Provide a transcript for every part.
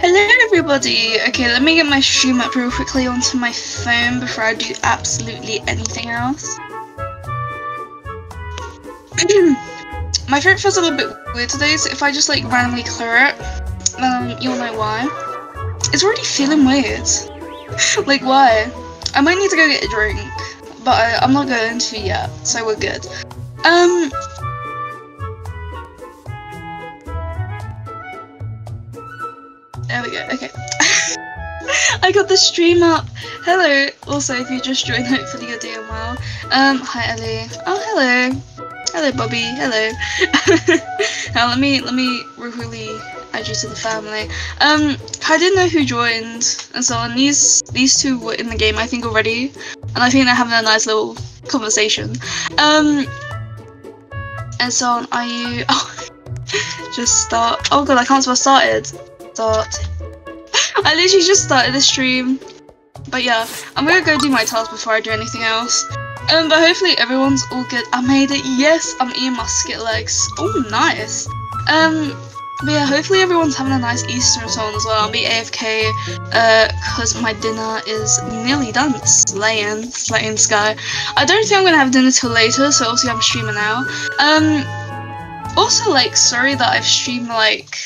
Hello everybody! Okay, let me get my stream up real quickly onto my phone before I do absolutely anything else. My throat feels a little bit weird today, so if I just like randomly clear it, you'll know why. It's already feeling weird. Like why? I might need to go get a drink, but I'm not going to yet, so we're good. There we go, okay. I got the stream up. Hello. Also, if you just joined, hopefully you're doing well. Hi Ellie. Oh, hello. Hello Bobby. Hello. Now let me really add you to the family. I didn't know who joined, and so on. These two were in the game I think already, and I think they're having a nice little conversation. And so on. Are you? Oh, just start. Oh god, I can't spell started. I literally just started the stream, but yeah, I'm gonna go do my task before I do anything else. But hopefully everyone's all good. I made it. Yes, I'm eating musket legs. Oh, nice. But yeah, hopefully everyone's having a nice Easter and so on as well. I'll be AFK because my dinner is nearly done. Slaying Sky. I don't think I'm gonna have dinner till later, so obviously I'm streaming now. Also, like, sorry that I've streamed like.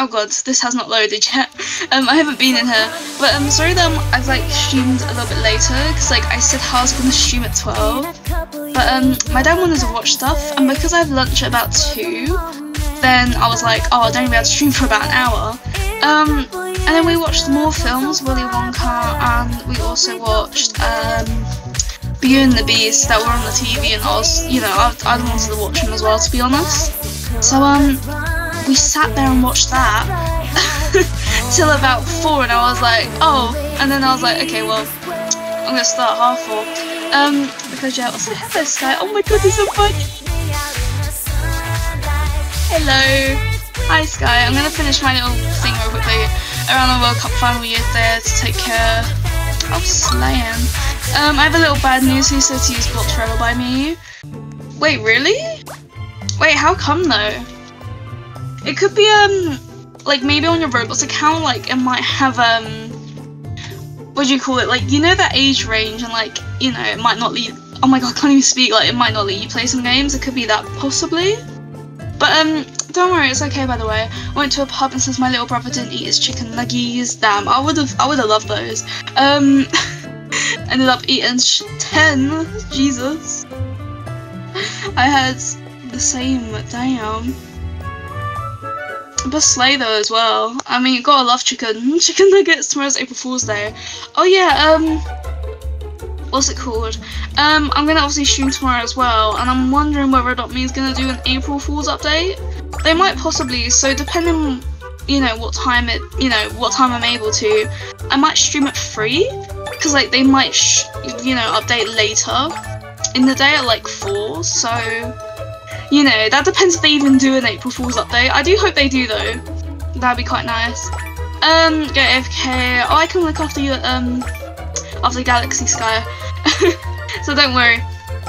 Oh god, this has not loaded yet. I haven't been in here, but I'm sorry that I've like streamed a little bit later, because like I said how I was going to stream at 12, but my dad wanted to watch stuff, and because I have lunch at about 2, then I was like, oh, I don't even be able to stream for about an hour. And then we watched more films, Willy Wonka, and we also watched Beauty and the Beast that were on the TV, and I was, you know, I wanted to watch them as well, to be honest. So we sat there and watched that till about 4, and I was like, oh, and then I was like, okay, well, I'm gonna start 4:30. Because yeah, also hello Sky. Oh my god, there's so much. Hello, hi Sky. I'm gonna finish my little thing real quickly around the World Cup final year there to take care of slaying. I have a little bad news. He said to use blocked forever by me. Wait, really? Wait, how come though? It could be, like, maybe on your Roblox account, like, it might have, what do you call it, like, you know that age range, and, like, you know, it might not let you, oh my god, I can't even speak, like, it might not let you play some games, it could be that, possibly, but, don't worry, it's okay, by the way. I went to a pub, and since my little brother didn't eat his chicken nuggies, damn, I would have loved those, ended up eating 10, Jesus, I had the same, damn. But slay though as well. I mean, you gotta love chicken. Chicken nuggets. Tomorrow's April Fool's Day. Oh yeah. What's it called? I'm gonna obviously stream tomorrow as well, and I'm wondering whether Adopt Me is gonna do an April Fool's update. They might possibly. So depending, you know, what time I'm able to, I might stream at 3, because like they might, you know, update later in the day at like 4. So. You know, that depends if they even do an April Fool's update. I do hope they do though. That'd be quite nice. Go AFK. Oh, I can look after you after Galaxy Sky. So don't worry.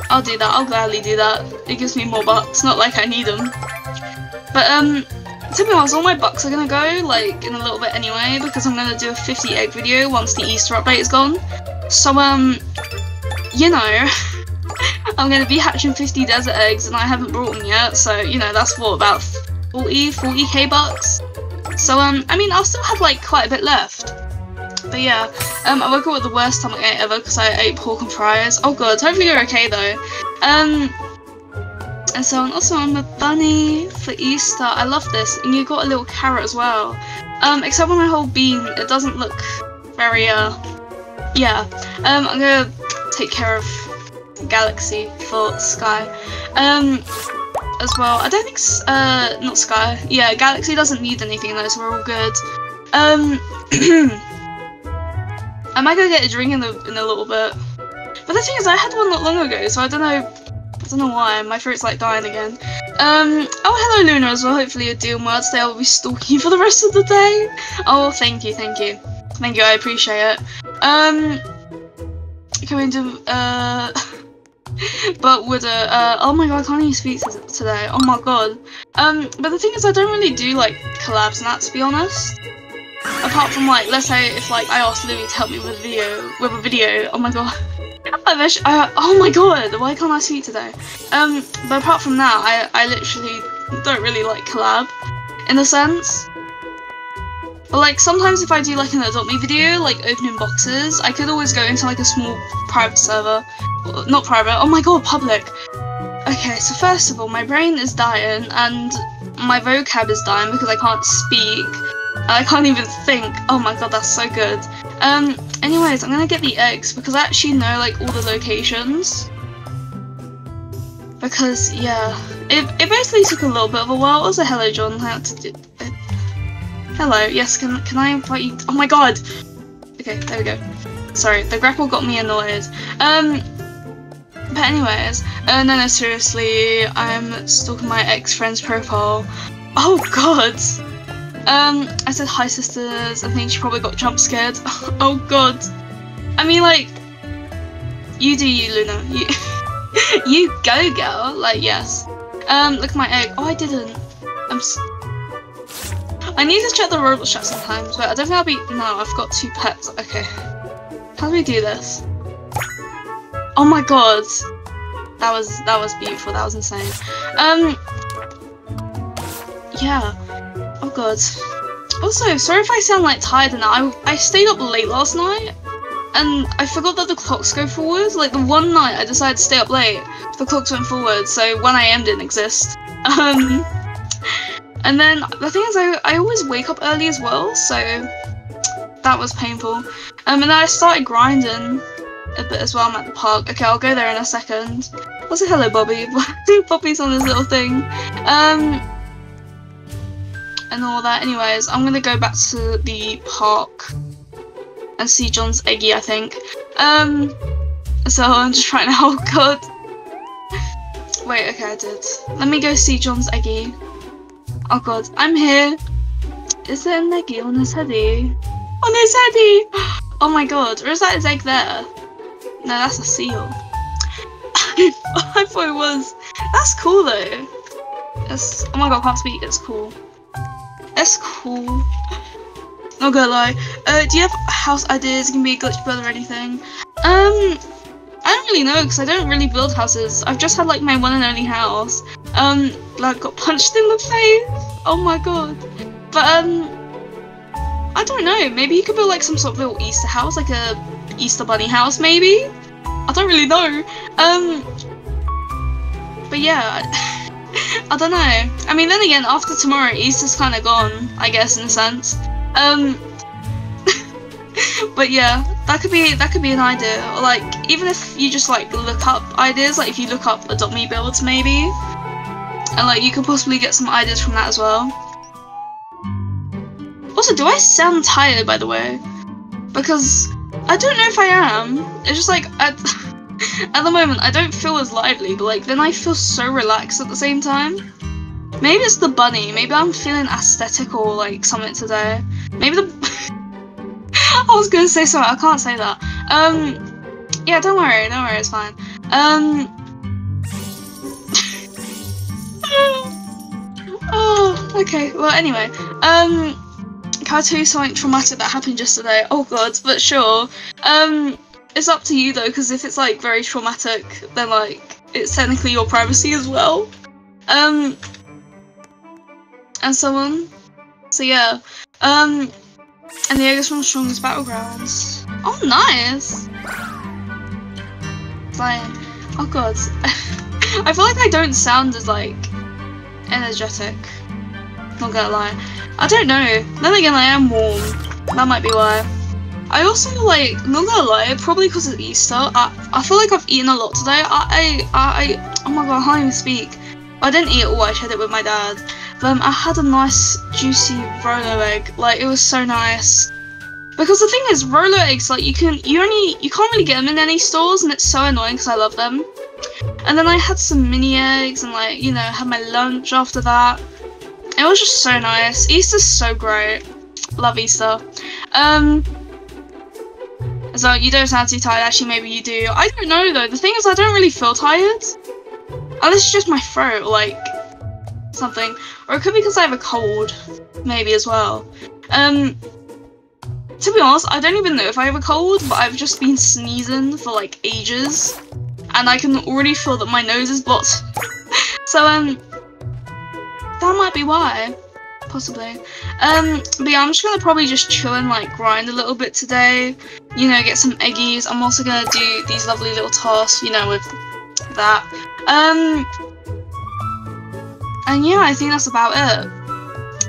I'll do that. I'll gladly do that. It gives me more bucks. Not like I need them. But to be honest, all my bucks are gonna go like in a little bit anyway, because I'm gonna do a 50 egg video once the Easter update is gone. So you know. I'm going to be hatching 50 desert eggs, and I haven't brought them yet, so, you know, that's what, about 40k bucks? So, I mean, I'll still have, like, quite a bit left. But, yeah, I woke up with the worst stomach ache ever, because I ate pork and fries. Oh, god, hopefully you're okay, though. And so, and also, I'm a bunny for Easter. I love this. And you got a little carrot as well. Except when I hold Bean, it doesn't look very, yeah. I'm going to take care of Galaxy for Sky as well. I don't think not Sky, yeah, Galaxy doesn't need anything though, so we're all good. I might go get a drink in a little bit, but the thing is I had one not long ago, so I don't know why my throat's like dying again. Oh, hello Luna as well. Hopefully you're doing well today. I'll be stalking you for the rest of the day. Oh, thank you, I appreciate it. Coming to but would oh my god, I can't even speak today. Oh my god, But the thing is, I don't really do like collabs and that, to be honest. Apart from like, let's say if like I asked Louis to help me with a video, oh my god. Oh my god, why can't I see today? But apart from that, I literally don't really like collab, in a sense. But like sometimes if I do like an Adopt Me video, like opening boxes, I could always go into like a small private server. Not private, oh my god, public. Okay, so first of all, my brain is dying and my vocab is dying because I can't speak. I can't even think. Oh my god, that's so good. Anyways, I'm gonna get the eggs because I actually know like all the locations. Because yeah, it basically took a little bit of a while. Also, hello John, I had to do it. Hello, yes, can I invite you? Oh my god! Okay, there we go. Sorry, the grapple got me annoyed. But anyways, no, seriously, I'm stalking my ex-friend's profile. Oh god! I said hi sisters, I think she probably got jump scared. Oh god. I mean like, you do you Luna, you, you go girl, like yes. Look at my egg, oh I didn't, I need to check the Roblox chat sometimes, but I don't think I'll be. No, I've got 2 pets. Okay. How do we do this? Oh my god. That was beautiful. That was insane. Yeah. Oh god. Also, sorry if I sound like tired and I stayed up late last night and I forgot that the clocks go forward. Like the one night I decided to stay up late, the clocks went forward, so 1 AM didn't exist. And then the thing is, I always wake up early as well, so that was painful. And then I started grinding a bit as well. I'm at the park. Okay, I'll go there in a second. Also, hello, Bobby. Bobby's on this little thing. And all that. Anyways, I'm gonna go back to the park and see John's Eggie, I think. So I'm just trying to. Oh god. Wait. Okay, I did. Let me go see John's Eggie. Oh god, I'm here. Is there an eggie on his heady? On his heady! Oh my god, or is that his egg there? No, that's a seal. I thought it was. That's cool though. It's, oh my god, I can't speak, it's cool. It's cool. Not gonna lie. Do you have house ideas? It can be a glitch build or anything. I don't really know because I don't really build houses. I've just had like my one and only house. Like got punched in the face. Oh my god. But I don't know. Maybe you could build like some sort of little Easter house, like a Easter bunny house, maybe. I don't really know. But yeah, I don't know. I mean, then again, after tomorrow, Easter's kind of gone, I guess, in a sense. But yeah, that could be an idea. Or like, even if you just like look up ideas, like if you look up Adopt Me builds, maybe. And like, you could possibly get some ideas from that as well. Also, do I sound tired, by the way? Because I don't know if I am. It's just like, at the moment, I don't feel as lively, but like, then I feel so relaxed at the same time. Maybe it's the bunny. Maybe I'm feeling aesthetic or like something today. Maybe the... I was gonna say sorry, I can't say that. Yeah, don't worry, it's fine. Oh, okay, well, anyway, can I tell you something traumatic that happened yesterday? Oh god, but sure. It's up to you though, because if it's like very traumatic, then like, it's technically your privacy as well. And so on. So yeah, and the egg is from Strongest Battlegrounds. Oh, nice! Like, oh god. I feel like I don't sound as, like, energetic. Not gonna lie. I don't know. Then again, I am warm. That might be why. I also, like, not gonna lie, probably because of Easter. I feel like I've eaten a lot today. Oh my god, I can't even speak. I didn't eat it all, I shared it with my dad. I had a nice juicy Rolo egg, like it was so nice. Because the thing is, Rolo eggs, like you can't really get them in any stores, and it's so annoying because I love them. And then I had some mini eggs, and like you know, had my lunch after that. It was just so nice. Easter's so great. Love Easter. So you don't sound too tired. Actually, maybe you do. I don't know though. The thing is, I don't really feel tired. Unless it's just my throat, like. something, or it could be because I have a cold, maybe as well. To be honest, I don't even know if I have a cold, but I've just been sneezing for like ages, and I can already feel that my nose is blocked. So that might be why, possibly. But yeah, I'm just gonna probably just chill and like grind a little bit today, you know, get some eggies. I'm also gonna do these lovely little tasks, you know, with that. And yeah, I think that's about it.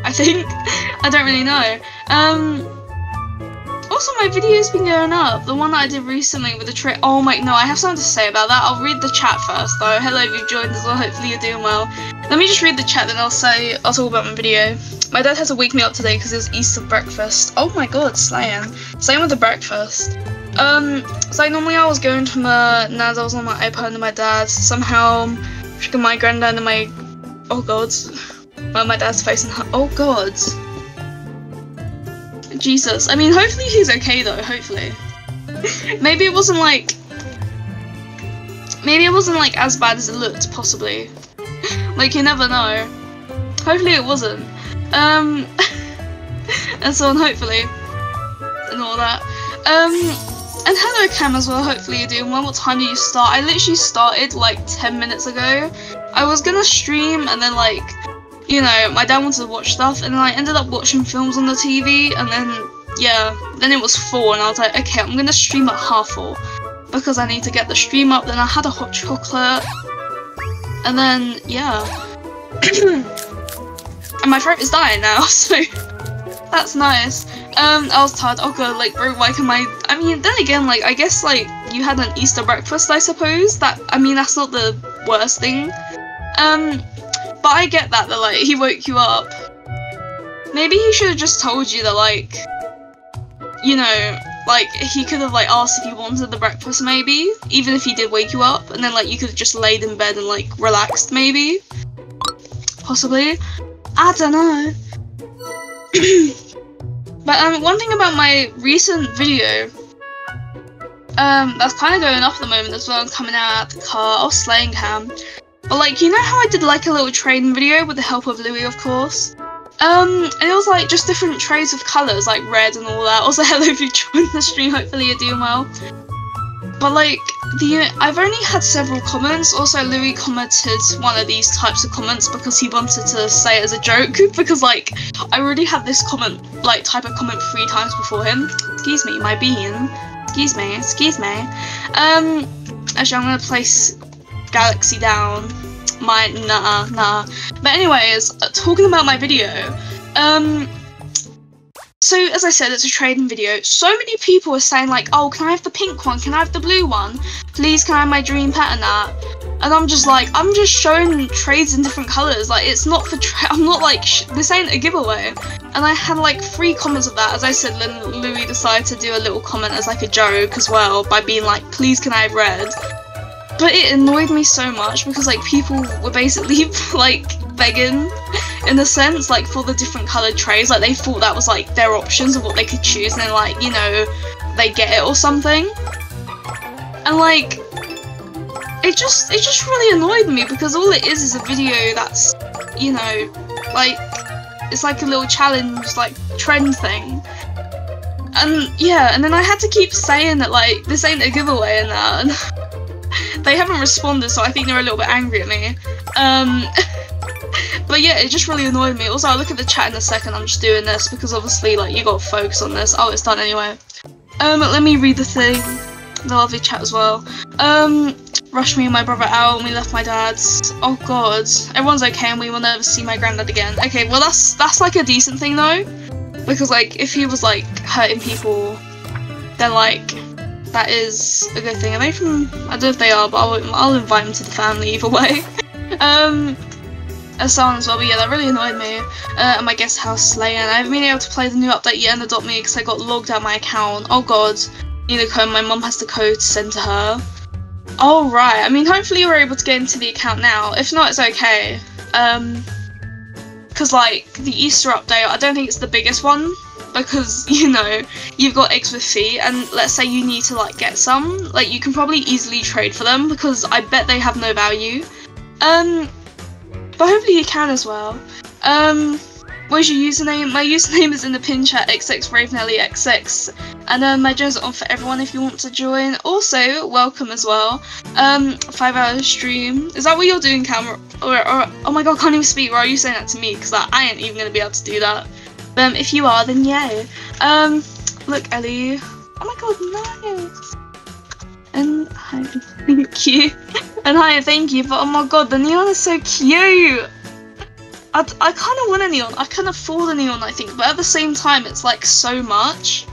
I think. I don't really know. Also, my video's been going up. The one that I did recently with the trick. Oh my, no, I have something to say about that. I'll read the chat first, though. Hello, if you've joined us, well, hopefully you're doing well. Let me just read the chat, then I'll talk about my video. My dad had to wake me up today because it was Easter breakfast. Oh my god, slaying. Same with the breakfast. So like, normally I was going to my nan's, I was on my iPad and my dad. Somehow, my granddad and my, oh god. Well, my dad's facing her, oh god. Jesus. I mean, hopefully he's okay though, hopefully. Maybe it wasn't like as bad as it looked, possibly. Like, you never know. Hopefully it wasn't. And so on, hopefully. And all that. And hello Cam as well, hopefully you're doing well. What time do you start? I literally started like 10 minutes ago. I was gonna stream and then like, you know, my dad wanted to watch stuff and then I ended up watching films on the TV and then, yeah, then it was 4 and I was like, okay, I'm gonna stream at 4:30 because I need to get the stream up. Then I had a hot chocolate and then, yeah. And my throat is dying now, so that's nice. I was tired. Oh god, like, bro, why can my, I mean, then again, like, I guess, like, you had an Easter breakfast, I suppose. That, I mean, that's not the worst thing. But I get that, like, he woke you up. Maybe he should have just told you that, like, you know, like, he could have, like, asked if you wanted the breakfast, maybe. Even if he did wake you up, and then, like, you could have just laid in bed and, like, relaxed, maybe. Possibly. I don't know. But one thing about my recent video, that's kind of going off at the moment as well, coming out at the car, I was slaying Cam. But like, you know how I did like a little train video with the help of Louis, of course? And it was like just different trays of colours, like red and all that. Also, hello if you joined the stream, hopefully you're doing well. But like, I've only had several comments. Also, Louis commented one of these types of comments because he wanted to say it as a joke, because like, I already had this comment, like, type of comment 3 times before him. Excuse me, my bean. Excuse me, excuse me. Actually, I'm gonna place Galaxy down. My, nah. But anyways, talking about my video, so, as I said, it's a trading video. So many people are saying, like, oh, can I have the pink one? Can I have the blue one? Please, can I have my dream pet and that? And I'm just like, I'm just showing trades in different colours. Like, it's not for I'm not like, this ain't a giveaway. And I had, like, 3 comments of that. As I said, then Louis decided to do a little comment as, like, a joke as well by being like, please, can I have red? But it annoyed me so much because, like, people were basically, like, begging, in a sense, like, for the different coloured trays. Like, they thought that was, like, their options of what they could choose, and then, like, you know, they get it or something. And, like, it just really annoyed me because all it is a video that's, you know, like, it's like a little challenge, like, trend thing. And, yeah, and then I had to keep saying that, like, this ain't a giveaway and that. And they haven't responded, so I think they're a little bit angry at me. But yeah, it just really annoyed me. Also, I'll look at the chat in a second. I'm just doing this because obviously, like, you gotta focus on this. Oh, it's done anyway. Let me read the thing. The lovely chat as well. Rushed me and my brother out and we left my dad's. Oh god. Everyone's okay and we will never see my granddad again. Okay, well that's like a decent thing though. Because like, if he was like hurting people, then like, that is a good thing. Are they from, I don't know if they are, but I'll invite them to the family either way. As someone as well, but yeah, that really annoyed me. And my guest house slaying. I haven't been able to play the new update yet and Adopt Me because I got logged out my account. Oh god, need a code. My mum has the code to send to her. Oh right, I mean, hopefully we're able to get into the account now. If not, it's okay. Because like, the Easter update, I don't think it's the biggest one. Because, you know, you've got eggs with feet and let's say you need to, like, get some. Like, you can probably easily trade for them because I bet they have no value. but hopefully you can as well. What is your username? My username is in the pin chat, XXRavenEllieXX, and my joins are on for everyone if you want to join. Also, welcome as well. 5 hour stream. Is that what you're doing, Cam? Or oh my god, I can't even speak. Why are you saying that to me? Because like, I ain't even gonna be able to do that. But if you are, then yeah. Look, Ellie. Oh my god, nice. And hi, thank you. And hi, thank you. But oh my god, the neon is so cute. I kind of want a neon. I can afford a neon, I think. But at the same time, it's like so much.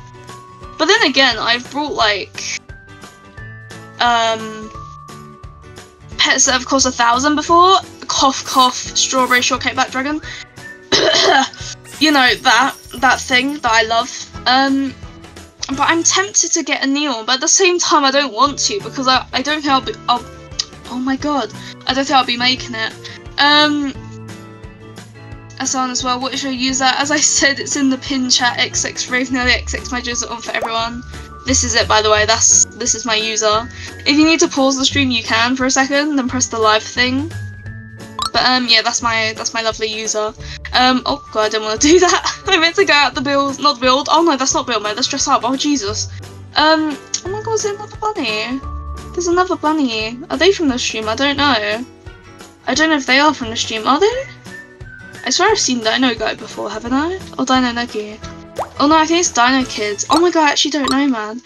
But then again, I've brought like pets that have cost 1,000 before. Cough, cough. Strawberry shortcake, black dragon. You know that thing that I love. But I'm tempted to get a neon, but at the same time I don't want to because I don't think I'll be. Oh my god! I don't think I'll be making it. Asan as well. What should I use that? As I said, it's in the pin chat. XXRavenEllieXX. My joins are on for everyone. This is it, by the way. This is my user. If you need to pause the stream, you can for a second, then press the live thing. But yeah, that's my lovely user. Oh god, I don't want to do that. I meant to go out the build, not build. Oh no, that's not build mode. Let's dress up. Oh Jesus. Oh my god, is there another bunny? There's another bunny. Are they from the stream? I don't know. I don't know if they are from the stream. Are they? I swear I've seen Dino Guy before, haven't I? Or Dino Nuggie. Oh no, I think it's Dino Kids. Oh my god, I actually don't know, man.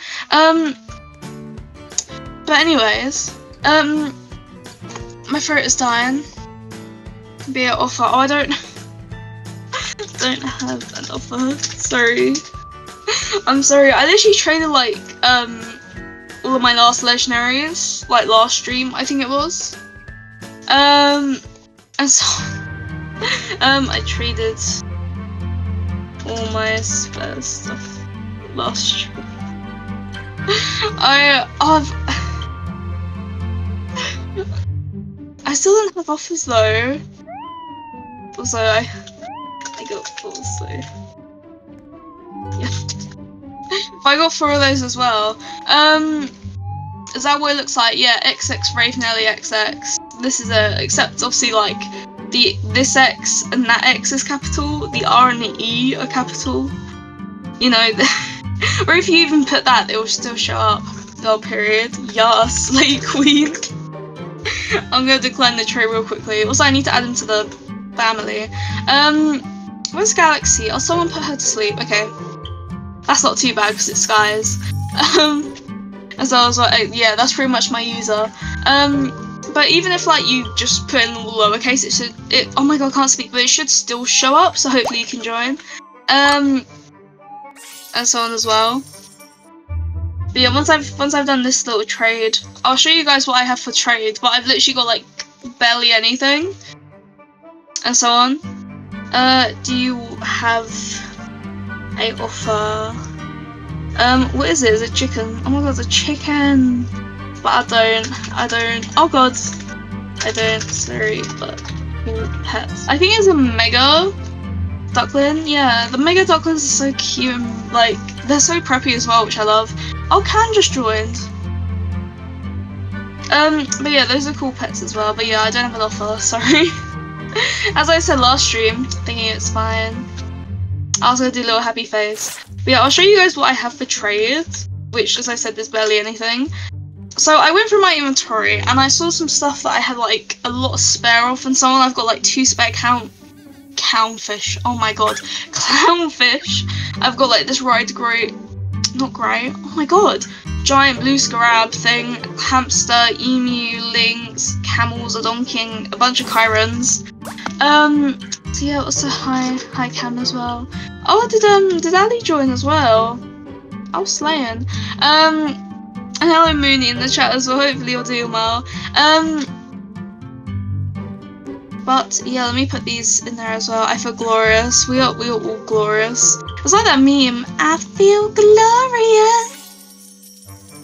But anyways, my throat is dying. Be an offer. Oh, I don't. Don't have an offer. Sorry. I'm sorry. I literally traded like all of my last legendaries, like last stream, I think it was. And so I traded all my spare stuff last stream. I still don't have offers though. Also, I got four, so yeah. I got four of those as well. Is that what it looks like? Yeah, XXRavenEllieXX. This is a, except obviously like the this X and that X is capital, the R and the E are capital. You know, or if you even put that, it will still show up. Dull period. Yeah, slay queen. I'm gonna decline the trade real quickly. Also, I need to add them to the family. Where's Galaxy? Oh, someone put her to sleep. Okay, that's not too bad because it's Skies. As well as what, yeah, that's pretty much my user. But even if like you just put in all lowercase, it should. It oh my god, I can't speak, but it should still show up. So hopefully you can join. And so on as well. But yeah, once I've done this little trade, I'll show you guys what I have for trade. But I've literally got like barely anything. And so on. Do you have a offer? What is it? Is it chicken? Oh my god, it's a chicken! But I don't. Oh god, I don't. Sorry, but pets. I think it's a mega duckling. Yeah, the mega ducklings are so cute and like they're so preppy as well, which I love. Oh, Can just joined. But yeah, those are cool pets as well. But yeah, I don't have an offer. Sorry. As I said last stream, thinking it's fine. I was gonna do a little happy face. But yeah, I'll show you guys what I have for trade, which as I said, there's barely anything. So I went through my inventory and I saw some stuff that I had like a lot of spare off and so on. I've got like two spare clownfish. Oh my god, clownfish. I've got like this ride great, not grey. Oh my god, giant blue scarab thing, hamster, emu, lynx, camels, a donkey, a bunch of chirons. So yeah, also hi Cam as well. Oh, did Ali join as well? I was slaying. And hello Mooney in the chat as well. Hopefully you're doing well. But yeah, let me put these in there as well. I feel glorious. We are all glorious. It's like that meme. I feel glorious.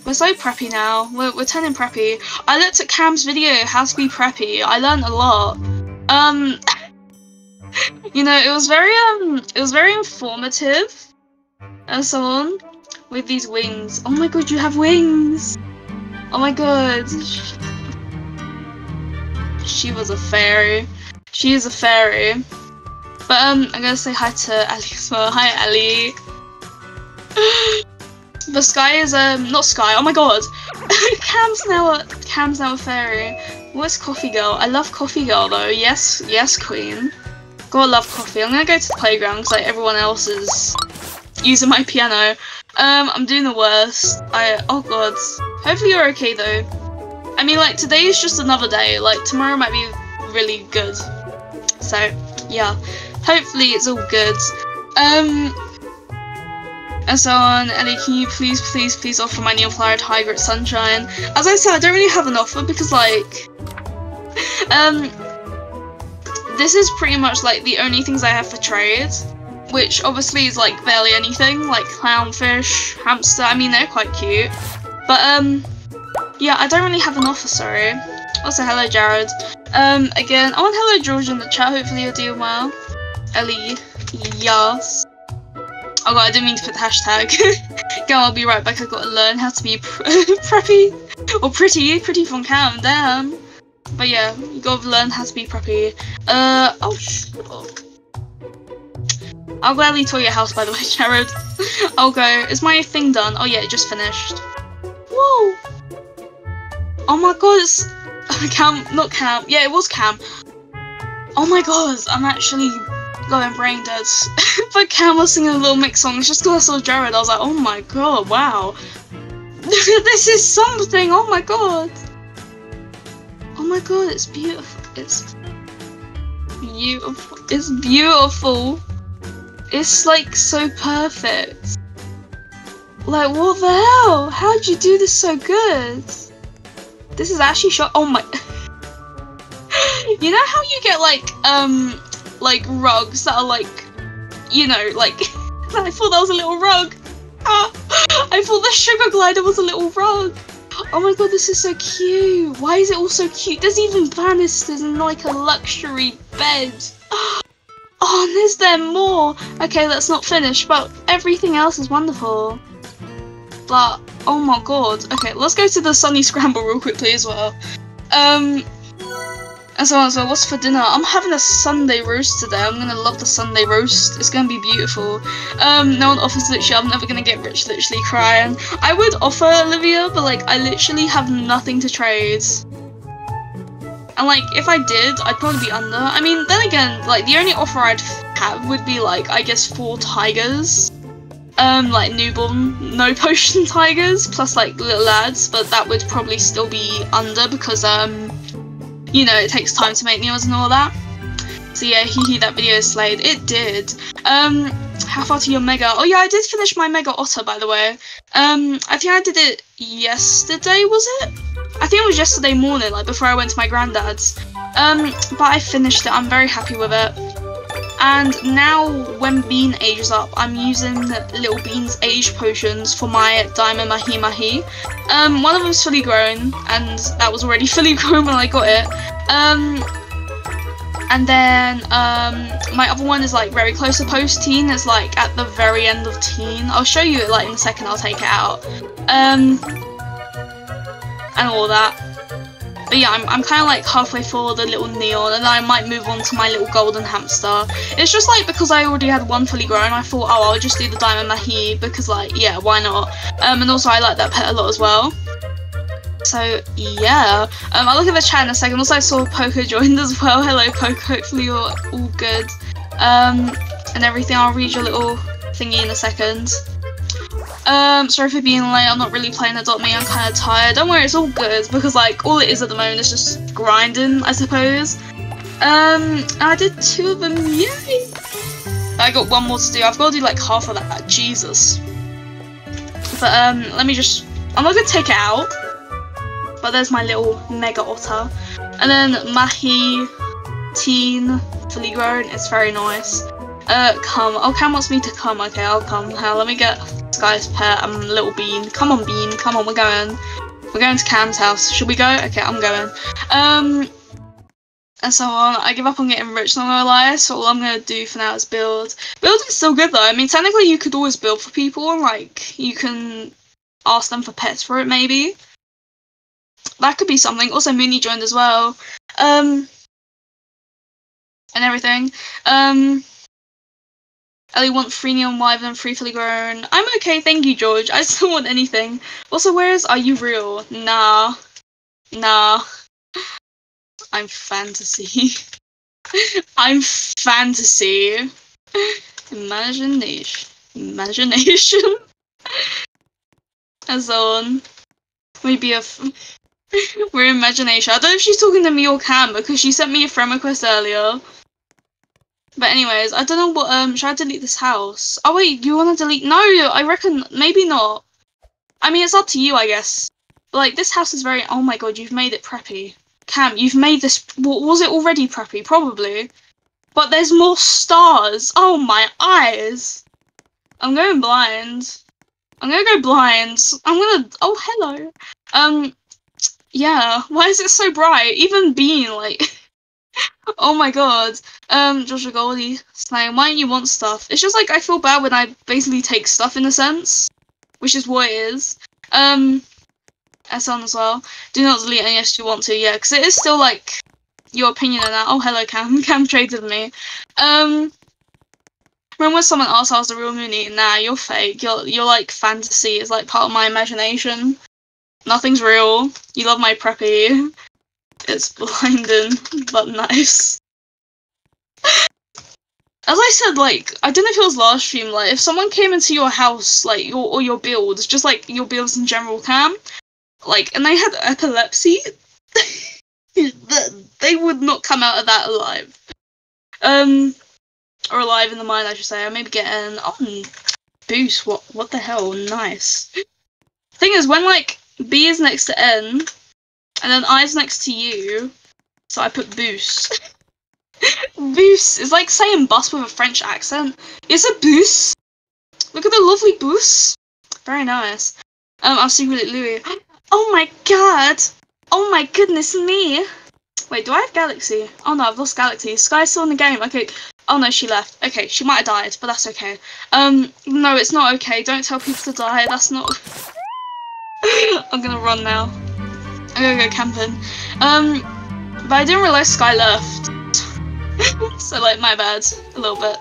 We're so preppy now. We're turning preppy. I looked at Cam's video, how to be preppy. I learned a lot. You know, it was very informative and so on. With these wings. Oh my god, you have wings. Oh my god. She was a fairy. She is a fairy. But I'm gonna say hi to Ali as well. Hi Ali. The sky is not sky. Oh my god. Cam's now a fairy. What's coffee girl? I love coffee girl though. Yes, yes queen. God, love coffee. I'm gonna go to the playground because like everyone else is using my piano. I'm doing the worst. Oh god. Hopefully you're okay though. I mean, like, today is just another day. Like, tomorrow might be really good. So yeah, hopefully it's all good. And so on, Ellie, can you please offer my Neoplyra Tiger at Sunshine? As I said, I don't really have an offer because, like, this is pretty much, like, the only things I have for trade, which obviously is, like, barely anything, like clownfish, hamster, I mean, they're quite cute. But, yeah, I don't really have an offer, sorry. Also, hello, Jared. Again, I want hello, George, in the chat. Hopefully you're doing well. Ellie, yes. Oh god, I didn't mean to put the hashtag. Go, I'll be right back. I've got to learn how to be preppy. Or pretty from Cam, damn. But yeah, you gotta learn how to be preppy. Oh, shut up. I'll gladly tour your house, by the way, Jared. I'll go. Is my thing done? Oh yeah, it just finished. Whoa! Oh my god, it's... Cam, not Cam. Yeah, it was Cam. Oh my god, I'm actually... going brain dead. But Cam was singing a little mix song. It's just because I saw Jared. I was like, oh my god, wow. This is something. Oh my god. Oh my god, it's beautiful. It's beautiful. It's beautiful. It's like so perfect. Like, what the hell? How'd you do this so good? This is actually shot. Oh my. You know how you get like rugs that are like, you know, like I thought that was a little rug. Ah, I thought the sugar glider was a little rug. Oh my god, this is so cute. Why is it all so cute? There's even banisters and like a luxury bed. Oh, and is there more? Okay, that's not finished, but everything else is wonderful. But oh my god. Okay, let's go to the Sunny Scramble real quickly as well. And so on, so what's for dinner? I'm having a Sunday roast today. I'm gonna love the Sunday roast. It's gonna be beautiful. No one offers literally. I'm never gonna get rich literally crying. I would offer Olivia, but like I literally have nothing to trade. And like if I did, I'd probably be under. I mean, then again, like the only offer I'd have would be like, I guess 4 tigers. Like newborn, no potion tigers, plus like little lads, but that would probably still be under because you know, it takes time to make meals and all that. So yeah, hee, that video slayed. It did. How far to your mega? Oh yeah, I did finish my mega otter, by the way. I think I did it yesterday, was it? I think it was yesterday morning, like before I went to my granddad's. But I finished it. I'm very happy with it. And now when Bean ages up, I'm using little Bean's age potions for my diamond mahi-mahi. One of them's fully grown, and that was already fully grown when I got it. And then my other one is like very close to post-teen. It's like at the very end of teen. I'll show you it like in a second. I'll take it out. And all that. But yeah, I'm kind of like halfway for the little neon, and then I might move on to my little golden hamster. It's just like because I already had one fully grown, I thought, oh, I'll just do the diamond mahi because, like, yeah, why not? And also I like that pet a lot as well. So yeah, I'll look at the chat in a second. Also, I saw Poco joined as well. Hello, Poco. Hopefully you're all good and everything. I'll read your little thingy in a second. Sorry for being late, I'm not really playing Adopt Me, I'm kind of tired. Don't worry, it's all good, because like, all it is at the moment is just grinding, I suppose. I did 2 of them, yay! I got 1 more to do, I've got to do like half of that, Jesus. But let me just, I'm not going to take it out, but there's my little mega otter. And then Mahi, teen, fully grown, it's very nice. Come, oh Cam wants me to come, okay, I'll come. Hell, let me get Sky's pet and little Bean. Come on Bean, come on, we're going. We're going to Cam's house. Should we go? Okay, I'm going. And so on. I give up on getting rich, not gonna lie, so all I'm gonna do for now is build. Building's still good though, I mean technically you could always build for people, like you can ask them for pets for it maybe. That could be something. Also Mooney joined as well. and everything. Ellie wants 3 neon wives and 3 fully grown. I'm okay, thank you, George. I just don't want anything. Also, where is Are You Real? Nah. Nah. I'm fantasy. I'm fantasy. Imagination. Imagination. And so on. Maybe a... We're imagination. I don't know if she's talking to me or Cam, because she sent me a friend request earlier. But anyways, I don't know what, should I delete this house? Oh wait, you want to delete? No, I reckon, maybe not. I mean, it's up to you, I guess. But, like, this house is very, oh my god, you've made it preppy. Cam, you've made this, was it already preppy? Probably. But there's more stars. Oh my eyes. I'm going blind. I'm gonna go blind. I'm gonna, oh, hello. Yeah, why is it so bright? Even Bean, like... Oh my god. Joshua Goldie, Slime, why don't you want stuff? It's just like I feel bad when I basically take stuff in a sense. Which is what it is. SN as well. Do not delete unless you want to, yeah, because it is still like your opinion on that. Oh, hello Cam. Cam traded me. Remember when someone asked I was the real Mooney? Nah, you're fake. You're like fantasy. It's like part of my imagination. Nothing's real. You love my preppy. It's blinding, but nice. As I said, like, I don't know if it was last stream, like, if someone came into your house, like, or your builds, just, like, your builds in general, Cam, like, and they had epilepsy, they would not come out of that alive. Or alive in the mind, I should say. I maybe get an, oh, boost, what the hell, nice. Thing is, when, like, B is next to N, and then I's next to you, so I put boost. Boost is like saying bus with a French accent. It's a boost. Look at the lovely boost. Very nice. I'll secretly Louis. Oh my god. Oh my goodness me. Wait, do I have Galaxy? Oh no, I've lost Galaxy. Sky's still in the game. Okay. Oh no, she left. Okay, she might have died, but that's okay. No, it's not okay. Don't tell people to die. That's not. I'm gonna run now. I'm gonna go camping. But I didn't realise Sky left. So, like, my bad. A little bit.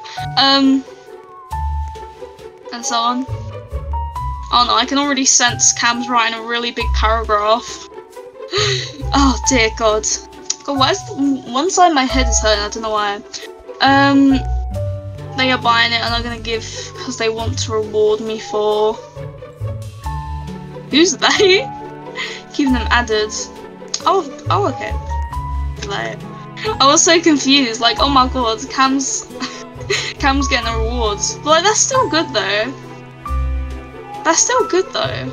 And so on. Oh no, I can already sense Cam's writing a really big paragraph. Oh dear god. God, why is one side of my head is hurting, I don't know why. They are buying it and I'm gonna give because they want to reward me for... Who's they? Keeping them added. Oh, okay. Like, I was so confused. Like, oh my god, Cam's getting the rewards. But like, that's still good though. That's still good though.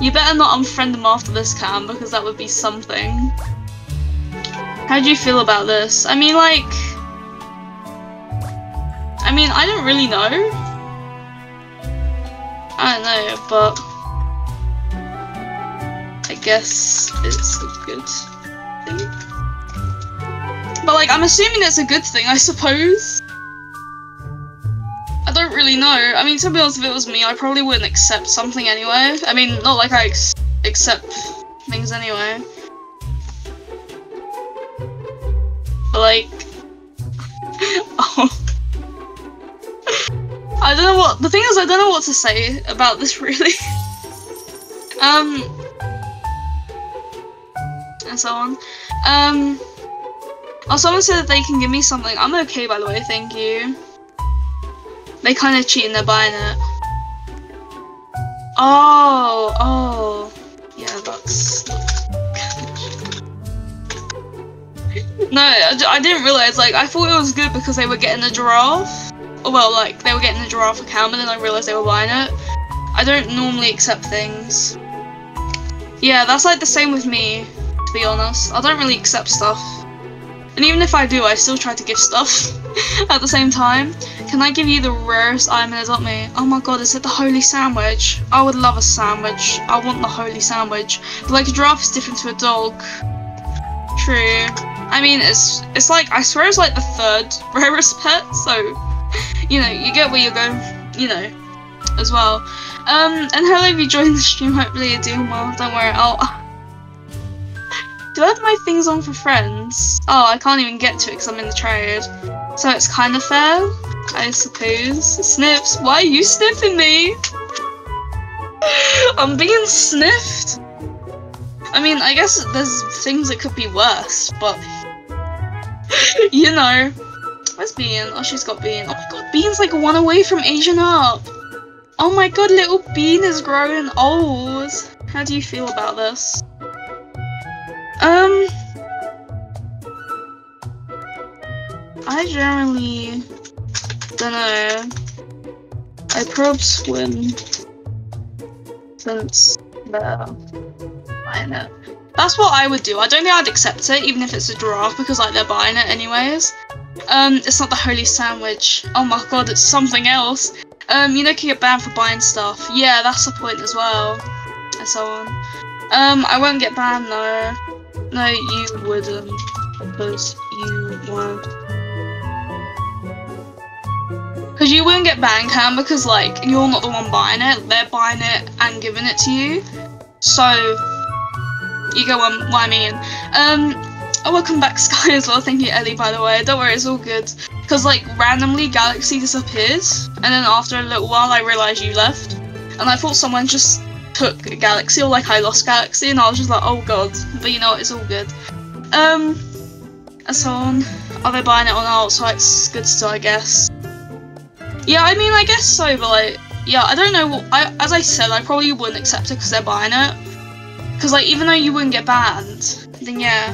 You better not unfriend him after this, Cam, because that would be something. How do you feel about this? I mean, like, I don't really know. I don't know, but. Guess it's a good thing. But like, I'm assuming it's a good thing, I suppose. I don't really know. I mean, to be honest, if it was me, I probably wouldn't accept something anyway. I mean, not like I accept things anyway. But like... Oh. I don't know what... The thing is, I don't know what to say about this, really. And so on. Oh, someone said that they can give me something. I'm okay, by the way, thank you. They kind of cheat and they're buying it. Oh, yeah, that's... No, I didn't realise, like, I thought it was good because they were getting a giraffe. Or, well, like, they were getting a giraffe account, and then I realised they were buying it. I don't normally accept things. Yeah, that's, like, the same with me. Be honest, I don't really accept stuff, and even if I do, I still try to give stuff at the same time. Can I give you the rarest item in Adopt Me? Oh my god, is it the holy sandwich? I would love a sandwich. I want the holy sandwich. But like, a giraffe is different to a dog. True. I mean, it's like, I swear it's like the 3rd rarest pet, so you know, you get where you're going, you know, as well. And hello, if you joined the stream, hopefully you're doing well. Don't worry, I'll... Do I have my things on for friend? times. Oh, I can't even get to it because I'm in the trade. So it's kind of fair, I suppose. Sniffs, why are you sniffing me? I'm being sniffed. I mean, I guess there's things that could be worse, but you know. Where's Bean? Oh, she's got Bean. Oh my god, Bean's like one away from Asian up. Oh my god, little Bean is growing old. How do you feel about this? I generally don't know. I probs win since they're buying it. That's what I would do. I don't think I'd accept it, even if it's a draft, because like they're buying it anyways. It's not the holy sandwich. Oh my god, it's something else. You know, you can get banned for buying stuff. Yeah, that's the point as well. And so on. I won't get banned though. No, you wouldn't. Because you won't. Because you wouldn't get banned, Cam, because like, you're not the one buying it. They're buying it and giving it to you. So, you go on what I mean. Oh, welcome back, Sky, as well. Thank you, Ellie, by the way. Don't worry, it's all good. Because, like, randomly, Galaxy disappears. And then after a little while, I realised you left. And I thought someone just took Galaxy, or, like, I lost Galaxy. And I was just like, oh, God. But, you know what? It's all good. And so on. Are they buying it or not? So it's good still, I guess. Yeah, I mean, I guess so. But, like, yeah, I don't know. As I said, I probably wouldn't accept it because they're buying it. Because, like, even though you wouldn't get banned, then, yeah.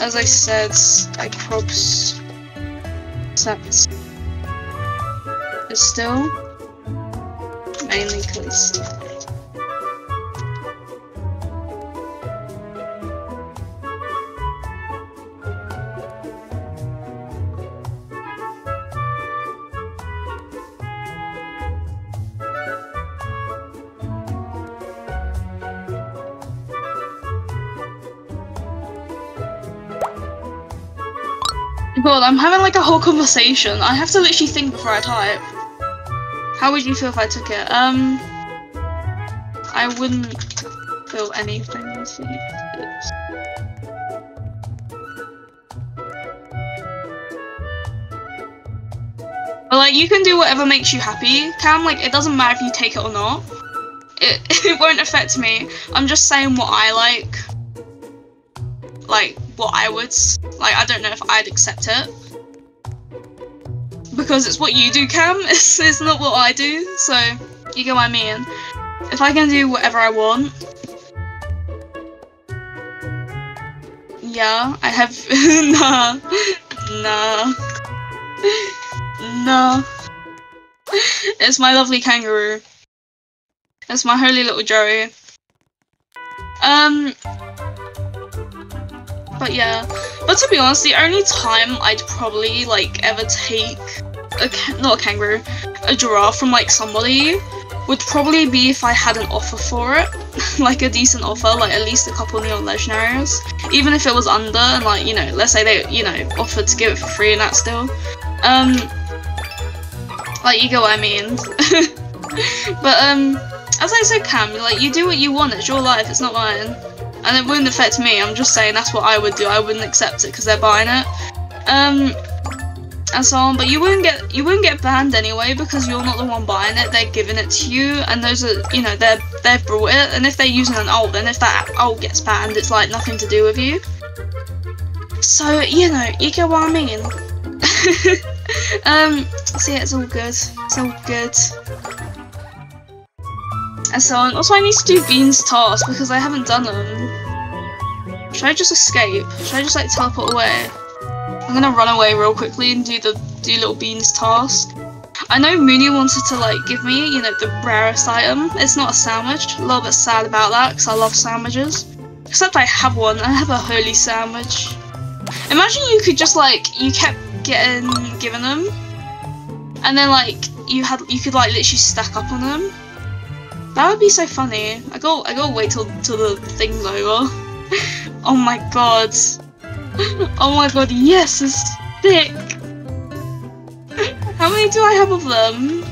As I said, I probs accept it still, mainly because god, I'm having like a whole conversation. I have to literally think before I type. How would you feel if I took it? I wouldn't feel anything. But like, you can do whatever makes you happy, Cam. Like, it doesn't matter if you take it or not. It won't affect me. I'm just saying what I like. Like, what I would. Like, I don't know if I'd accept it. Because it's what you do, Cam. It's not what I do. So, you get what I mean. If I can do whatever I want. Yeah, I have. Nah. Nah. Nah. It's my lovely kangaroo. It's my holy little Joey. But yeah, but to be honest, the only time I'd probably like ever take a giraffe from like somebody would probably be if I had an offer for it, like a decent offer, like at least a couple neon legendaries, even if it was under, and like, you know, let's say they, you know, offered to give it for free and that still, like, you get what I mean. But as I said, Cam, like, you do what you want. It's your life, it's not mine. And it wouldn't affect me. I'm just saying that's what I would do. I wouldn't accept it because they're buying it, and so on. But you wouldn't get banned anyway because you're not the one buying it. They're giving it to you, and those are, you know, they've brought it. And if they're using an alt, then if that alt gets banned, it's like nothing to do with you. So, you know, you get what I mean. See, it's all good. It's all good. And so on. Also, I need to do Bean's tasks because I haven't done them. Should I just escape? Should I just like teleport away? I'm gonna run away real quickly and do little Bean's task. I know Mooney wanted to like give me, you know, the rarest item. It's not a sandwich. A little bit sad about that because I love sandwiches. Except I have one. I have a holy sandwich. Imagine you could just like, you kept getting given them, and then like you could like literally stack up on them. That would be so funny. I gotta wait till the thing's over. Oh my god. Oh my god, yes, it's thick. How many do I have of them?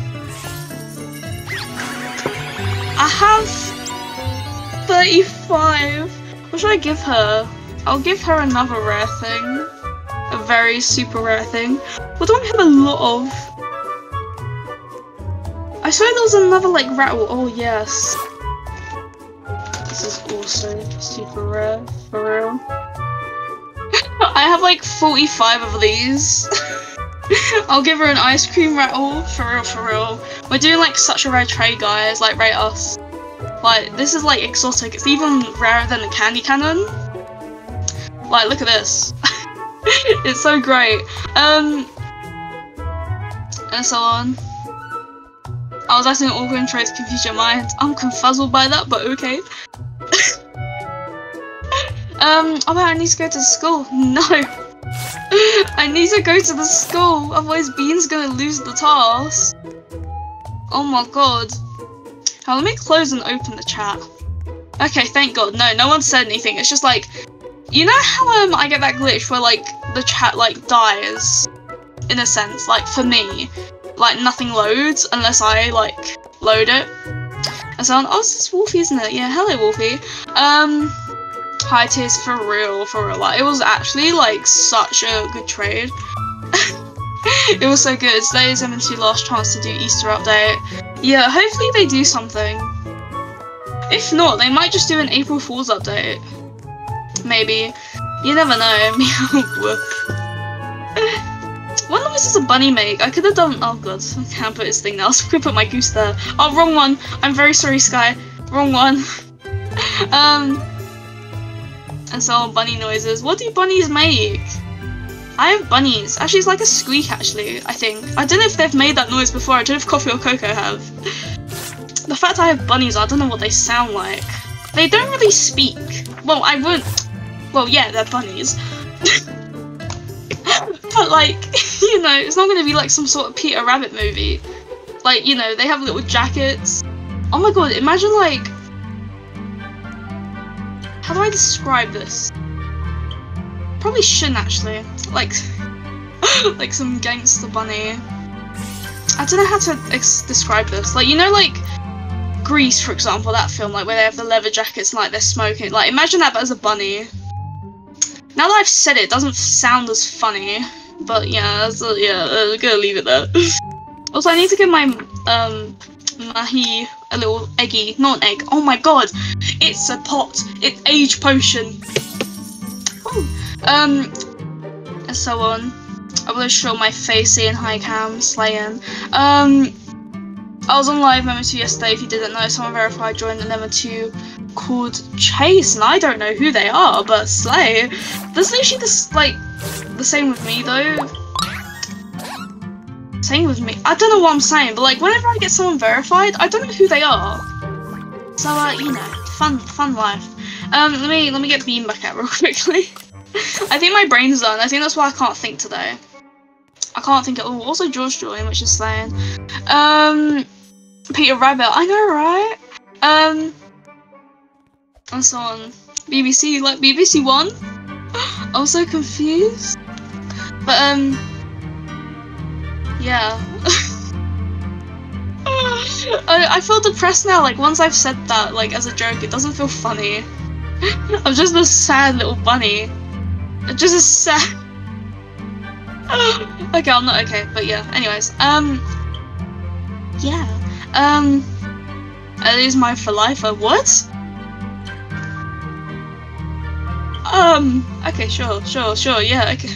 I have 35. What should I give her? I'll give her another rare thing. A very super rare thing. We don't have a lot of... I saw there was another like rattle. Oh yes. This is also super rare, for real. I have like 45 of these. I'll give her an ice cream rattle, for real, for real. We're doing like such a rare trade, guys, like rate us. Like this is like exotic, it's even rarer than the candy cannon. Like look at this. It's so great. And so on. I was asking all awkward traits confuse your mind. I'm confuzzled by that, but okay. Oh man, I need to go to the school. No. I need to go to the school, otherwise Bean's gonna lose the task. Oh my god. Now let me close and open the chat. Okay, thank god. No, no one said anything. It's just like, you know how I get that glitch where like the chat like dies, in a sense, like for me. Like nothing loads unless I like load it. And so on. Oh, it's Wolfie, isn't it? Yeah, hello Wolfie. High tears for real, for real. Like, it was actually like such a good trade. It was so good. Today is MNT last chance to do Easter update. Yeah, hopefully they do something. If not, they might just do an April Fool's update. Maybe. You never know. Whoop. What noise does a bunny make? I could have done. Oh god, I can't put this thing now. So I could put my goose there. Oh, wrong one. I'm very sorry, Sky. Wrong one. And so on, bunny noises. What do bunnies make? I have bunnies. Actually, it's like a squeak. Actually, I think. I don't know if they've made that noise before. I don't know if Coffee or Cocoa have. The fact I have bunnies, I don't know what they sound like. They don't really speak. Well, I wouldn't. Well, yeah, they're bunnies. But like, you know, it's not going to be like some sort of Peter Rabbit movie. Like, you know, they have little jackets. Oh my god, imagine like... How do I describe this? Probably shouldn't actually. Like, like some gangster bunny. I don't know how to describe this. Like, you know, like Grease, for example, that film, like where they have the leather jackets and like they're smoking. Like, imagine that but as a bunny. Now that I've said it, it doesn't sound as funny, but yeah, I'm gonna leave it there. Also, I need to give my Mahi a little eggy, not an egg. Oh my god, it's a pot. It's age potion. Ooh. And so on. I will show my facey and high cam slaying. I was on live Memo 2 yesterday. If you didn't know, someone verified joined the Memo 2 called Chase, and I don't know who they are, but slay. There's literally this like the same with me though. Same with me. I don't know what I'm saying, but like whenever I get someone verified, I don't know who they are. So you know, fun life. Let me get Bean back out real quickly. I think my brain's done. I think that's why I can't think today. I can't think at all. Also George joined, which is slaying. Peter Rabbit. I know, right? And so on. BBC, like BBC One? I'm so confused. But, yeah. I feel depressed now, like, once I've said that, like, as a joke, it doesn't feel funny. I'm just a sad little bunny. I'm just a sad... Okay, I'm not okay, but yeah, anyways. Yeah. I lose my for life, what? Okay, sure, yeah, okay.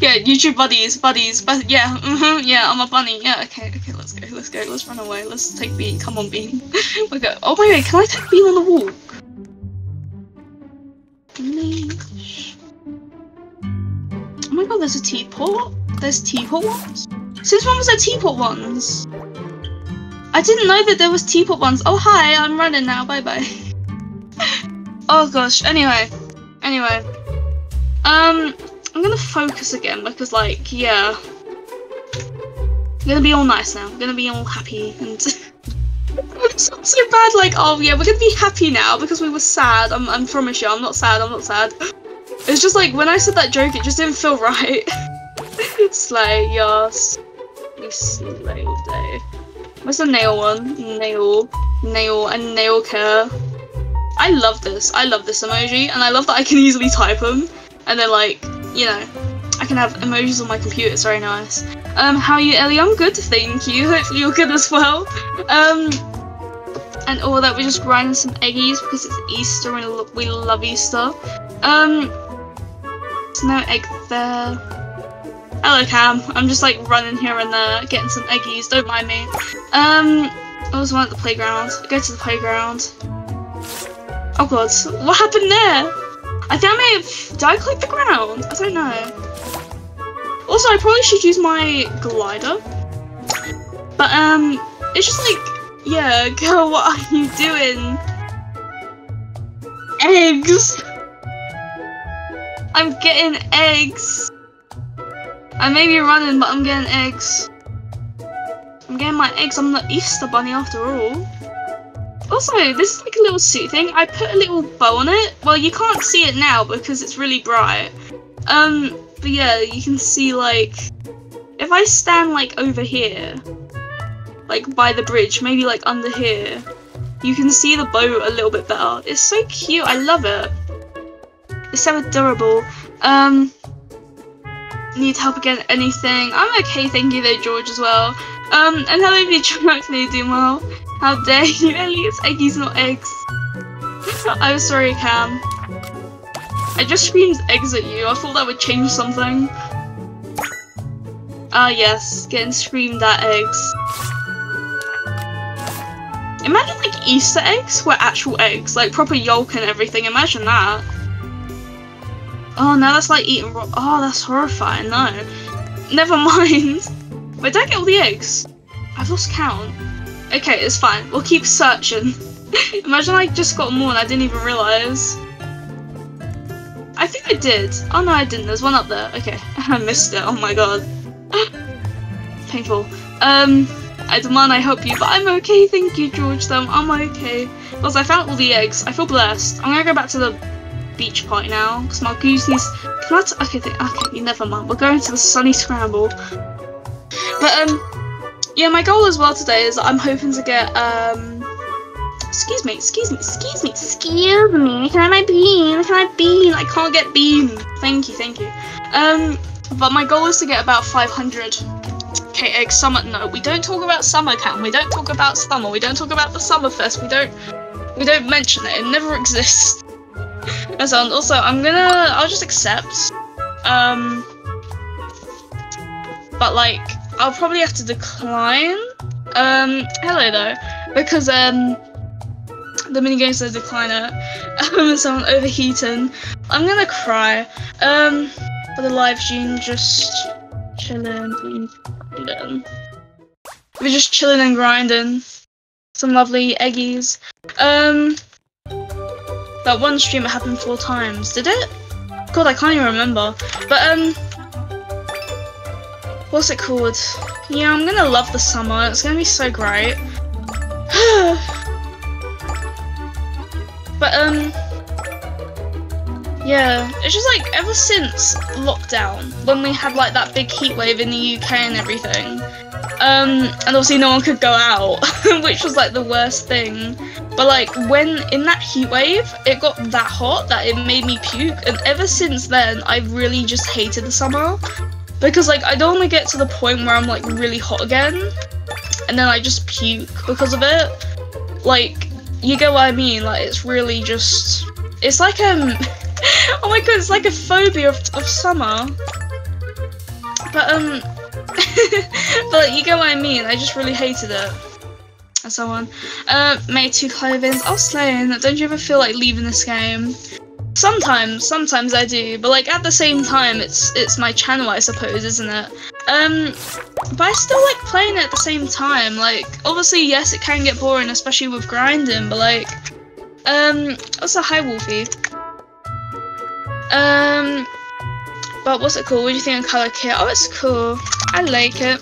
Yeah, YouTube buddies, but yeah, yeah, I'm a bunny, yeah, okay, let's go, let's run away, let's take Bean, come on Bean. We'll go. Oh my god, can I take Bean on the walk? English. Oh my god, there's a teapot? There's teapot ones? Since when was there teapot ones? I didn't know that there was teapot ones. Oh hi, I'm running now, bye-bye. Oh gosh, anyway. I'm gonna focus again because like, yeah. I'm gonna be all nice now. I'm gonna be all happy and so bad, like, oh yeah, we're gonna be happy now because we were sad. I promise you, I'm not sad. It's just like when I said that joke it just didn't feel right. Slay, yes. We slay all day. Where's the nail one? Nail and nail care. I love this. I love this emoji, and I love that I can easily type them, and they're like, you know, I can have emojis on my computer. It's very nice. How are you, Ellie? I'm good, thank you. Hopefully you're good as well. And all that, we're just grinding some eggies because it's Easter and we love Easter. There's no egg there. Hello, Cam. I'm just like running here and there, getting some eggies. Don't mind me. I was one at the playground. Go to the playground. Oh god, what happened there? I think I may have... Did I click the ground? I don't know. Also, I probably should use my glider. But, it's just like... Yeah, girl, what are you doing? Eggs! I'm getting eggs! I may be running, but I'm getting eggs. I'm getting my eggs. I'm the Easter bunny after all. Also, this is like a little suit thing. I put a little bow on it. Well, you can't see it now because it's really bright. But yeah, you can see like... If I stand like over here, like by the bridge, maybe like under here, you can see the bow a little bit better. It's so cute. I love it. It's so adorable. Need help again? Anything? I'm okay, thank you though, George as well. And hello, Peter Rabbit, you doing well? How dare you, Ellie? It's eggies, not eggs. I'm sorry, Cam. I just screamed eggs at you. I thought that would change something. Ah, yes, getting screamed at eggs. Imagine like Easter eggs were actual eggs, like proper yolk and everything. Imagine that. Oh, now that's like eating raw. Oh, that's horrifying. No. Never mind. Wait, did I get all the eggs? I've lost count. Okay, it's fine. We'll keep searching. Imagine I just got more and I didn't even realise. I think I did. Oh, no, I didn't. There's one up there. Okay. I missed it. Oh, my God. Painful. I demand I help you, but I'm okay. Thank you, George. I'm okay. Because I found all the eggs. I feel blessed. I'm going to go back to the beach party now because my gooseys can't. Okay, never mind, we're going to the sunny scramble. But yeah, my goal as well today is I'm hoping to get excuse me, can I Bean? I can't get Bean. Thank you. But my goal is to get about 500k eggs. Summer, no, we don't talk about summer, Cam. We don't talk about summer. We don't talk about the summer fest. We don't mention it. It never exists. Also, I'll just accept, but like, I'll probably have to decline, hello though, because, the minigames are decliner, so I'm overheating, I'm gonna cry, for the live stream, just chilling, we're just chilling and grinding, some lovely eggies, that one stream, it happened 4 times. Did it? God, I can't even remember. But, what's it called? Yeah, I'm gonna love the summer. It's gonna be so great. But, yeah. It's just like, ever since lockdown, when we had like that big heatwave in the UK and everything, and obviously no one could go out, which was like the worst thing. But like, when in that heat wave, it got that hot that it made me puke, and ever since then I've really just hated the summer because like I don't want to get to the point where I'm like really hot again and then I just puke because of it. Like, you get what I mean? Like, it's really just, it's like oh my god, it's like a phobia of summer. But but you get what I mean? I just really hated it. And so on. Made 2 clothings. Oh, slaying. Don't you ever feel like leaving this game? Sometimes I do, but like at the same time, it's my channel, I suppose, isn't it? But I still like playing it at the same time. Like, obviously, yes, it can get boring, especially with grinding, but like, also, hi, Wolfie. But what's it called? What do you think of Colour Kit? Oh, it's cool. I like it.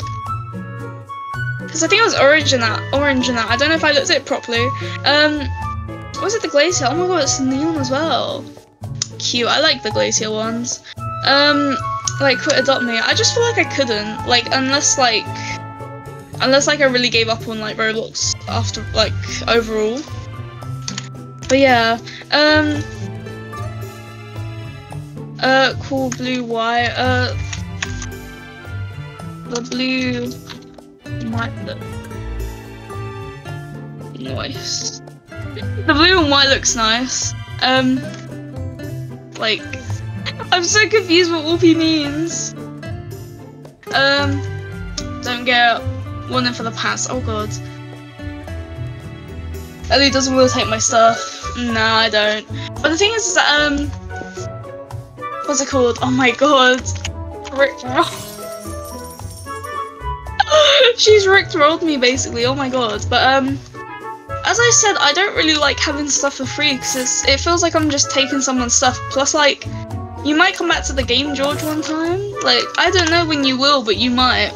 Because I think it was orange in that. I don't know if I looked at it properly. Was it the glacier? Oh my god, it's neon as well. Cute. I like the glacier ones. Like, quit Adopt Me. I just feel like I couldn't. Like, unless like I really gave up on like Roblox after like overall. But yeah, cool blue wire, the blue might look nice. The blue and white looks nice. Like, I'm so confused what Whoopi means. Don't get one in for the pants. Oh god. Ellie doesn't want to take my stuff. Nah, I don't. But the thing is that, what's it called? Oh my god. Rickrolled. She's rickrolled me basically. Oh my god. But, as I said, I don't really like having stuff for free because it feels like I'm just taking someone's stuff. Plus, like, you might come back to the game, George, one time. Like, I don't know when you will, but you might.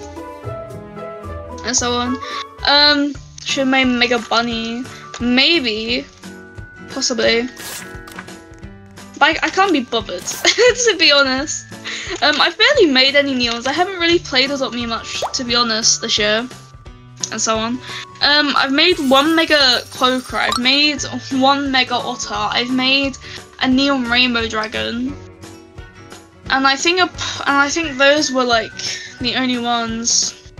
And so on. Should make Mega Bunny. Maybe. Possibly. But I can't be bothered, to be honest. I've barely made any new ones. I haven't really played Adopt Me much, to be honest, this year. And so on. I've made one Mega Cloaker, I've made one Mega Otter, I've made a Neon Rainbow Dragon, and I think those were like the only ones.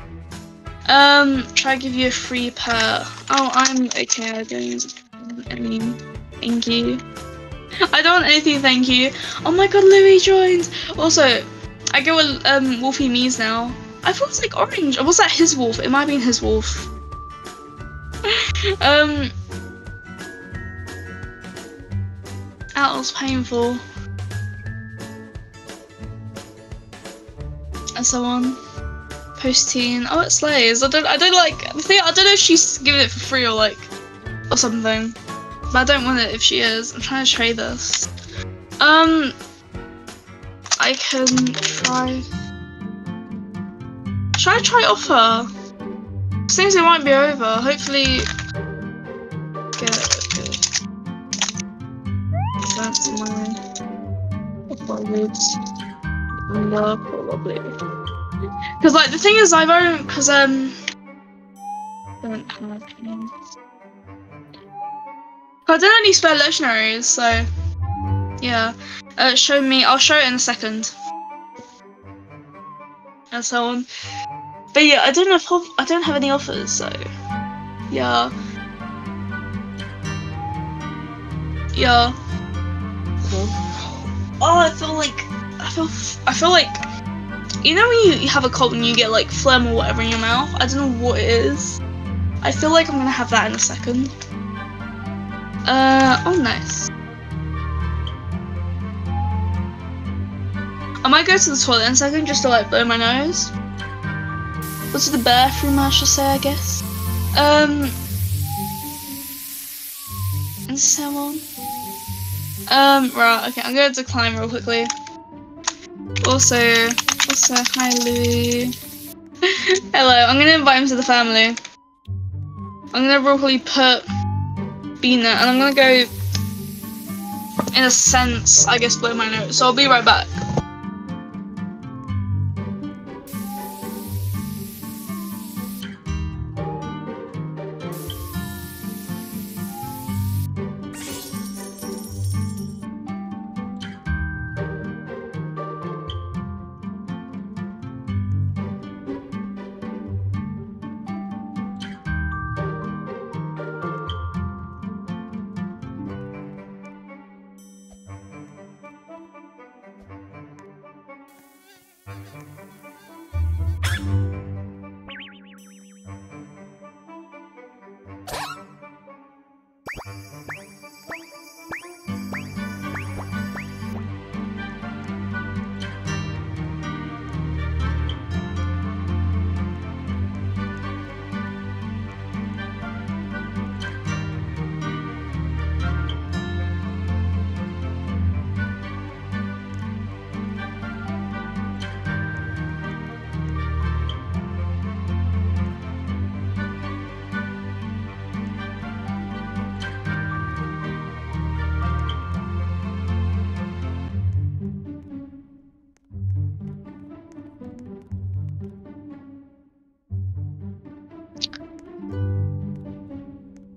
Try to give you a free pair. Oh, I'm okay. I don't use anything. Thank you. I don't want anything. Thank you. Oh my god, Louis joined. Also, I get what Wolfie means now. I thought it's like orange. Or was that his wolf? It might have been his wolf. That was painful. And so on. Post-teen. Oh, it slays. I don't like the thing. I don't know if she's giving it for free or like or something. But I don't want it if she is. I'm trying to trade this. I can try. Should I try offer? Seems it might be over. Hopefully, get good. That's my no, probably. Because like the thing is, I've only because don't have any. I don't have any spare legendaries, so yeah. Show me. I'll show it in a second. And so on. But yeah, I don't have any offers, so yeah. Yeah. Oh, I feel like, you know when you have a cold and you get like phlegm or whatever in your mouth? I don't know what it is. I feel like I'm gonna have that in a second. Oh nice. I might go to the toilet in a second just to like blow my nose. What's the bathroom, I should say, I guess. And so on. Right, okay, I'm gonna decline real quickly. Also, hi Louie. Hello, I'm gonna invite him to the family. I'm gonna real quickly put Bean there, and I'm gonna go, in a sense, I guess, blow my nose. So I'll be right back.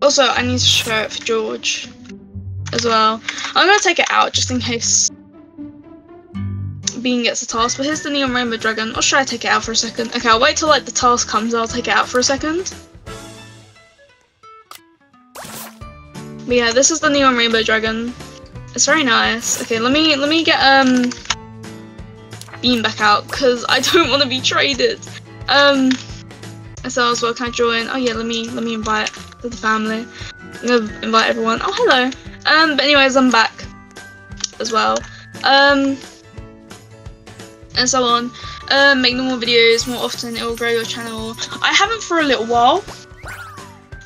Also, I need to show it for George. as well. I'm going to take it out just in case Bean gets the task, but here's the neon rainbow dragon. Or should I take it out for a second? Okay, I'll wait till like the task comes and I'll take it out for a second. But yeah, this is the neon rainbow dragon. It's very nice. Okay, let me get Bean back out because I don't want to be traded. So as well, can I join? Oh yeah, let me invite the family. I'm gonna invite everyone. Oh hello. But anyways, I'm back as well. And so on. Make normal videos more often. It will grow your channel. I haven't for a little while.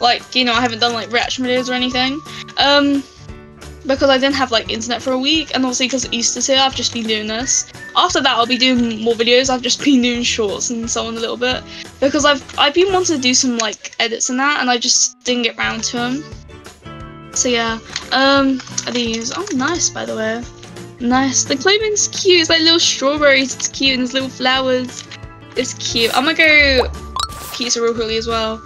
Like, you know, I haven't done like reaction videos or anything. Because I didn't have like internet for a week, and obviously because Easter's here, I've just been doing this. After that, I'll be doing more videos. I've just been doing shorts and so on a little bit because I've been wanting to do some like edits and that, and I just didn't get round to them. So yeah, these are nice by the way. Nice. The clothing's cute. It's like little strawberries. It's cute, and there's little flowers. It's cute. I'm gonna go pizza real quickly as well.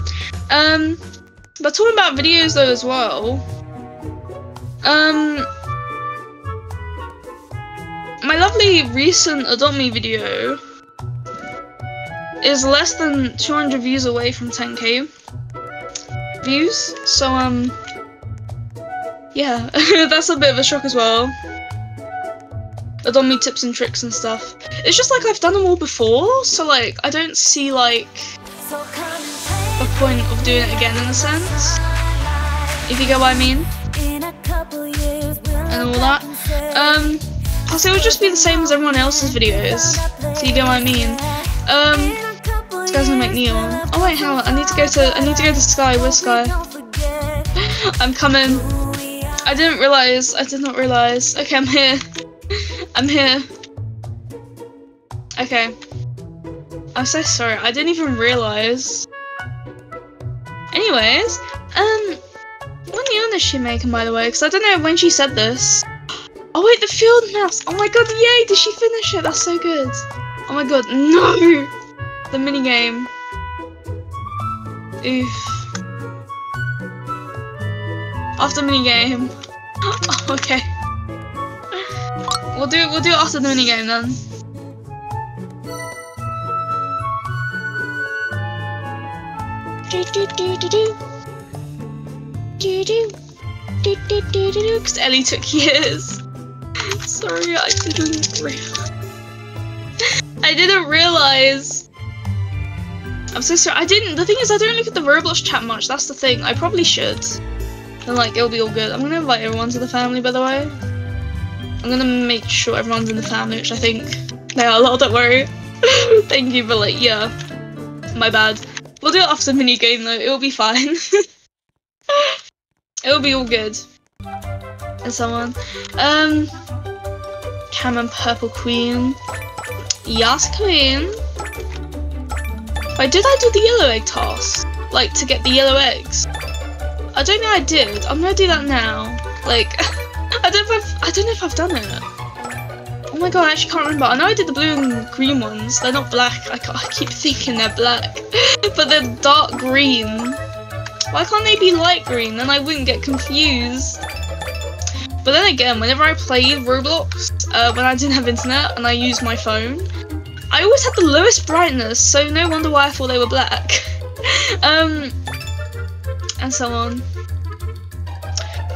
But talking about videos though as well. My lovely recent Adopt Me video is less than 200 views away from 10k views, so yeah, that's a bit of a shock as well. Adopt Me tips and tricks and stuff. It's just like I've done them all before, so like I don't see like a point of doing it again in a sense, if you get what I mean. And all that. Plus it would just be the same as everyone else's videos. So you get what I mean. This guy's gonna make neon. Oh wait, hang on, I need to go to Sky. Where's Sky? I'm coming. I did not realise. Okay, I'm here. I'm here. Okay. I'm so sorry, I didn't even realise. Anyways, what neon is she making, by the way? Because I don't know when she said this. Oh wait, the field mouse! Oh my god, yay! Did she finish it? That's so good. Oh my god, no! The minigame. Oof. After minigame. Oh, okay. We'll do it after the minigame then. Do do do do do. Because Ellie took years. Sorry, I didn't realise. I'm so sorry. The thing is, I don't look at the Roblox chat much. That's the thing. I probably should. And like, it'll be all good. I'm gonna invite everyone to the family, by the way. I'm gonna make sure everyone's in the family, which I think they are a lot. Don't worry. Thank you, but like, yeah, my bad. We'll do it after mini game though. It'll be fine. It'll be all good. And so on. Cameron Purple Queen. Yas Queen. Wait, did I do the yellow egg task? Like, to get the yellow eggs? I don't know I did. I'm gonna do that now. Like, I don't know if I've done it. Oh my god, I actually can't remember. I know I did the blue and green ones. They're not black. I keep thinking they're black. But they're dark green. Why can't they be light green? Then I wouldn't get confused. But then again, whenever I played Roblox, when I didn't have internet and I used my phone, I always had the lowest brightness, so no wonder why I thought they were black. And so on.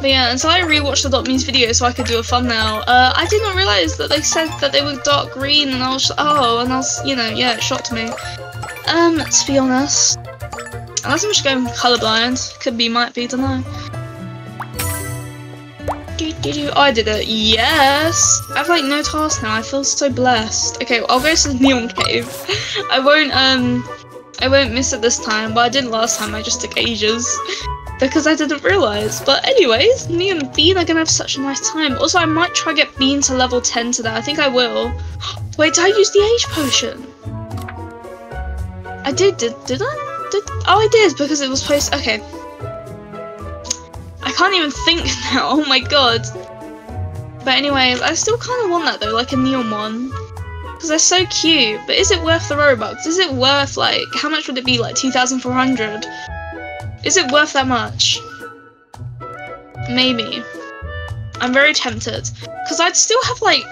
But yeah, and so I rewatched the Adopt Me's video so I could do a thumbnail. I did not realise that they said that they were dark green, and I was just, oh, and I was, you know, yeah, it shocked me. To be honest. Unless I'm just going colourblind. Could be, might be, don't know. Oh, I did it. Yes! I have like no task now. I feel so blessed. Okay, well, I'll go to the neon cave. I won't miss it this time, but I didn't last time. I just took ages because I didn't realise. But anyways, me and Bean are gonna have such a nice time. Also, I might try get Bean to level 10 today. I think I will. Wait, did I use the age potion? I did I? Oh, I did, because it was posted. Okay. I can't even think now. Oh my god. But anyways, I still kind of want that though, like a neon one, because they're so cute. But is it worth the Robux? Is it worth, like, how much would it be? Like 2,400? Is it worth that much? Maybe. I'm very tempted, because I'd still have like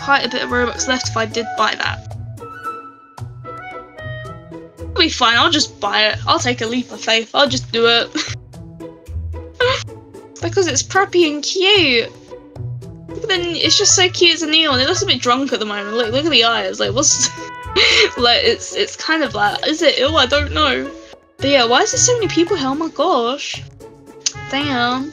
quite a bit of Robux left if I did buy that. It'll be fine, I'll just buy it. I'll take a leap of faith, I'll just do it. Because it's preppy and cute. But then it's just so cute as a neon. It looks a bit drunk at the moment. Look at the eyes. Like, what's like? It's kind of like, is it ill? I don't know. But yeah, why is there so many people here? Oh my gosh, damn.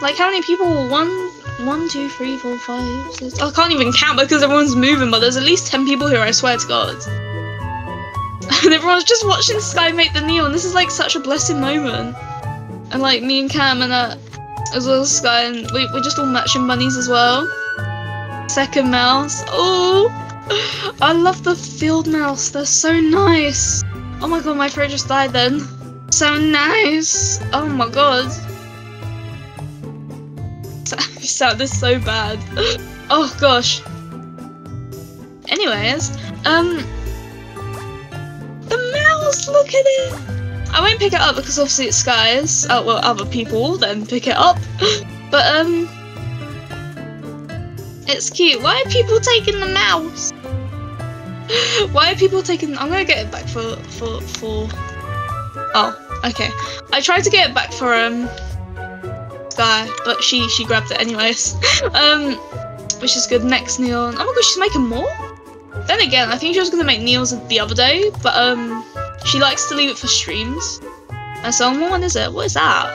Like, how many people? One, two, three, four, five, six. I can't even count because everyone's moving. But there's at least 10 people here. I swear to God. And everyone's just watching Sky make the neon. This is like such a blessed moment. And like me and Cam and as well as Sky, and we're just all matching bunnies as well. Second mouse. Oh, I love the field mouse. They're so nice. Oh my god, my throat just died then. So nice. Oh my god. You sounded so bad. Oh gosh. Anyways, the mouse. Look at it. I won't pick it up because obviously it's Sky's. Oh, well, other people then pick it up. But, it's cute. Why are people taking the mouse? Why are people taking... I'm going to get it back for... Oh, okay. I tried to get it back for, Sky, but she grabbed it anyways. Which is good. Next neon. Oh my gosh, she's making more? Then again, I think she was going to make neons the other day, but, she likes to leave it for streams. And so, what one is it? What is that?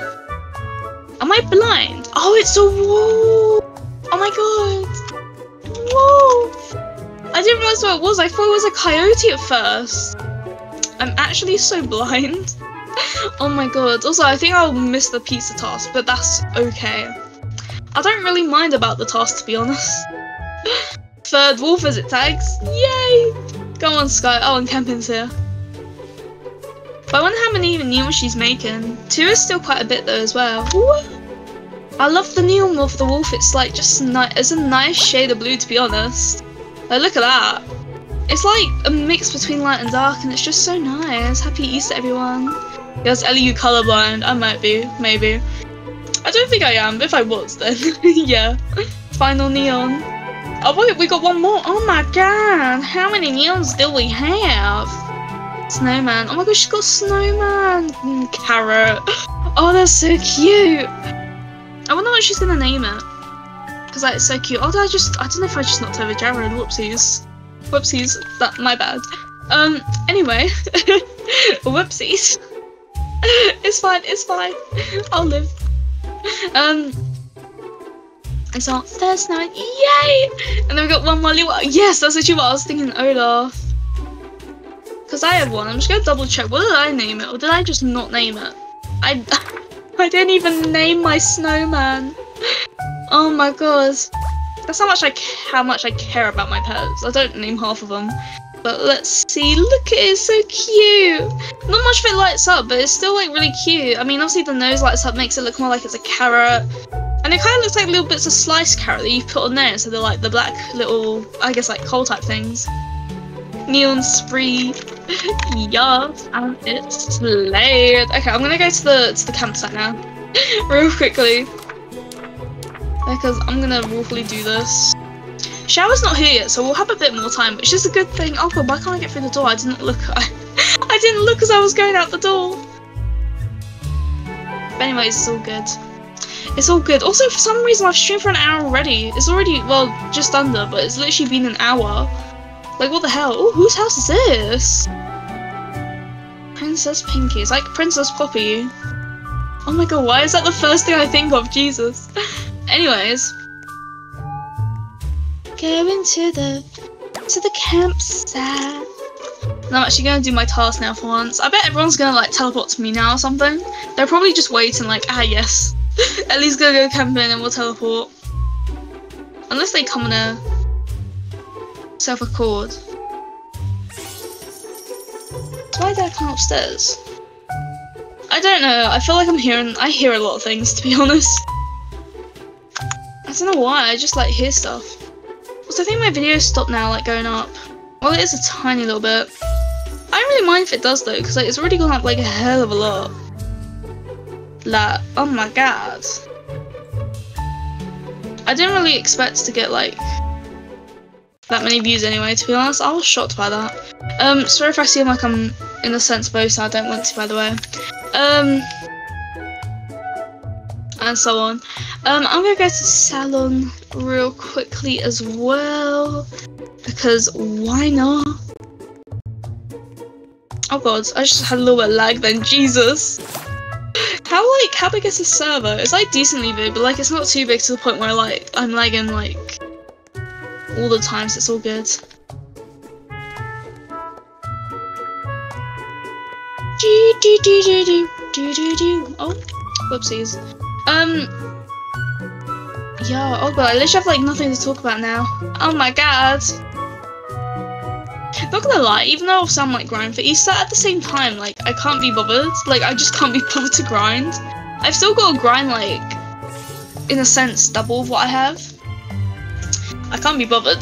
Am I blind? Oh, it's a wall! Oh my god! Whoa! I didn't realise what it was. I thought it was a coyote at first. I'm actually so blind. Oh my god. Also, I think I'll miss the pizza task, but that's okay. I don't really mind about the task, to be honest. Third wall visit tags. Yay! Go on, Sky. Oh, and Camping's here. But I wonder how many neons she's making. Two is still quite a bit though as well. Ooh. I love the neon of the wolf. It's like just it's a nice shade of blue, to be honest. Like, look at that. It's like a mix between light and dark, and it's just so nice. Happy Easter, everyone. Yes, Ellie, you colourblind? I might be, maybe. I don't think I am, but if I was, then yeah. Final neon. Oh wait, we got one more. Oh my god, how many neons do we have? Snowman. Oh my gosh, she's got snowman. Carrot. Oh, that's so cute. I wonder what she's gonna name it. Cause like, it's so cute. Oh, I don't know if I just knocked over Jared. Whoopsies. Whoopsies. That, my bad. Anyway. Whoopsies. It's fine. It's fine. I'll live. And so first night. Yay! And then we got one more. Yes, that's actually what I was thinking. Olaf. Because I have one. I'm just going to double check. What did I name it? Or did I just not name it? I didn't even name my snowman. Oh my god. That's how much I care about my pets. I don't name half of them. But let's see. Look at it. It's so cute. Not much of it lights up, but it's still like really cute. I mean, obviously the nose lights up, makes it look more like it's a carrot. And it kind of looks like little bits of sliced carrot that you've put on there. So they're like the black little, I guess, like coal type things. Neon spree. Yes, and it's slayed. Okay, I'm gonna go to the campsite now, real quickly, because I'm gonna willfully do this. Shower's not here yet, so we'll have a bit more time, which is a good thing. Oh god, why can't I get through the door? I didn't look. I didn't look as I was going out the door. But anyways, it's all good. It's all good. Also, for some reason, I've streamed for an hour already. It's already, well, just under, but it's literally been an hour. Like, what the hell? Oh, whose house is this? Princess Pinky. It's like Princess Poppy. Oh my god, why is that the first thing I think of? Jesus. Anyways. Going to the campsite. And I'm actually going to do my task now for once. I bet everyone's going to, like, teleport to me now or something. They're probably just waiting, like, ah, yes. Ellie's going to go camping and we'll teleport. Unless they come in a... self-accord. So why did I come upstairs? I don't know, I feel like I hear a lot of things, to be honest. I don't know why, I just like hear stuff. Also, I think my video stopped now, like going up. Well, it is a tiny little bit. I don't really mind if it does though, because like, it's already gone up like a hell of a lot. Like, oh my god. I didn't really expect to get like that many views anyway, to be honest. I was shocked by that. Sorry if I seem like I'm in a sense boasting, I don't want to, by the way. And so on. I'm gonna go to salon real quickly as well, because why not? Oh god, I just had a little bit of lag then, Jesus. How big is the server? It's like decently big, but like it's not too big to the point where like I'm lagging like all the time, so it's all good. Oh, whoopsies. Yeah, oh god, I literally have like nothing to talk about now. Oh my god. Not gonna lie, even though I've sound like grind for Easter, at the same time, like, I can't be bothered. Like, I just can't be bothered to grind. I've still got to grind, like, in a sense, double of what I have. I can't be bothered.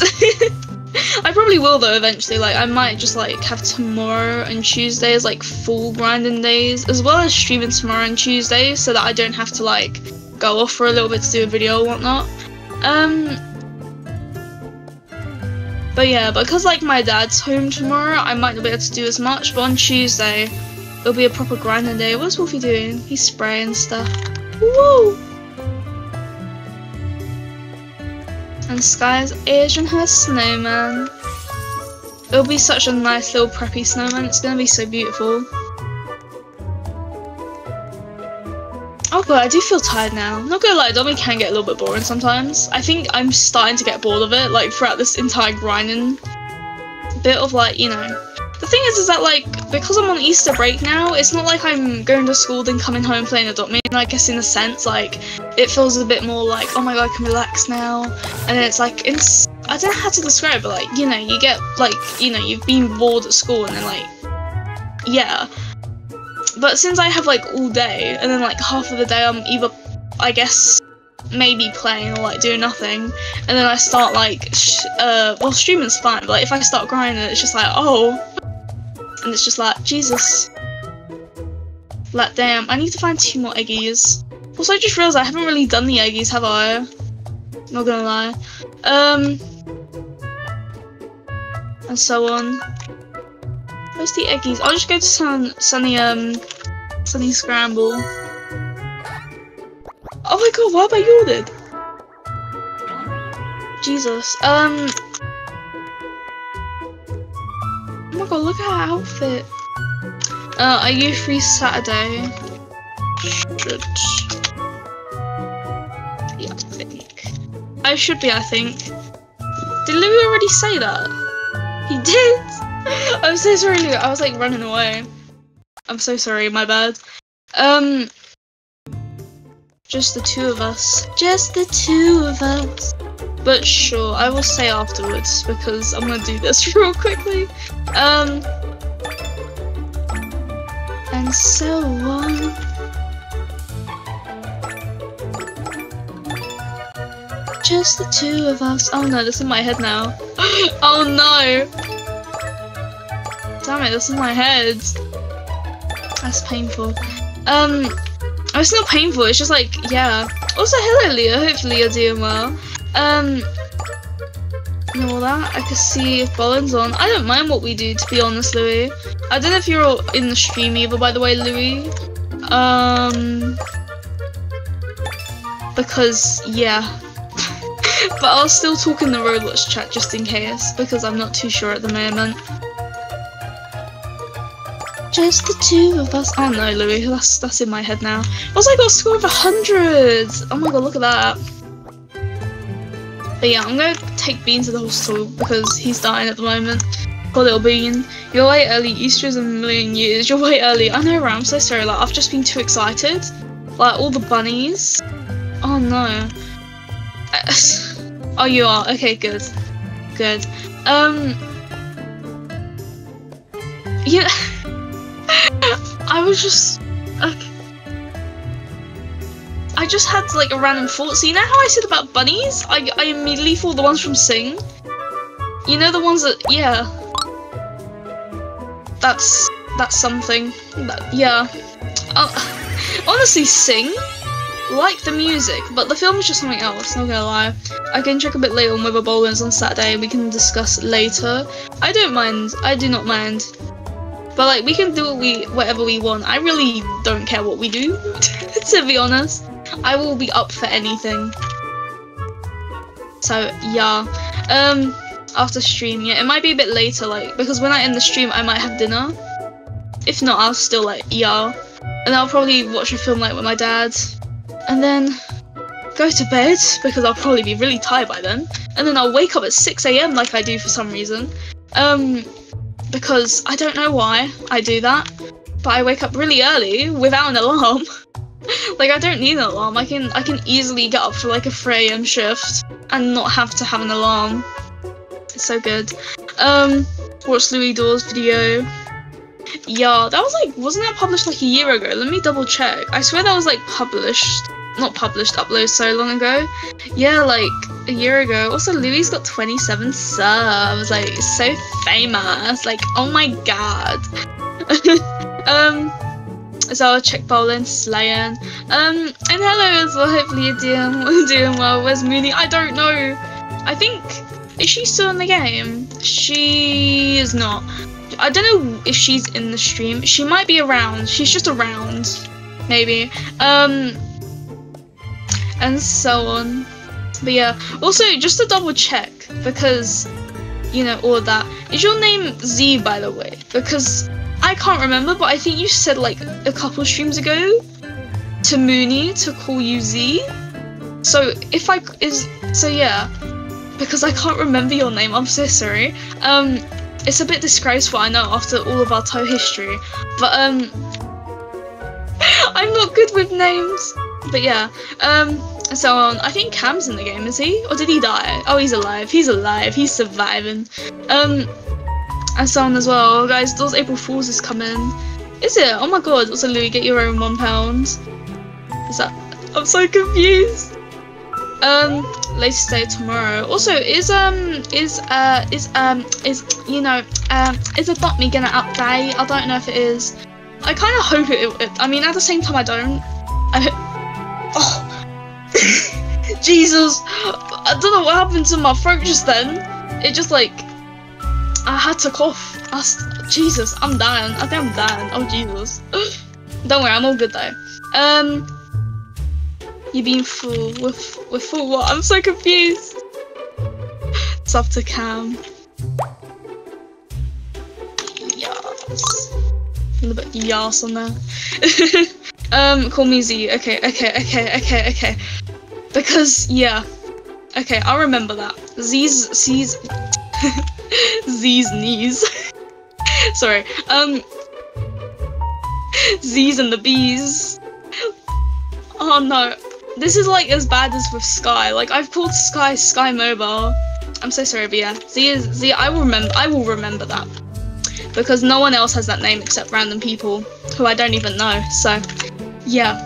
I probably will, though, eventually. Like, I might just, like, have tomorrow and Tuesday as, like, full grinding days, as well as streaming tomorrow and Tuesday, so that I don't have to, like, go off for a little bit to do a video or whatnot. But yeah, because like my dad's home tomorrow, I might not be able to do as much, but on Tuesday, it'll be a proper grinding day. What's Wolfie doing? He's spraying stuff. Woo! And Sky's aging her snowman. It'll be such a nice little preppy snowman, it's gonna be so beautiful. Oh god, I do feel tired now. Not gonna lie, Dobby can get a little bit boring sometimes. I think I'm starting to get bored of it, like, throughout this entire grinding bit of, like, you know. The thing is that, like, because I'm on Easter break now, it's not like I'm going to school then coming home playing Adopt Me. I guess in a sense, like, it feels a bit more like, oh my god, I can relax now. And then it's like, it's, I don't know how to describe it, but, like, you know, you get, like, you know, you've been bored at school and then, like, yeah. But since I have like all day, and then like half of the day I'm either, I guess, maybe playing or like doing nothing, and then I start like, well, streaming's fine, but like, if I start grinding, it's just like, oh, and it's just like, Jesus. Like, damn, I need to find 2 more eggies. Also, I just realised I haven't really done the eggies, have I? Not gonna lie. And so on. Where's the eggies? I'll just go to Sunny Scramble. Oh my god, why have I yielded? Jesus. Oh my god, look at her outfit. Are you free Saturday? Should. Yeah, I think. I should be, I think. Did Louis already say that? He did! I'm so sorry, Luke. I was like running away. I'm so sorry, my bad. Just the 2 of us. Just the 2 of us. But sure, I will say afterwards because I'm gonna do this real quickly. And so on. Just the 2 of us. Oh no, this is in my head now. Oh no. Damn it, that's in my head. That's painful. It's not painful, it's just like, yeah. Also, hello Leah, hopefully you're doing well. And all that, I could see if Bolin's on. I don't mind what we do, to be honest, Louis. I don't know if you're in the stream either, by the way, Louis. Because, yeah. But I'll still talk in the Roblox chat just in case, because I'm not too sure at the moment. Just the 2 of us. Oh no, Louis, that's in my head now. Also, I got a score of 100. Oh my god, look at that. But yeah, I'm gonna take Bean to the hospital because he's dying at the moment. Poor little Bean. You're late early. Easter is a million years. You're way early. I know, I'm so sorry. Like, I've just been too excited. Like, all the bunnies. Oh no. Oh, you are. Okay, good. Good. Yeah. I was just, okay. I just had like a random thought. So you know how I said about bunnies? I immediately thought the ones from Sing. You know the ones that, yeah. That's something. That, yeah. Honestly, Sing. like the music, but the film is just something else, not gonna lie. I can check a bit later on whether Bowling's on Saturday and we can discuss later. I don't mind, I do not mind. But like, we can do whatever we want. I really don't care what we do, to be honest. I will be up for anything. So yeah, after stream, yeah, it might be a bit later, like, because when I end the stream, I might have dinner. If not, I'll still like, yeah. And I'll probably watch a film like with my dad, and then go to bed because I'll probably be really tired by then. And then I'll wake up at 6 AM like I do for some reason, because I don't know why I do that, but I wake up really early without an alarm. Like, I don't need an alarm. I can easily get up for like a 3 AM shift and not have to have an alarm. It's so good. Watch Louis Doors video. Yeah, that was like, wasn't that published like a year ago? Let me double check. I swear that was like published, not published, uploaded so long ago. Yeah, like a year ago. Also, Louis got 27 subs. Like, so famous. Like, oh my god. So I'll check Bowling, slaying. And hello as well. Hopefully you're doing well. Where's Mooney? I don't know. I think, is she still in the game? She is not. I don't know if she's in the stream. She might be around. She's just around, maybe. And so on. But yeah. Also, just to double check, because, you know, all of that. Is your name Z, by the way? Because I can't remember, but I think you said like a couple streams ago to Mooney to call you Z. So if I is, so yeah, because I can't remember your name. I'm so sorry. It's a bit disgraceful, I know, after all of our toe history, but I'm not good with names, but yeah, and so on. I think Cam's in the game, is he? Or did he die? Oh, he's alive, he's alive, he's surviving. And so on as well. Guys, Doors April Fools is coming. Is it? Oh my god. Also, Louis, get your own £1. Is that? I'm so confused. Later today, tomorrow. Also, is Adopt Me gonna update? I don't know if it is. I kind of hope it. I mean, at the same time, I don't. Oh, Jesus! I don't know what happened to my throat just then. It just like, I had to cough. Jesus, I'm dying. I think I'm dying. Oh Jesus! Don't worry, I'm all good though. You've been full with full what? I'm so confused. It's up to Cam. Yas. A little bit yas on there. Call me Z. Okay. Because yeah. Okay, I'll remember that. Z's Z's knees. Sorry. Z's and the bees. Oh no. This is like as bad as with Sky. Like, I've called Sky Mobile. I'm so sorry, but yeah. Z, I will remember that. Because no one else has that name except random people who I don't even know. So yeah.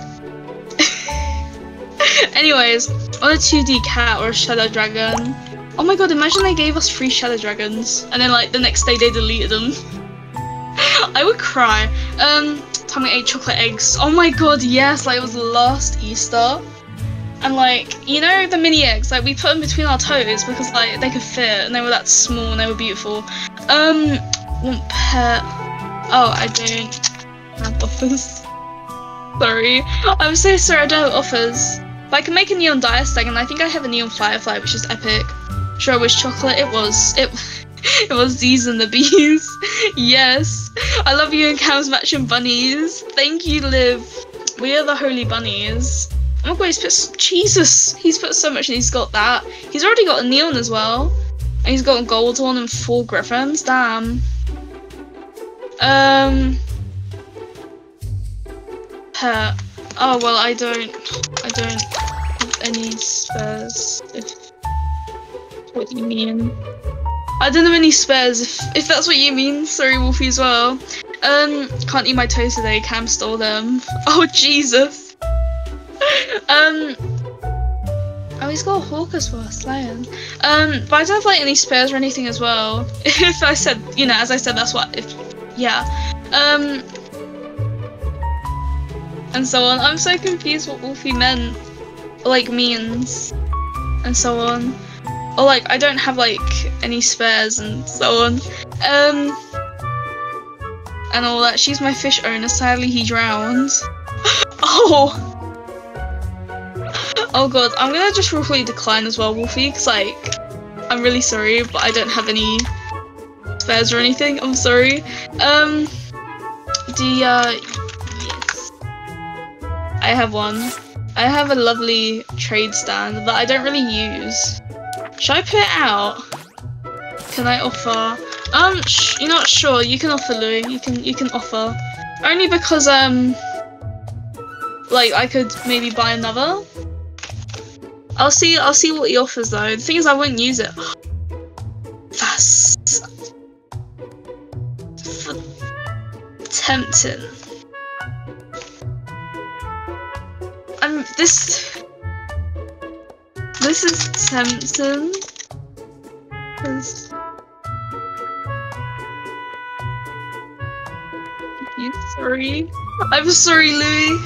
Anyways, on a 2D cat or a shadow dragon. Oh my god, imagine they gave us free shadow dragons and then like the next day they deleted them. I would cry. Time we ate chocolate eggs. Oh my god, yes, like it was last Easter. And like, you know the mini eggs, like we put them between our toes because like they could fit and they were that small and they were beautiful. Want pet? Oh, I don't have offers. Sorry. I'm so sorry, I don't have offers. But I can make a neon dire stag and I think I have a neon firefly, which is epic. Sure, I wish chocolate. It was Z's and the bees. Yes. I love you and Cam's matching bunnies. Thank you, Liv. We are the holy bunnies. Oh my god, he's put, Jesus, he's put so much and he's got that. He's already got a neon as well. And he's got a gold one and 4 griffins. Damn. Pet. Oh well, I don't have any spares. What do you mean? I don't have any spares, if that's what you mean. Sorry, Wolfie, as well. Can't eat my toes today, Cam stole them. Oh, Jesus. Oh, he's got a hawk as well, slaying. But I don't have, like, any spares or anything as well. If I said, you know, as I said, that's what, if, yeah. and so on. I'm so confused what Wolfie meant, or, like, means, and so on. Or, like, I don't have, like, any spares and so on. And all that. She's my fish owner. Sadly, he drowned. Oh! Oh god, I'm gonna just really decline as well, Wolfie, because, like, I'm really sorry, but I don't have any spares or anything. I'm sorry. Yes. I have one. I have a lovely trade stand that I don't really use. Should I put it out? Can I offer? You're not sure. You can offer, Louis. You can offer. Only because, like, I could maybe buy another. I'll see what he offers though. The thing is, I won't use it. That's tempting. This is tempting. Sorry. I'm sorry, Louis.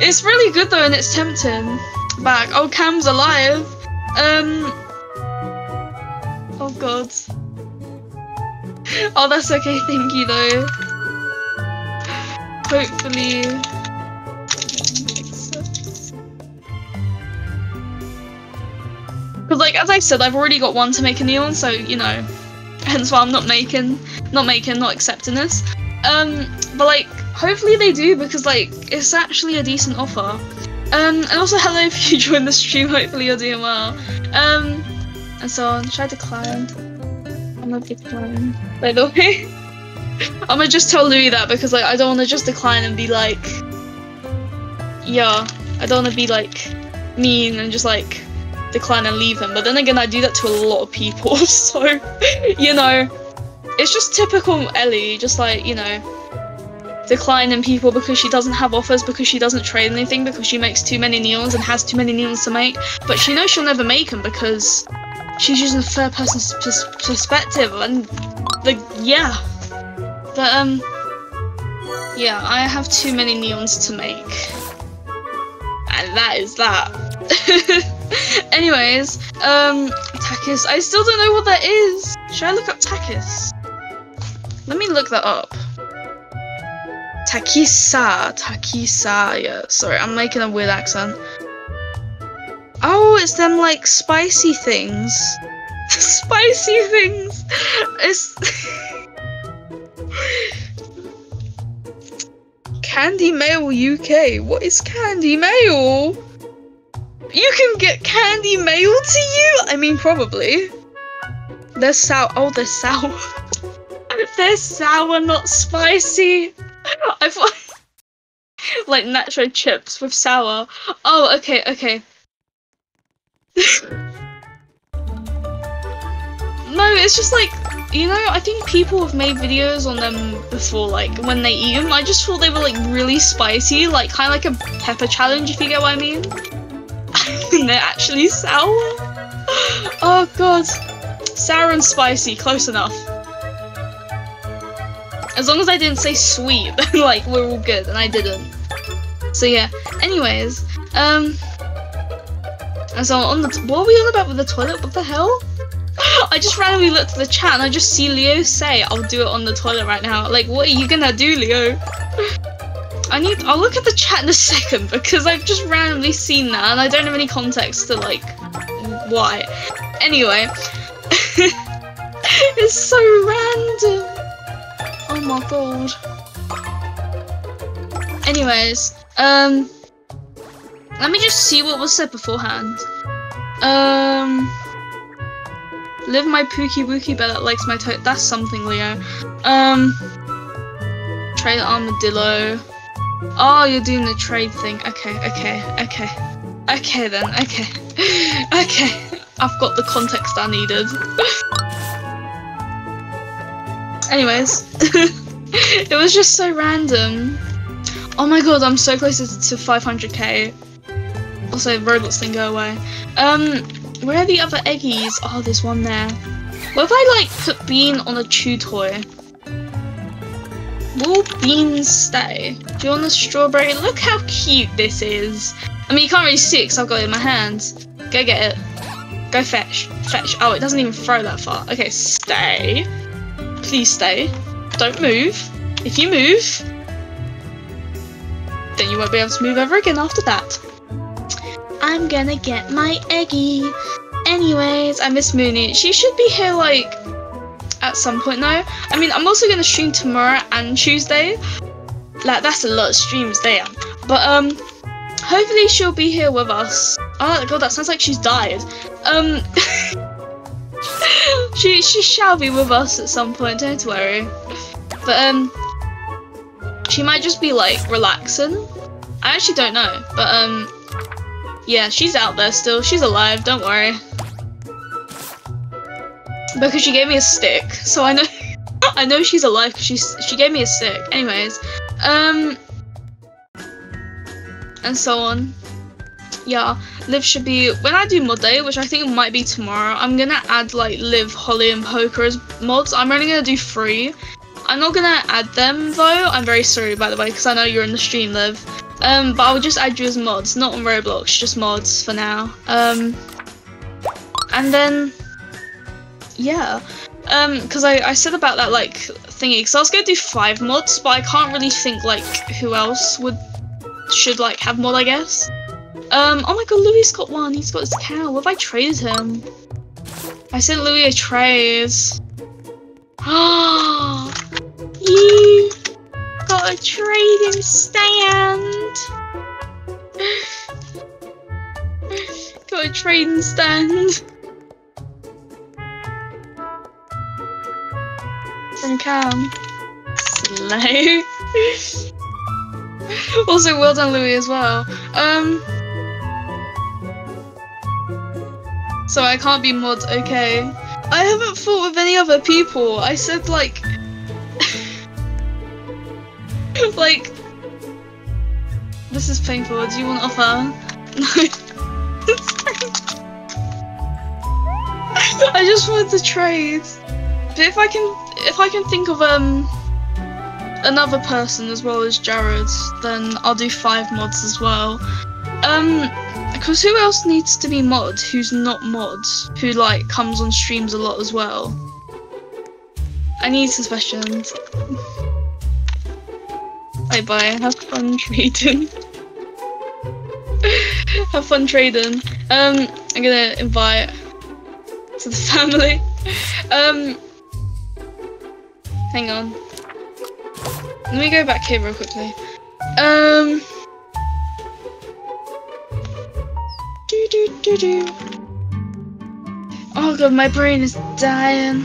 It's really good though, and it's tempting. Back. Oh, Cam's alive. Oh god. Oh, that's okay. Thank you though. Hopefully. Because, like, as I said, I've already got one to make a new one, so you know, hence why I'm not accepting this. But, like, hopefully they do, because, like, it's actually a decent offer. And also hello if you joined the stream, hopefully you're doing well. And so on. Should I decline? I'm gonna decline, by the way. I'm gonna just tell Louis that, because, like, I don't want to just decline and be like, yeah, I don't want to be, like, mean and just, like, decline and leave him. But then again, I do that to a lot of people, so, you know, it's just typical Ellie, just, like, you know, declining people because she doesn't have offers, because she doesn't trade anything, because she makes too many neons and has too many neons to make, but she knows she'll never make them because she's using a third person's perspective, and yeah. But yeah, I have too many neons to make, and that is that. Anyways, Takis, I still don't know what that is. Should I look up Takis? Let me look that up. Takisa, yeah, sorry, I'm making a weird accent. Oh, it's them, like, spicy things. Spicy things! It's... Candy Mail UK, what is Candy Mail? You can get Candy Mail to you? I mean, probably. They're sour, oh, they're sour. They're sour, not spicy. I thought, like, nacho chips with sour. Oh, okay. No, it's just, like, you know, I think people have made videos on them before, like, when they eat them. I just thought they were, like, really spicy, like, kind of like a pepper challenge, if you get what I mean. And they're actually sour. Oh, God. Sour and spicy, close enough. As long as I didn't say sweet, then, like, we're all good, and I didn't. So yeah, anyways, and so on the, what are we on about with the toilet? What the hell? I just randomly looked at the chat and I just see Leo say, I'll do it on the toilet right now. Like, what are you gonna do, Leo? I'll look at the chat in a second, because I've just randomly seen that and I don't have any context to, like, why. Anyway, it's so random. Oh my god. Anyways, let me just see what was said beforehand. Live my pookie wookie bear that likes my toad. That's something, Leo. Trade armadillo. Oh, you're doing the trade thing. Okay then, okay. Okay, I've got the context I needed. Anyways, it was just so random. Oh my god, I'm so close to 500k. Also, Roblox thing, go away. Where are the other eggies? Oh, there's one there. What if I, like, put Bean on a chew toy? Will Bean stay? Do you want a strawberry? Look how cute this is. I mean, you can't really see it because I've got it in my hands. Go get it. Go fetch. Fetch. Oh, it doesn't even throw that far. Okay, stay. Please stay. Don't move. If you move, then you won't be able to move ever again after that. I'm gonna get my eggie. Anyways, I miss Mooney. She should be here, like, at some point now. I mean, I'm also gonna stream tomorrow and Tuesday. Like, that's a lot of streams there. But, hopefully she'll be here with us. Oh, God, that sounds like she's died. She shall be with us at some point, don't worry. But, she might just be, like, relaxing. I actually don't know, but, yeah, she's out there still. She's alive, don't worry. Because she gave me a stick, so I know I know she's alive because she gave me a stick. Anyways, and so on. Yeah, Liv should be, when I do mod day, which I think might be tomorrow, I'm gonna add like Liv, Holly and Poker as mods. I'm only gonna do 3. I'm not gonna add them though. I'm very sorry, by the way, because I know you're in the stream, Liv. But I'll just add you as mods, not on Roblox, just mods for now. And then, yeah, because I said about that, like, thingy, because I was going to do 5 mods, but I can't really think, like, who else should, like, have mod, I guess. Oh my god, Louis got one, he's got his cow, what if I traded him? I sent Louis a trade. Ah, you got a trading stand! Got a trading stand! From Cam. Slow. Also, well done, Louis, as well. So I can't be mod, okay. I haven't fought with any other people. I said, like, like, this is painful. Do you want offer? No. I just wanted to trade. But if I can think of another person as well as Jared, then I'll do 5 mods as well. Because who else needs to be mod? Who's not mod? Who like comes on streams a lot as well? I need suggestions. Bye, have fun trading. Have fun trading. I'm gonna invite to the family. Hang on. Let me go back here real quickly. Oh god, my brain is dying.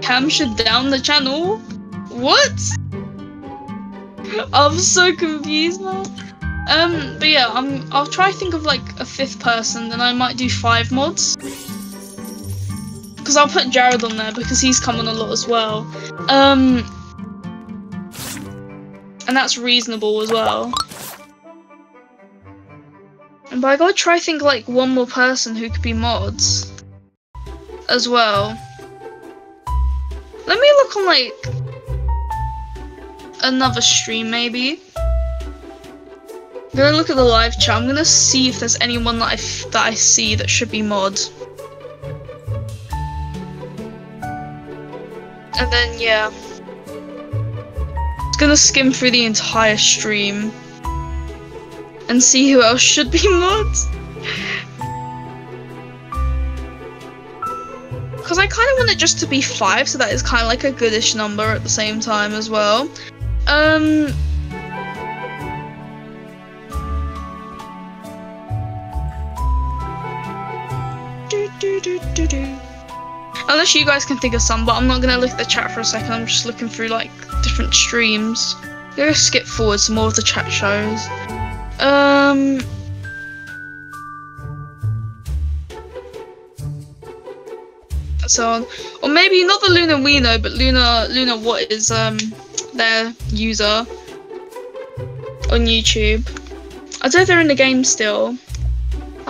Cam should down the channel? What? I'm so confused now. But yeah, I'll try to think of like a 5th person, then I might do 5 mods. Because I'll put Jared on there because he's coming a lot as well. And that's reasonable as well. But I gotta try to think like one more person who could be mods as well. Let me look on, like, another stream, maybe. I'm gonna look at the live chat. I'm gonna see if there's anyone that I see that should be mod. And then, yeah. I'm gonna skim through the entire stream and see who else should be mod. Because I kind of want it just to be 5, so that is kind of like a goodish number at the same time as well. Unless you guys can think of some, but I'm not going to look at the chat for a second. I'm just looking through like different streams. I'm going to skip forward some more of the chat shows. So on. Or maybe not the Luna we know, but Luna what is their user on YouTube. I don't know if they're in the game still.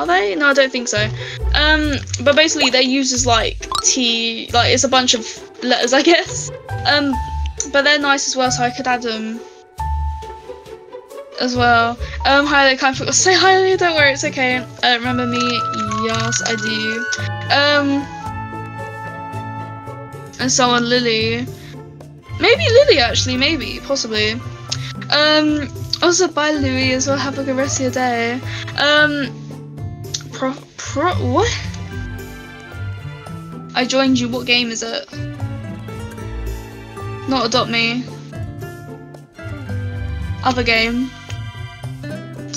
Are they? No, I don't think so. But basically they uses like T, like it's a bunch of letters, I guess. But they're nice as well, so I could add them as well. Hi there, kind of forgot to say hi there, don't worry, it's okay. Remember me? Yes, I do. And someone Lily. Maybe Lily actually, maybe, possibly. Also bye Louie as well, have a good rest of your day. What? I joined you, what game is it? Not Adopt Me. Other game.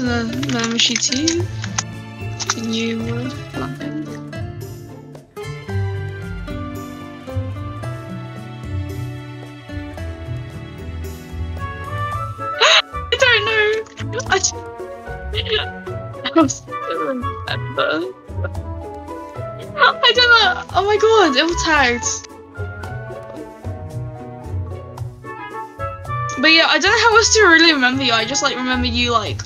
Murder Mystery 2. New word. I don't know. I still remember. I don't know. Oh my god, it all tagged. But yeah, I don't know how else to really remember you. I just like remember you like.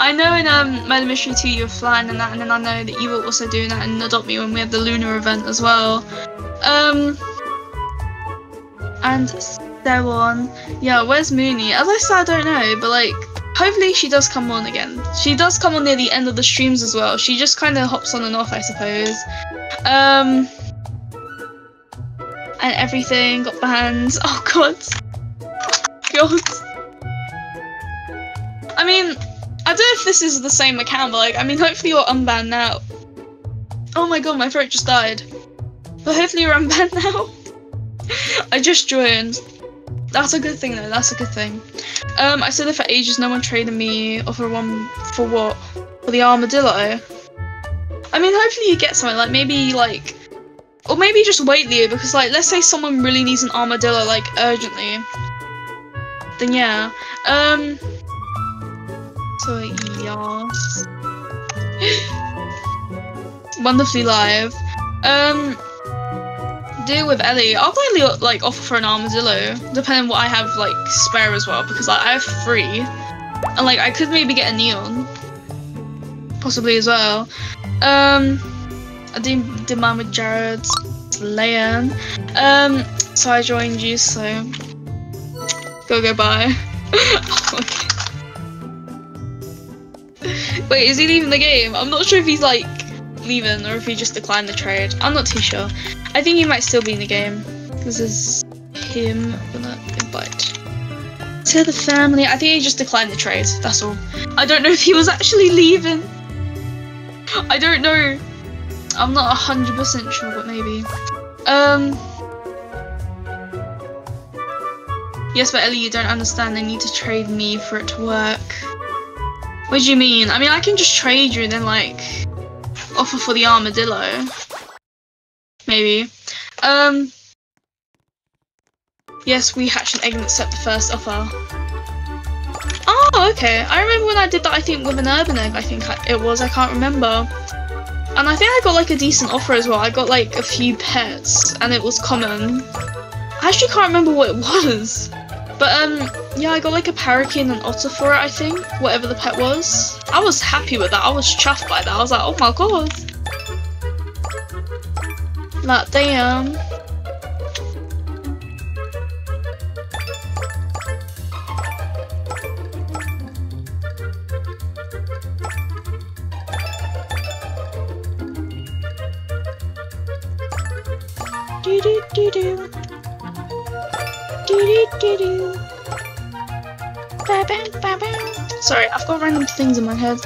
I know in Murder Mystery 2 you were flying and that, and then I know that you were also doing that in Adopt Me when we had the Lunar event as well. And so on. Yeah, where's Mooney? As I said, I don't know, but like, hopefully she does come on again. She does come on near the end of the streams as well. She just kind of hops on and off, I suppose. And everything got banned. Oh god. God. I mean, I don't know if this is the same account, but like, I mean, hopefully you're unbanned now. Oh my god, my throat just died. But hopefully you're unbanned now. I just joined. That's a good thing though, that's a good thing. I stood there for ages, no one traded me or for one, for what? For the armadillo. I mean, hopefully you get something, like maybe like, or maybe just wait there, because like, let's say someone really needs an armadillo, like urgently. Then yeah. So yes. Wonderfully live. Deal with Ellie. I'll probably like offer for an armadillo, depending on what I have like spare as well, because like, I have 3, and like I could maybe get a neon, possibly as well. I did mine with Jared Leon. So I joined you. So go bye. Okay. Wait, is he leaving the game? I'm not sure if he's like leaving or if he just declined the trade. I'm not too sure. I think he might still be in the game. This is him. Gonna invite to the family. I think he just declined the trade. That's all. I don't know if he was actually leaving. I don't know. I'm not 100% sure, but maybe. Yes, but Ellie, you don't understand. They need to trade me for it to work. What do you mean? I mean, I can just trade you and then like offer for the armadillo. Maybe. Yes, we hatched an egg and accept the first offer. Oh, okay. I remember when I did that, I think with an urban egg, I think it was, I can't remember. And I think I got like a decent offer as well. I got like a few pets and it was common. I actually can't remember what it was. But yeah, I got like a parakeet and an otter for it, I think, whatever the pet was. I was happy with that, I was chuffed by that, I was like, oh my god. Like, damn. Do-do-do-do. Sorry, I've got random things in my head.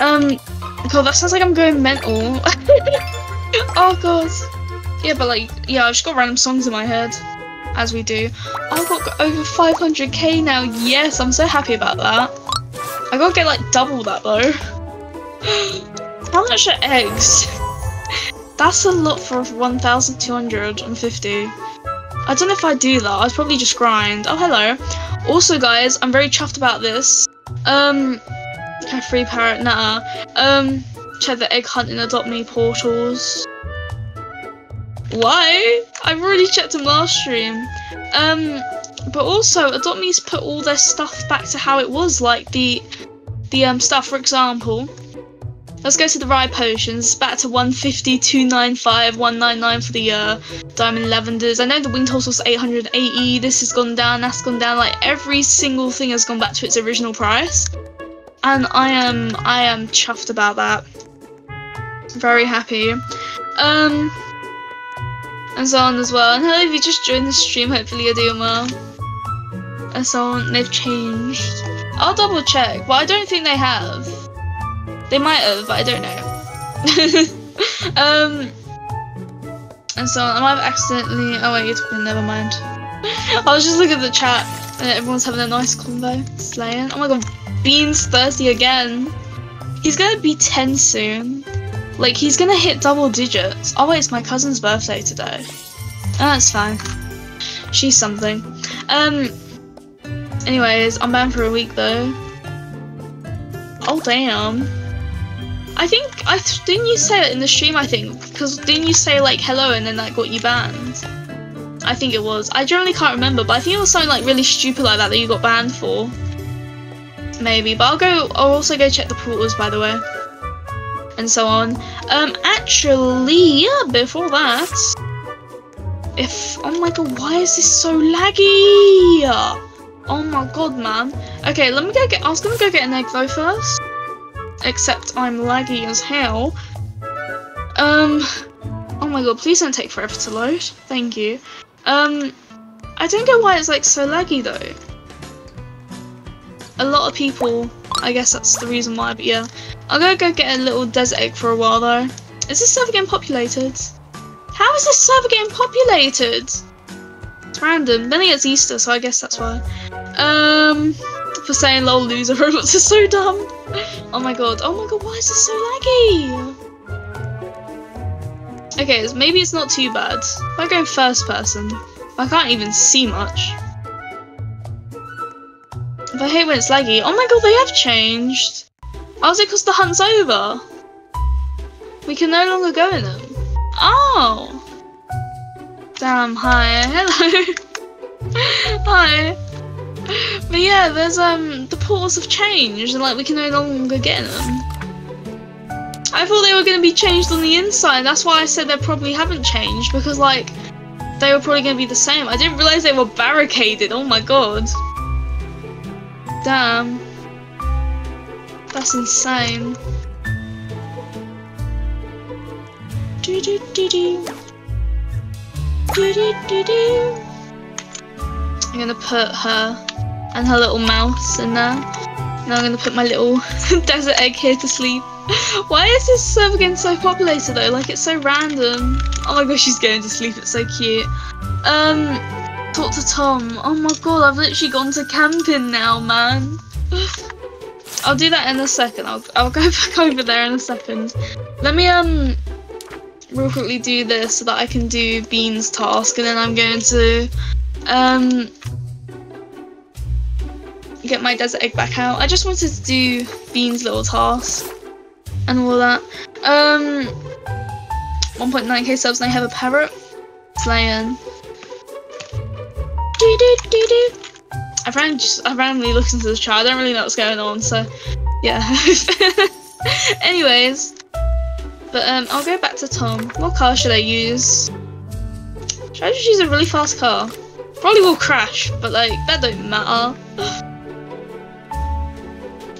God, that sounds like I'm going mental. Oh god. Yeah, but like, yeah, I've just got random songs in my head, as we do. I've got over 500k now. Yes, I'm so happy about that. I gotta get like double that though. How much are eggs? That's a lot for 1,250. I don't know if I do that, I'd probably just grind. Oh, hello. Also, guys, I'm very chuffed about this. Free parrot, nah. Check the egg hunt in Adopt Me portals. Why? I've already checked them last stream. But also, Adopt Me's put all their stuff back to how it was, like the stuff, for example. Let's go to the rye potions. Back to 150, 295, 199 for the diamond lavenders. I know the wing toss was 880. This has gone down. That's gone down. Like every single thing has gone back to its original price, and I am chuffed about that. Very happy. And so on as well. And hello, if you just joined the stream, hopefully you're doing well. And so on. They've changed. I'll double check. Well, I don't think they have. They might have, but I don't know. And so on. I might have accidentally. Oh wait, you're talking. Never mind. I was just looking at the chat, and everyone's having a nice convo. Slaying. Oh my god, Bean's thirsty again. He's gonna be 10 soon. Like, he's gonna hit double digits. Oh wait, it's my cousin's birthday today. Oh, that's fine. She's something. Anyways, I'm banned for a week though. Oh damn. Didn't you say that in the stream, I think? Because didn't you say like hello and then that got you banned? I think it was. I generally can't remember, but I think it was something like really stupid like that that you got banned for. Maybe, but I'll also go check the portals by the way. And so on. Actually, before that, oh my god, why is this so laggy? Oh my god, man. Okay, let me go get, I was gonna go get an egg though first. Except I'm laggy as hell. Oh my god, please don't take forever to load. Thank you. I don't know why it's like so laggy though. A lot of people, I guess that's the reason why, but yeah. I'm gonna go get a little desert egg for a while though. Is this server getting populated? How is this server getting populated? It's random. Then it's Easter, so I guess that's why. For saying lol loser, robots are so dumb. Oh my god, why is this so laggy? Okay, maybe it's not too bad. If I go first person, I can't even see much. If I hate when it's laggy. Oh my god, they have changed. How's it because the hunt's over? We can no longer go in them. Oh! Damn, hi. Hello. Hi. But yeah, there's the portals have changed and like we can no longer get in them. I thought they were going to be changed on the inside. That's why I said they probably haven't changed, because like they were probably going to be the same. I didn't realise they were barricaded. Oh my god. Damn. That's insane. I'm gonna put her and her little mouse in there. Now I'm gonna put my little desert egg here to sleep. Why is this server getting so populated though? Like, it's so random. Oh my gosh, she's going to sleep. It's so cute. Talk to Tom. Oh my god, I've literally gone to camping now, man. I'll do that in a second. I'll go back over there in a second. Let me real quickly do this so that I can do Bean's task, and then I'm going to get my desert egg back out. I just wanted to do Bean's little task and all that. 1.9k subs and I have a parrot. Slaying. Do do do do. I randomly looked into the chat. I don't really know what's going on, so yeah. Anyways, but I'll go back to Tom. What car should I use? Should I just use a really fast car? Probably will crash, but like that don't matter.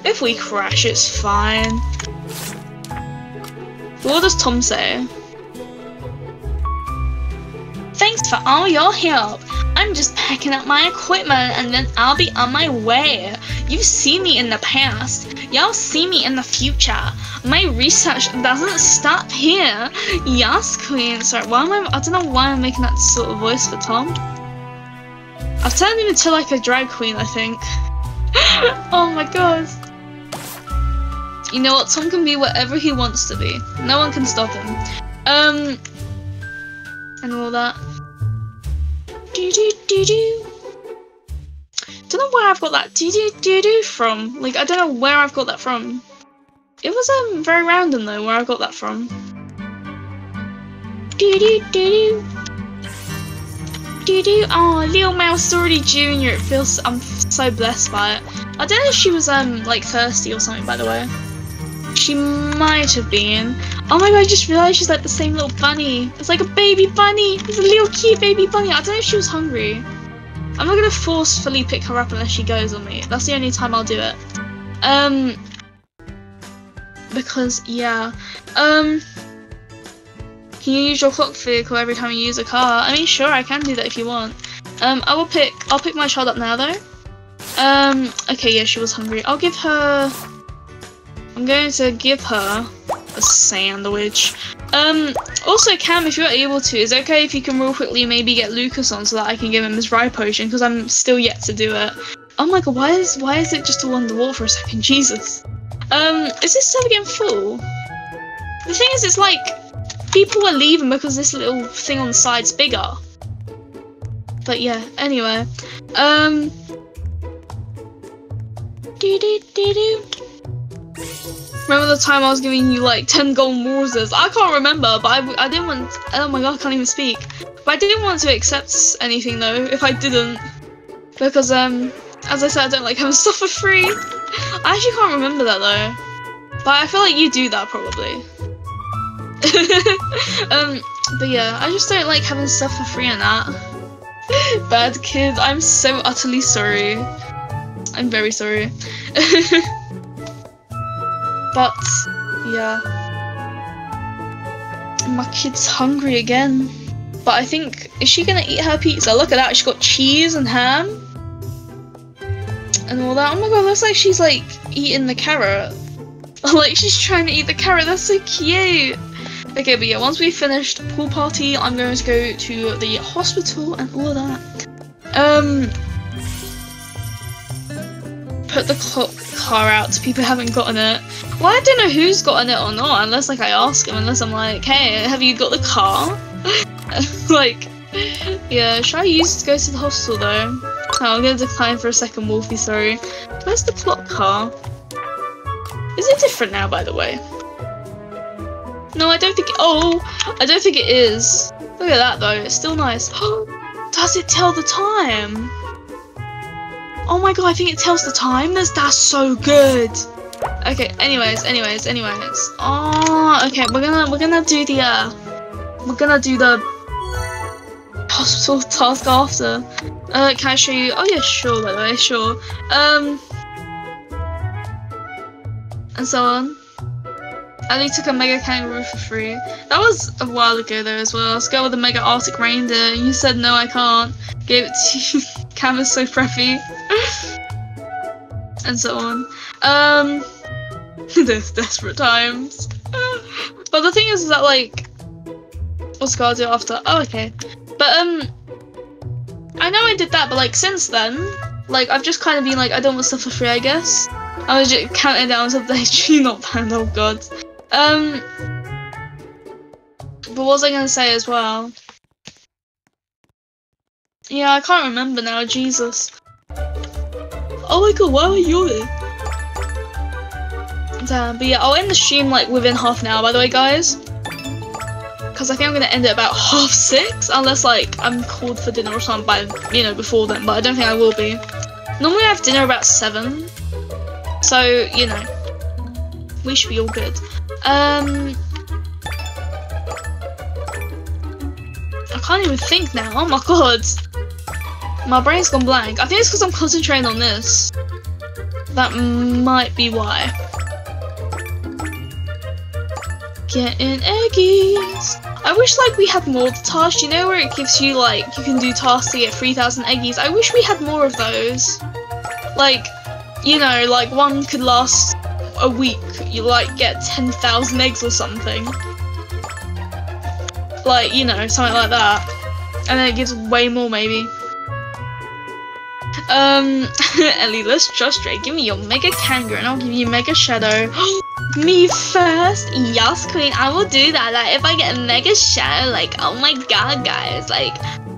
If we crash, it's fine. What does Tom say? Thanks for all your help. I'm just packing up my equipment and then I'll be on my way. You've seen me in the past. Y'all see me in the future. My research doesn't stop here. Yes, Queen. Sorry, why am I don't know why I'm making that sort of voice for Tom. I've turned him into like a drag queen, I think. Oh my god. You know what? Tom can be whatever he wants to be. No one can stop him. And all that. Don't know where I've got that do-do-do-do from. Like, I don't know where I've got that from. It was very random though where I got that from. Do-do-do-do. Do-do. Oh, little mouse already junior. It feels, I'm so blessed by it. I don't know if she was like thirsty or something, by the way. She might have been. Oh my god, I just realized she's like the same little bunny. It's like a baby bunny. It's a little cute baby bunny. I don't know if she was hungry. I'm not gonna forcefully pick her up unless she goes on me. That's the only time I'll do it. Because, yeah. Can you use your clock vehicle every time you use a car? I mean, sure, I can do that if you want. I'll pick my child up now, though. Okay, yeah, she was hungry. I'll give her... I'm going to give her a sandwich. Also, Cam, if you're able to, is it okay if you can real quickly maybe get Lucas on so that I can give him his rye potion? Because I'm still yet to do it. Oh my god, why is it just all on the wall for a second? Jesus. Is this stuff getting full? The thing is, it's like, people are leaving because this little thing on the side's bigger. But yeah, anyway. Remember the time I was giving you like 10 golden roses? I can't remember, but I didn't want... Oh my god, I can't even speak. But I didn't want to accept anything though, if I didn't. Because, as I said, I don't like having stuff for free. I actually can't remember that though. But I feel like you do that probably. But yeah, I just don't like having stuff for free and that. Bad kid, I'm so utterly sorry. I'm very sorry. But, yeah. My kid's hungry again. But I think, is she gonna eat her pizza? Look at that, she's got cheese and ham. And all that. Oh my god, looks like she's like eating the carrot. Like she's trying to eat the carrot, that's so cute. Okay, but yeah, once we finished pool party, I'm going to go to the hospital and all of that. Put the car out, people haven't gotten it. Well, I don't know who's gotten it or not, unless like I ask them, unless I'm like, hey, have you got the car? Like, yeah, should I use it to go to the hospital though? Oh, I'm gonna decline for a second, Wolfie, sorry. Where's the clock car? Is it different now, by the way? No, I don't think, oh, I don't think it is. Look at that though, it's still nice. Does it tell the time? Oh my god, I think it tells the time. That's so good. Okay, anyways. Oh, okay, we're gonna do the hospital task after. Can I show you? Oh yeah, sure, by the way, sure. And so on. Ellie took a mega kangaroo for free. That was a while ago though as well. Let's go with the mega arctic reindeer. You said no, I can't. Gave it to you. Cam is so preppy. And so on. Those desperate times. But the thing is that like, what's I'll do after? Oh, okay. But I know I did that, but like since then, like I've just kind of been like, I don't want stuff for free, I guess. I was just counting down to the tree not banned. Oh god. But what was I gonna say as well? Yeah, I can't remember now, Jesus. Oh my god, why are you in? Damn, but yeah, I'll end the stream like within half an hour, by the way, guys. Because I think I'm going to end at about 6:30, unless like I'm called for dinner or something by, you know, before then, but I don't think I will be. Normally I have dinner about 7, so, you know, we should be all good. I can't even think now, oh my god. My brain's gone blank. I think it's because I'm concentrating on this. That might be why. Getting eggies. I wish like we had more tasks, you know, where it gives you like, you can do tasks to get 3,000 eggies. I wish we had more of those. Like, you know, like one could last a week. You like get 10,000 eggs or something. Like, you know, something like that. And then it gives way more maybe. Ellie, let's just rate. Give me your mega kangaroo and I'll give you mega shadow. Me first? Yes, queen, I will do that. Like, if I get a mega shadow, like, oh my god, guys, like,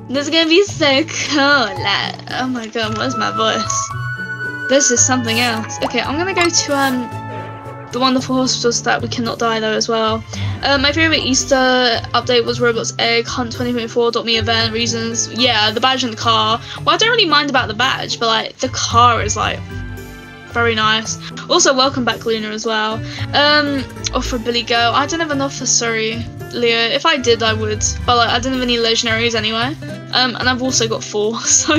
this is gonna be so cool. Like, oh my god, where's my voice? This is something else. Okay, I'm gonna go to, the wonderful hospitals that we cannot die though as well. My favorite Easter update was Roblox Egg Hunt 2024. Adopt Me event reasons. Yeah, the badge and the car. Well, I don't really mind about the badge, but like the car is like very nice. Also, welcome back, Luna, as well. Or for Billy Go. I don't have enough for Surrey, Leo. If I did, I would. But like, I don't have any legendaries anyway. And I've also got 4. So,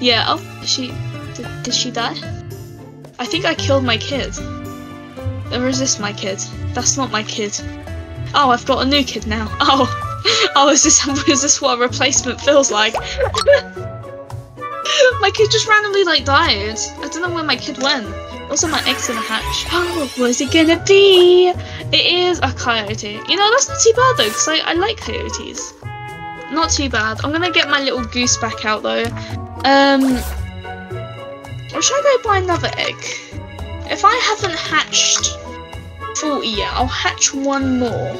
yeah. Oh, she did she die? I think I killed my kid. Or is this my kid? That's not my kid. Oh, I've got a new kid now. Oh. Oh, is this what a replacement feels like? My kid just randomly like died. I don't know where my kid went. Also, my egg's in a hatch. Oh, what is it gonna be? It is a coyote. You know, that's not too bad though, because I like coyotes. Not too bad. I'm gonna get my little goose back out though. Or should I go buy another egg? If I haven't hatched 40 yet, I'll hatch one more.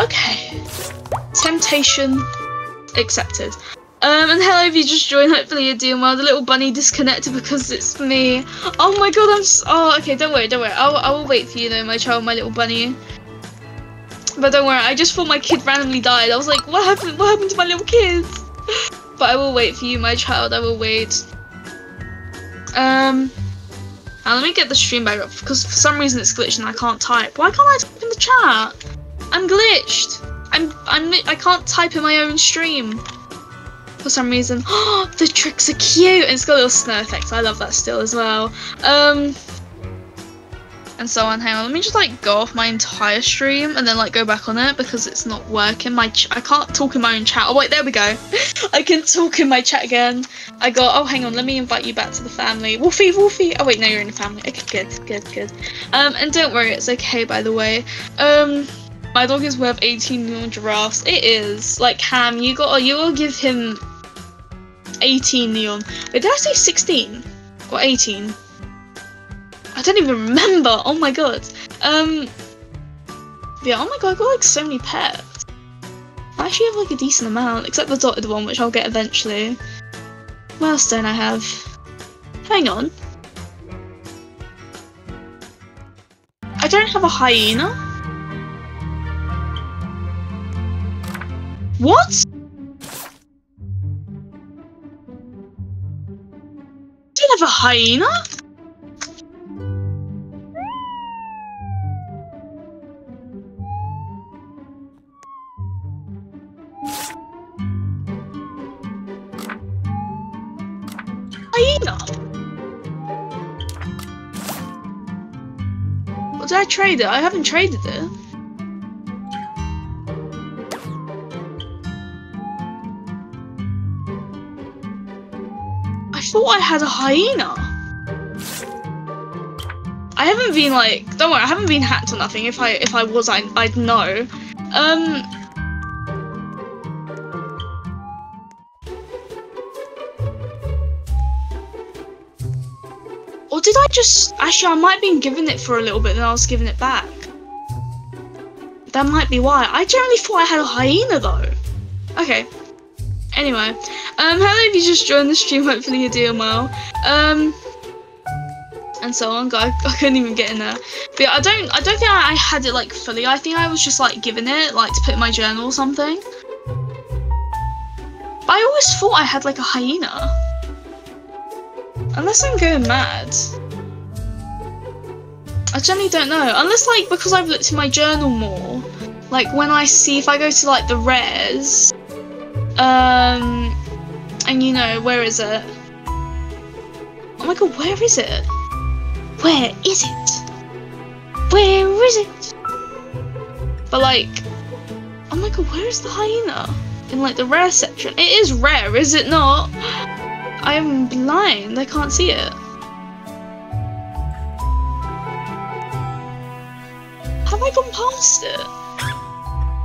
Okay. Temptation accepted. And hello, if you just joined, hopefully you're doing well. The little bunny disconnected because it's me. Oh my god, oh, okay, don't worry. I will wait for you though, my child, my little bunny. But don't worry, I just thought my kid randomly died. I was like, what happened to my little kids? But I will wait for you, my child, I will wait. Now let me get the stream back up, because for some reason it's glitching, I can't type. Why can't I type in the chat? I'm glitched. I can't type in my own stream for some reason. Oh, the tricks are cute, and it's got a little snow effect. I love that still as well. And so on. Hang on, let me just like go off my entire stream and then like go back on it because it's not working. I can't talk in my own chat. Oh wait, there we go. I can talk in my chat again. I got. Oh, hang on, let me invite you back to the family. Wolfie. Oh wait, no, you're in the family. Okay, good. And don't worry, it's okay by the way. My dog is worth 18 million giraffes. It is. Like, Cam, you gotta give him 18 neon. Wait, did I say 16? Or 18? I don't even remember. Oh my god. Yeah, oh my god, I got like so many pets. I actually have like a decent amount, except the dotted one, which I'll get eventually. What else don't I have? Hang on. I don't have a hyena. What? Do you have a hyena? Hyena? Well, did I trade it? I haven't traded it. I thought I had a hyena. I haven't been like, don't worry, I haven't been hacked or nothing. If I was, I'd know. Or did I just, actually I might have been given it for a little bit and I was giving it back. That might be why. I generally thought I had a hyena though. Okay. Anyway, hello if you just joined the stream, hopefully you're doing well. And so on, God, I couldn't even get in there. But yeah, I don't think I had it like fully. I think I was just like given it, like to put in my journal or something. But I always thought I had like a hyena. Unless I'm going mad. I generally don't know, unless like because I've looked in my journal more. Like when I see, if I go to like the rares, and you know, where is it? Oh my god, where is it? Where is it? Where is it? But like, oh my god, where is the hyena? In like the rare section. It is rare, is it not? I am blind, I can't see it. Have I gone past it?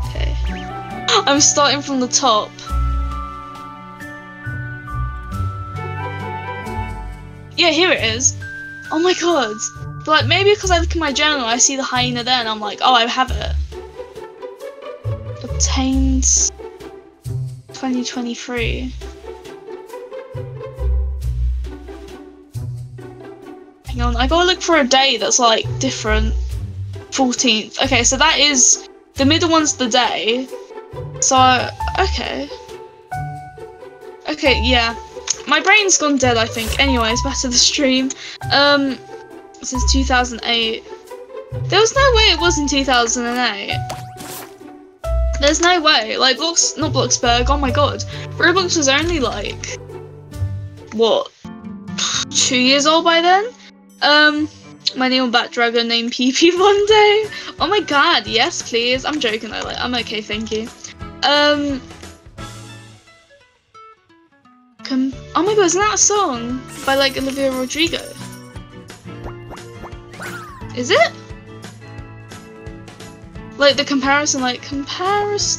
Okay. I'm starting from the top. Yeah, here it is. Oh my god. But like, maybe because I look in my journal, I see the hyena there and I'm like, oh, I have it. Obtained 2023. Hang on, I gotta look for a day that's like different. 14th. Okay, so that is, the middle one's the day. So, okay. Okay, yeah. My brain's gone dead, I think. Anyways, back to the stream. since 2008. There was no way it was in 2008. There's no way. Like, not Bloxburg, oh my god. Roblox was only like, what, 2 years old by then? My Nickelback dragon named PP one day. Oh my god, yes please. I'm joking though, like, I'm okay, thank you. Oh my god, isn't that a song by like Olivia Rodrigo? Is it? Like the comparison, like comparison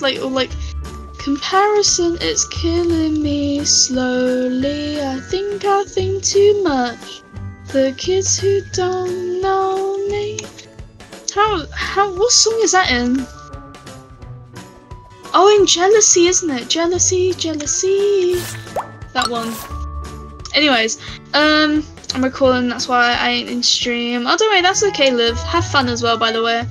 is killing me slowly. I think too much. The kids who don't know me. What song is that in? Oh, in Jealousy, isn't it? Jealousy, Jealousy. That one. Anyways, I'm recording, that's why I ain't in stream. Oh, don't worry, that's okay, Liv. Have fun as well, by the way.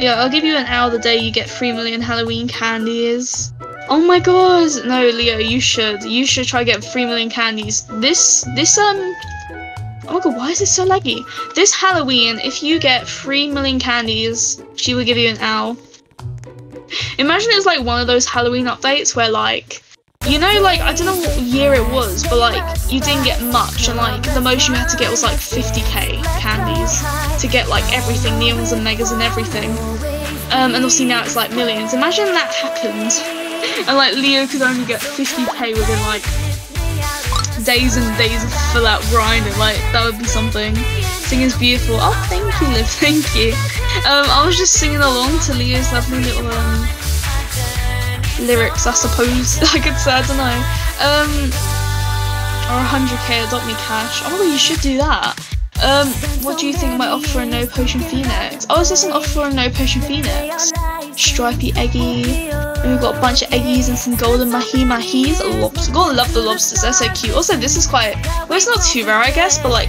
Yeah, I'll give you an hour the day you get 3 million Halloween candies. Oh my god! No, Leo, you should. You should try get 3 million candies. Oh my god, why is it so laggy? This Halloween, if you get 3 million candies, she will give you an owl. Imagine it's like one of those Halloween updates where like, you know, like, I don't know what year it was, but like, you didn't get much, and like, the most you had to get was like 50k candies to get like everything, neons and megas and everything. And obviously now it's like millions. Imagine that happened, and like, Leo could only get 50k within like, days and days of full out grinding. Like, that would be something. Singing's beautiful. Oh, thank you, Liv, thank you. I was just singing along to Leo's lovely little, lyrics, I suppose. I could say, I don't know. Or 100k Adopt Me cash. Oh, you should do that. What do you think about offer for a no potion phoenix? Oh, is this an offer for a no potion phoenix? Stripey eggy. And we've got a bunch of eggies and some golden mahis. Lobster. Gotta love the lobsters. They're so cute. Also, this is quite. Well, it's not too rare, I guess, but like,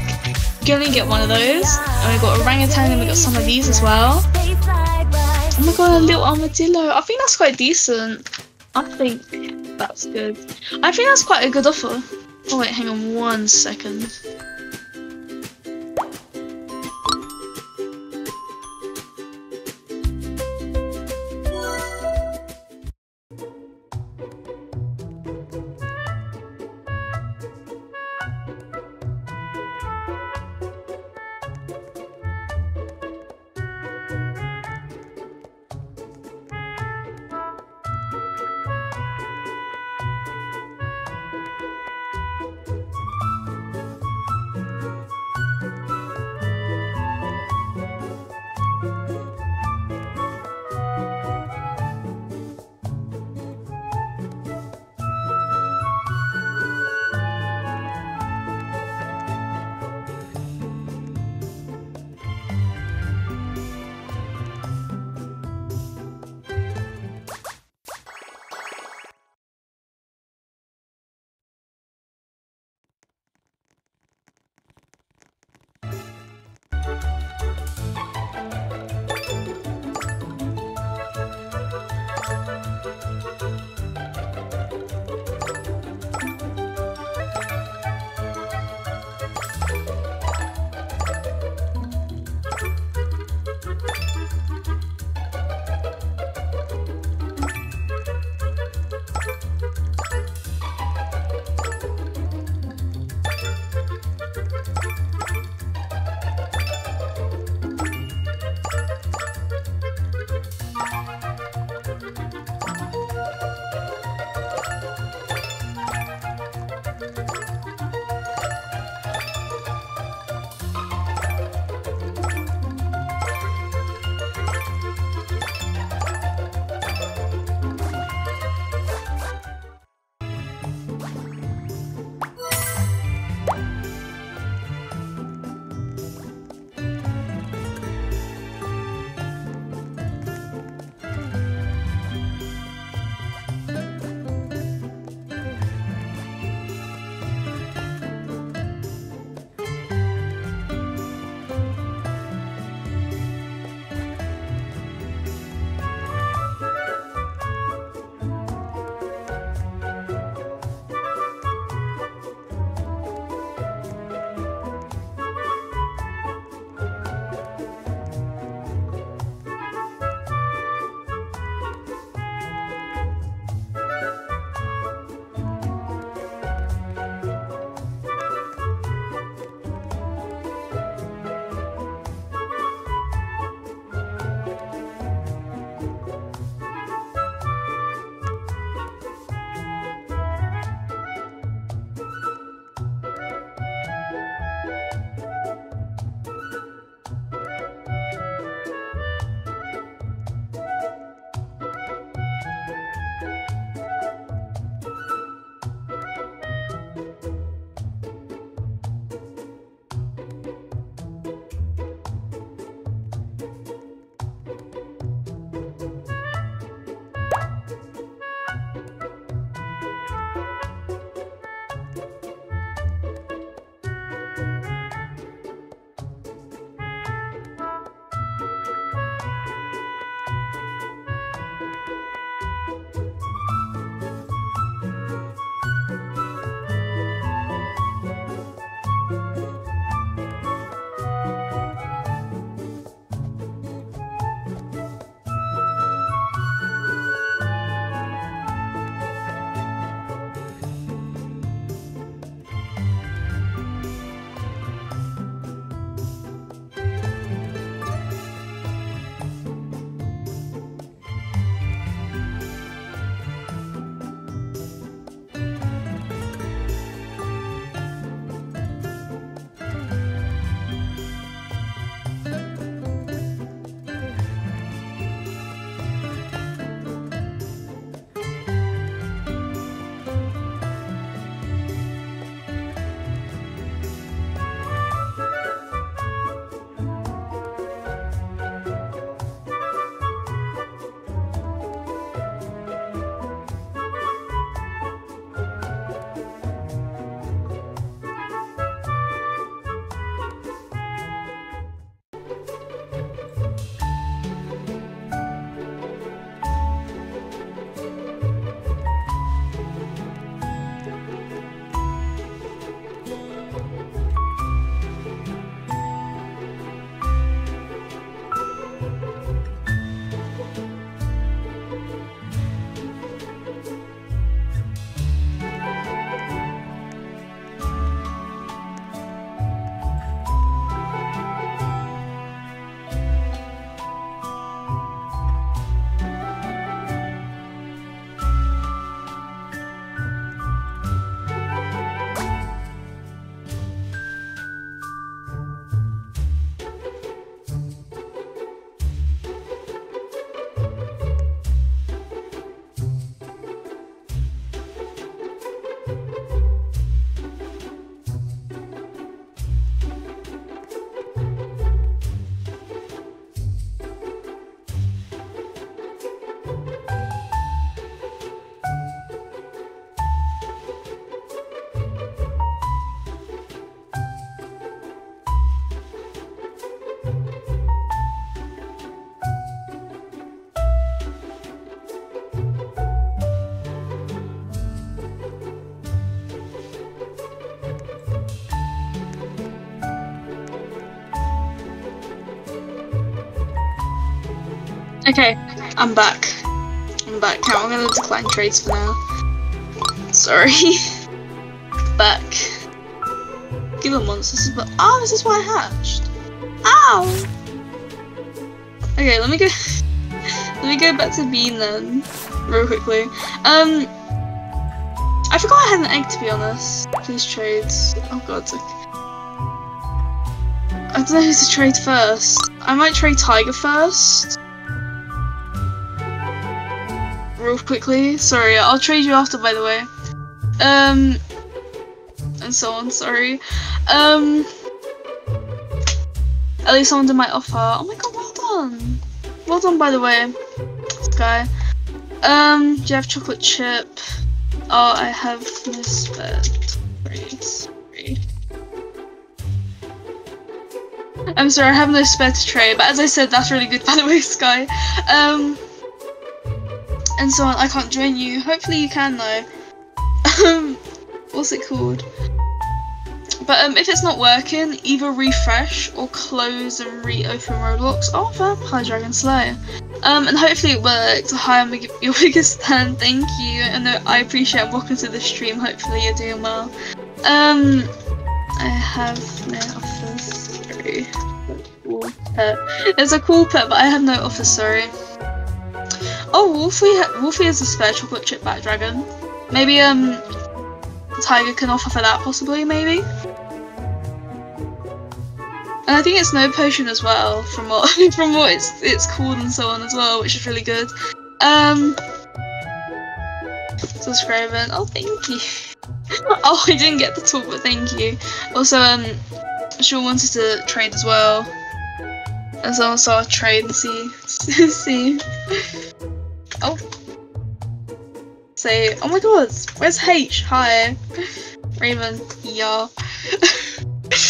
you can only get one of those. And we've got orangutan, and we've got some of these as well. Oh my god, a little armadillo. I think that's quite decent. I think that's good. I think that's quite a good offer. Oh wait, hang on one second. Okay, I'm back. Now I'm gonna decline trades for now. Sorry. Back. Give them once. This is what. Oh, this is why I hatched. Ow! Okay, let me go. Let me go back to Bean then, real quickly. I forgot I had an egg, to be honest. Please trade. Oh god. I don't know who to trade first. I might trade Tiger first. Real quickly. Sorry, I'll trade you after, by the way. And so on, sorry. At least someone did my offer. Oh my god, well done. Well done, by the way. This guy. Do you have chocolate chip? Oh, I have misfed. Sorry. I'm sorry, I have no spare to trade, but as I said, that's really good, by the way, Sky. And so on, I can't join you. Hopefully you can, though. What's it called? But if it's not working, either refresh or close and reopen Roblox. Oh, Vampire Dragon Slayer. And hopefully it worked. Hi, I'm your biggest fan. Thank you. And I appreciate it. Welcome to the stream. Hopefully you're doing well. I have no offers. Sorry. There's a cool pet, but I have no offers. Sorry. Oh, Wolfie is a spare chocolate chip back dragon. Maybe Tiger can offer for that, possibly, maybe. And I think it's no potion as well, from what it's called and so on as well, which is really good. Subscribing. Oh, thank you. Oh, I didn't get the talk, but thank you. Also, Sean wanted to trade as well. And so I'll trade and see. Oh. Say, oh my god, where's H? Hi. Raymond. Yeah.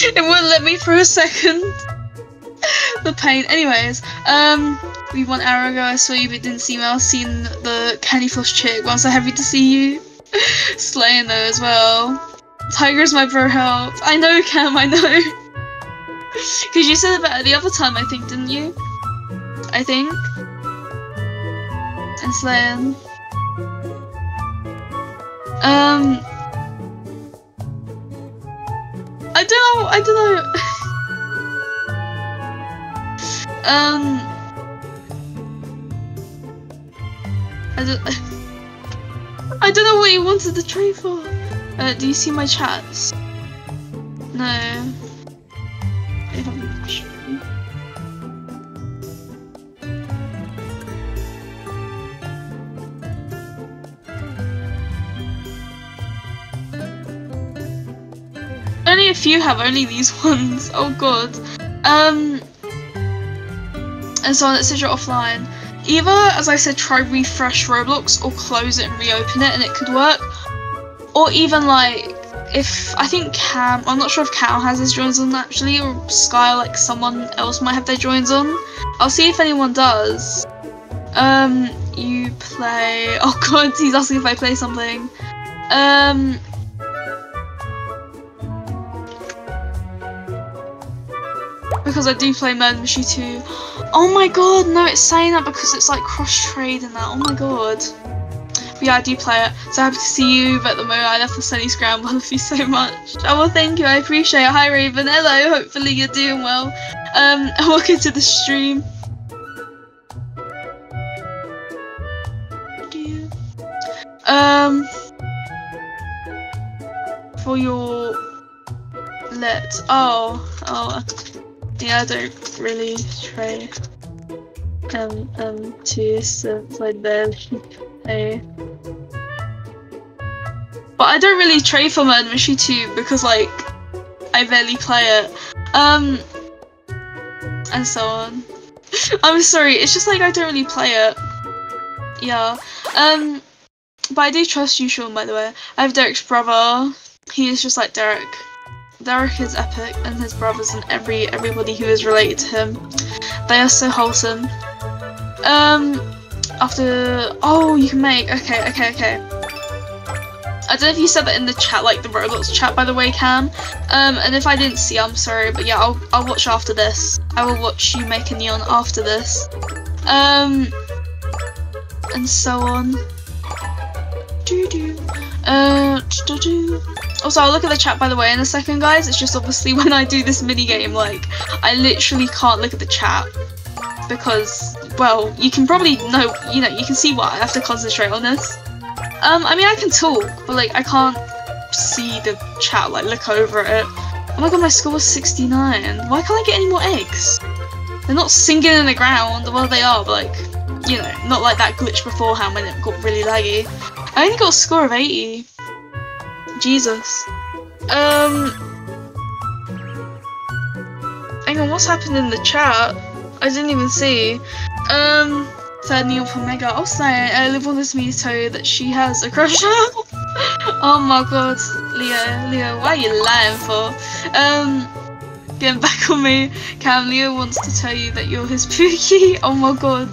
It wouldn't let me for a second. The pain. Anyways, we 1 hour ago I saw you but didn't see me. I've seen the Candy Floss chick. Well, I'm so happy to see you. Slaying though as well. Tiger's my bro help. I know, Cam, I know. Because you said about it the other time, I think, didn't you? I think. And Slayin. I don't know. I don't know what you wanted the trade for. Do you see my chats? No. Only a few have, only these ones. Oh god. And so on, it says you're offline. Either, as I said, try refresh Roblox or close it and reopen it and it could work. Or even like, if I think Cam, I'm not sure if Cal has his joins on actually, or Sky, like someone else might have their joins on. I'll see if anyone does. You play. Oh god, he's asking if I play something. Because I do play Murder Mystery 2. Oh my god, no, it's saying that because it's like cross trade and that. Oh my god. Yeah, I do play it. So happy to see you, but at the moment I left the sunny scramble. I love you so much. Oh, well, thank you. I appreciate it. Hi, Raven. Hello. Hopefully you're doing well. Welcome to the stream. For your let. Oh. Yeah, I don't really try. To like that. Hey. But I don't really trade for Murder Mystery 2 because like I barely play it. And so on. I'm sorry, it's just like I don't really play it. Yeah. But I do trust you, Sean, by the way. I have Derek's brother. He is just like Derek. Derek is epic, and his brothers and everybody who is related to him. They are so wholesome. After, oh, you can make, okay. I don't know if you said that in the chat, like the Roblox chat, by the way, Cam. And if I didn't see, I'm sorry, but yeah, I'll watch after this. I will watch you make a neon after this. and so on. Also, I'll look at the chat, by the way, in a second, guys. It's just obviously when I do this mini game, like, I literally can't look at the chat because, well, you can probably know, you know, you can see what I have to concentrate on this. I mean, I can talk, but like, I can't see the chat, like, look over at it. Oh my god, my score was 69. Why can't I get any more eggs? They're not sinking in the ground, well, they are, but like, you know, not like that glitch beforehand when it got really laggy. I only got a score of 80. Jesus. Hang on, what's happened in the chat? I didn't even see. Third Neil from Mega. I'll say, Liv wants me to tell you that she has a crush. Oh my god, Leo, why are you lying for? Getting back on me. Cam, Leo wants to tell you that you're his pookie. Oh my god.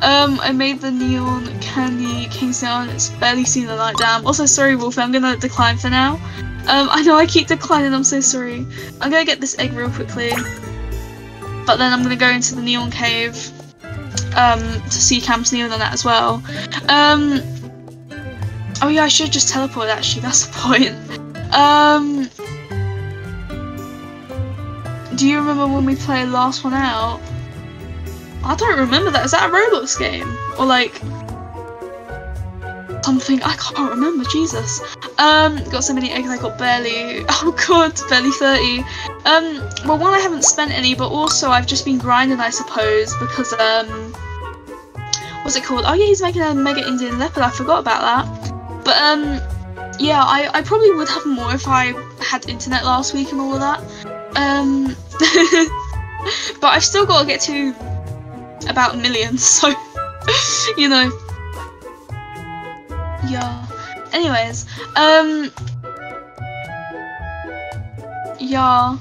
I made the neon candy came down, it's barely seen the light. Damn. Also, sorry Wolfie, I'm gonna decline for now. I know I keep declining, I'm so sorry. I'm gonna get this egg real quickly, but then I'm gonna go into the neon cave to see Cam's neon on that as well. Oh yeah, I should just teleport actually, that's the point. Do you remember when we played Last One Out? I don't remember that. Is that a Roblox game? Or like something? I can't remember, Jesus. Got so many eggs I got barely, oh god, barely 30. Well, one, I haven't spent any, but also I've just been grinding, I suppose, because what's it called? Oh yeah, he's making a mega Indian leopard, I forgot about that. But yeah, I probably would have more if I had internet last week and all of that. But I've still got to get to about millions, so you know, yeah. Anyways, yeah,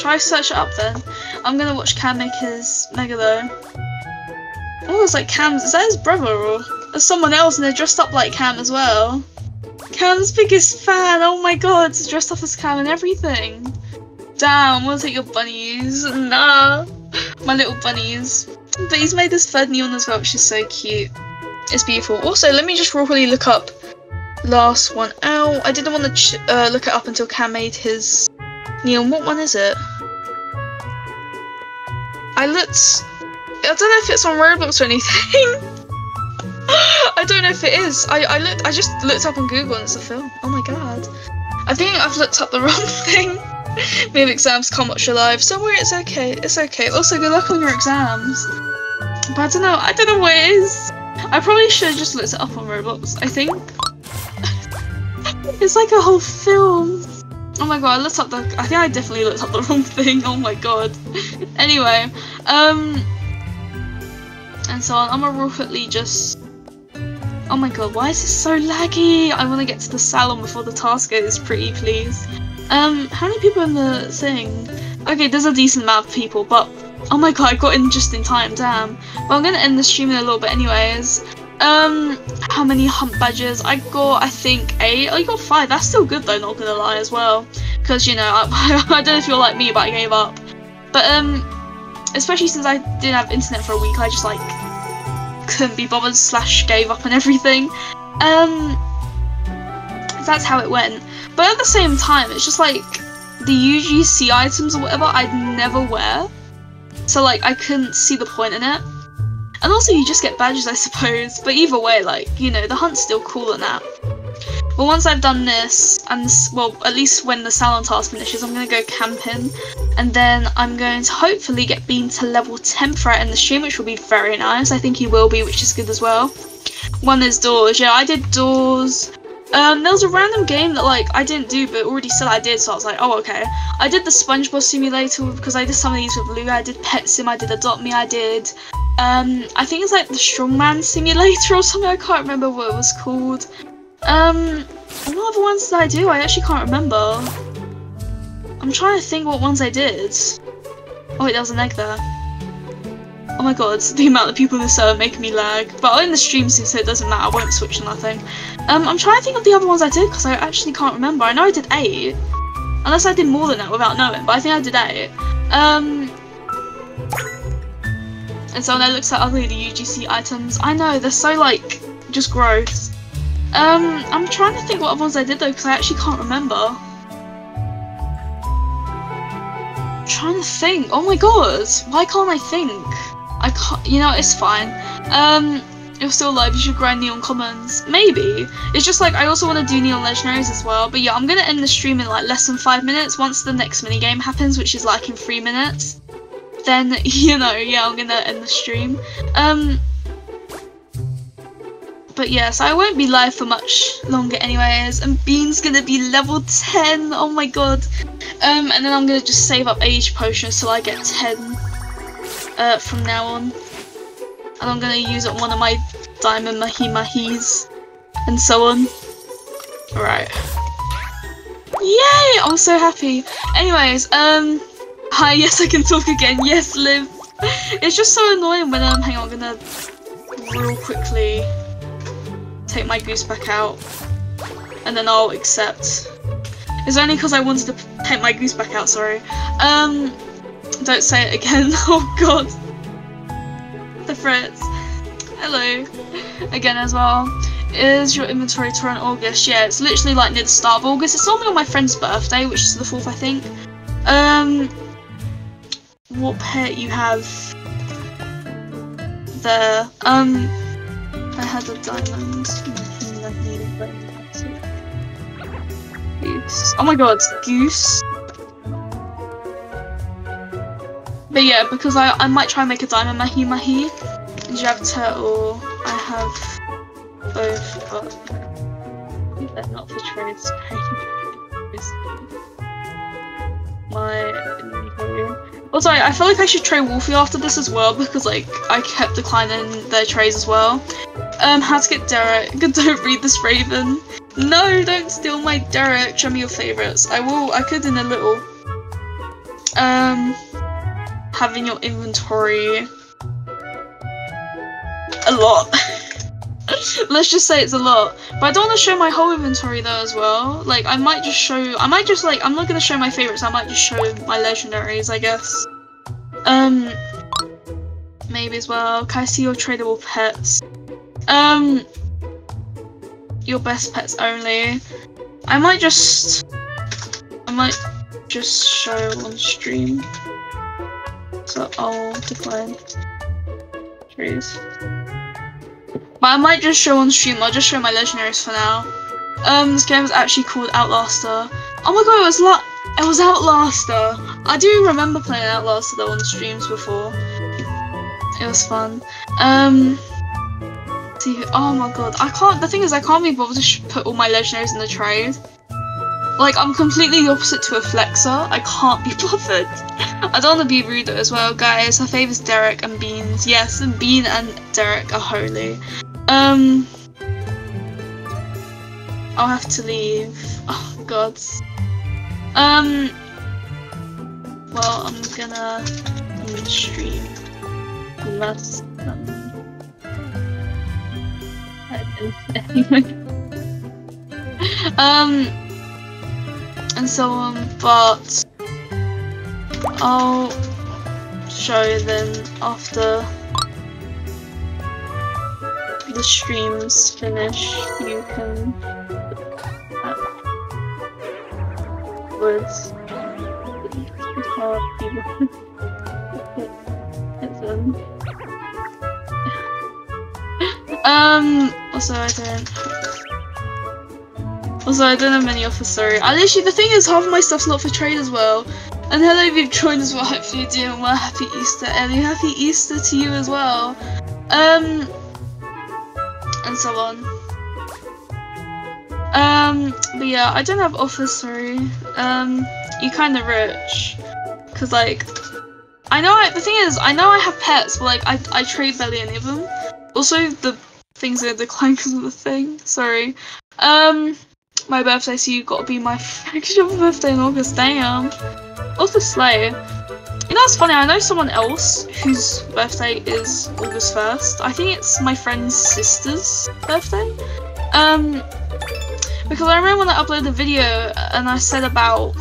try search it up then. I'm gonna watch Cam make his mega though. Oh, it's like Cam's, is that his brother or there's someone else and they're dressed up like Cam as well? Cam's biggest fan, oh my god, dressed up as Cam and everything. Damn, I wanna take your bunnies, nah. My little bunnies. But he's made this third neon as well, which is so cute. It's beautiful. Also, let me just really look up Last One Out. I didn't want to look it up until Cam made his neon. What one is it? I looked... I don't know if it's on Roblox or anything. I don't know if it is. I just looked up on Google and it's a film. Oh my god. I think I've looked up the wrong thing. We have exams, can't watch your live. Don't worry, it's okay, it's okay. Also, good luck on your exams. But I don't know what it is. I probably should have just looked it up on Roblox, I think. It's like a whole film. Oh my god, I think I definitely looked up the wrong thing, oh my god. Anyway, and so on, I'm gonna real quickly just... Oh my god, why is this so laggy? I wanna get to the salon before the task is pretty, please. How many people in the thing? Okay, there's a decent amount of people, but oh my god, I got in just in time, damn. But I'm gonna end the stream in a little bit anyways. How many hump badges? I got, I think, 8. Oh, you got 5. That's still good though, not gonna lie as well. Because, you know, I don't know if you're like me, but I gave up. But, especially since I didn't have internet for a week, I just, like, couldn't be bothered, slash gave up and everything. That's how it went. But at the same time, it's just like the UGC items or whatever I'd never wear, so like I couldn't see the point in it. And also you just get badges, I suppose, but either way, like, you know, the hunt's still cool and that. But once I've done this, and well, at least when the salon task finishes, I'm gonna go camping, and then I'm going to hopefully get Bean to level 10 for it in the stream, which will be very nice. I think he will be, which is good as well. One is Doors. Yeah, I did Doors. There was a random game that, like, I didn't do, but already said I did, so I was like, oh, okay. I did the SpongeBob Simulator, because I did some of these with Lou. I did Pet Sim, I did Adopt Me, I did, I think it's, like, the Strongman Simulator or something, I can't remember what it was called. What other ones did I do? I actually can't remember. I'm trying to think what ones I did. Oh, wait, there was an egg there. Oh my god, the amount of people in the server making me lag. But I'm in the stream soon, so it doesn't matter, I won't switch to nothing. I'm trying to think of the other ones I did, because I actually can't remember. I know I did 8. Unless I did more than that without knowing, but I think I did 8. And someone that looks at other UGC items. I know, they're so like, just gross. I'm trying to think what other ones I did though, because I actually can't remember. I'm trying to think. Oh my god, why can't I think? I can't, you know, it's fine. You're still alive, you should grind Neon Commons. Maybe. It's just like, I also want to do Neon Legendaries as well. But yeah, I'm going to end the stream in like less than 5 minutes once the next minigame happens, which is like in 3 minutes. Then, you know, yeah, I'm going to end the stream. But yeah, so I won't be live for much longer anyways. And Bean's going to be level 10. Oh my god. And then I'm going to just save up age potions till I get 10 from now on. And I'm going to use it on one of my diamond mahi-mahis and so on. Alright. Yay! I'm so happy. Anyways, hi, yes, I can talk again. Yes, Liv. It's just so annoying when hang on, I'm going to real quickly take my goose back out. And then I'll accept. It's only because I wanted to take my goose back out, sorry. Don't say it again. Oh, God. The Fritz. Hello. Again as well. Is your inventory tour in August? Yeah, it's literally like near the start of August. It's normally on my friend's birthday, which is the 4th, I think. What pet you have there? I had a diamond. Goose. Oh my god, goose. But yeah, because I might try and make a diamond mahi-mahi. And you have turtle. I have both, but they're not for trade. Also, I feel like I should trade Wolfie after this as well, because like I kept declining their trades as well. How to get Derek? Don't read this, Raven. No, don't steal my Derek. Show me your favourites. I will. I could in a little. Having your inventory a lot. Let's just say it's a lot, but I don't want to show my whole inventory though as well. Like I might just like, I'm not going to show my favorites, I might just show my legendaries, I guess. Maybe as well. Can I see your tradable pets? Your best pets only. I might just show on stream. So I'll decline trees. But I might just show on stream, I'll just show my legendaries for now. This game is actually called Outlaster. Oh my god, it was Outlaster! I do remember playing Outlaster though on streams before. It was fun. See, oh my god, the thing is I can't be bothered to put all my legendaries in the trade. Like, I'm completely the opposite to a flexer. I can't be bothered. I don't want to be rude as well, guys. Her favourites Derek and Beans. Yes, and Bean and Derek are holy. I'll have to leave. Oh, God. Well, I'm gonna stream. Unless, and so on, but I'll show you then after the stream's finish. You can words. Also, I don't have many offers, sorry. The thing is, half of my stuff's not for trade as well. And hello if you've joined as well, hopefully you're doing well. Happy Easter, Ellie. Happy Easter to you as well. And so on. But yeah, I don't have offers, sorry. You're kind of rich. Because, like, I know, the thing is, I know I have pets, but, like, I trade barely any of them. Also, the things are in decline because of the thing, sorry. My birthday, so you gotta be my actual birthday in August, damn. Also slay. You know, it's funny, I know someone else whose birthday is August 1st. I think it's my friend's sister's birthday. Because I remember when I uploaded the video and I said about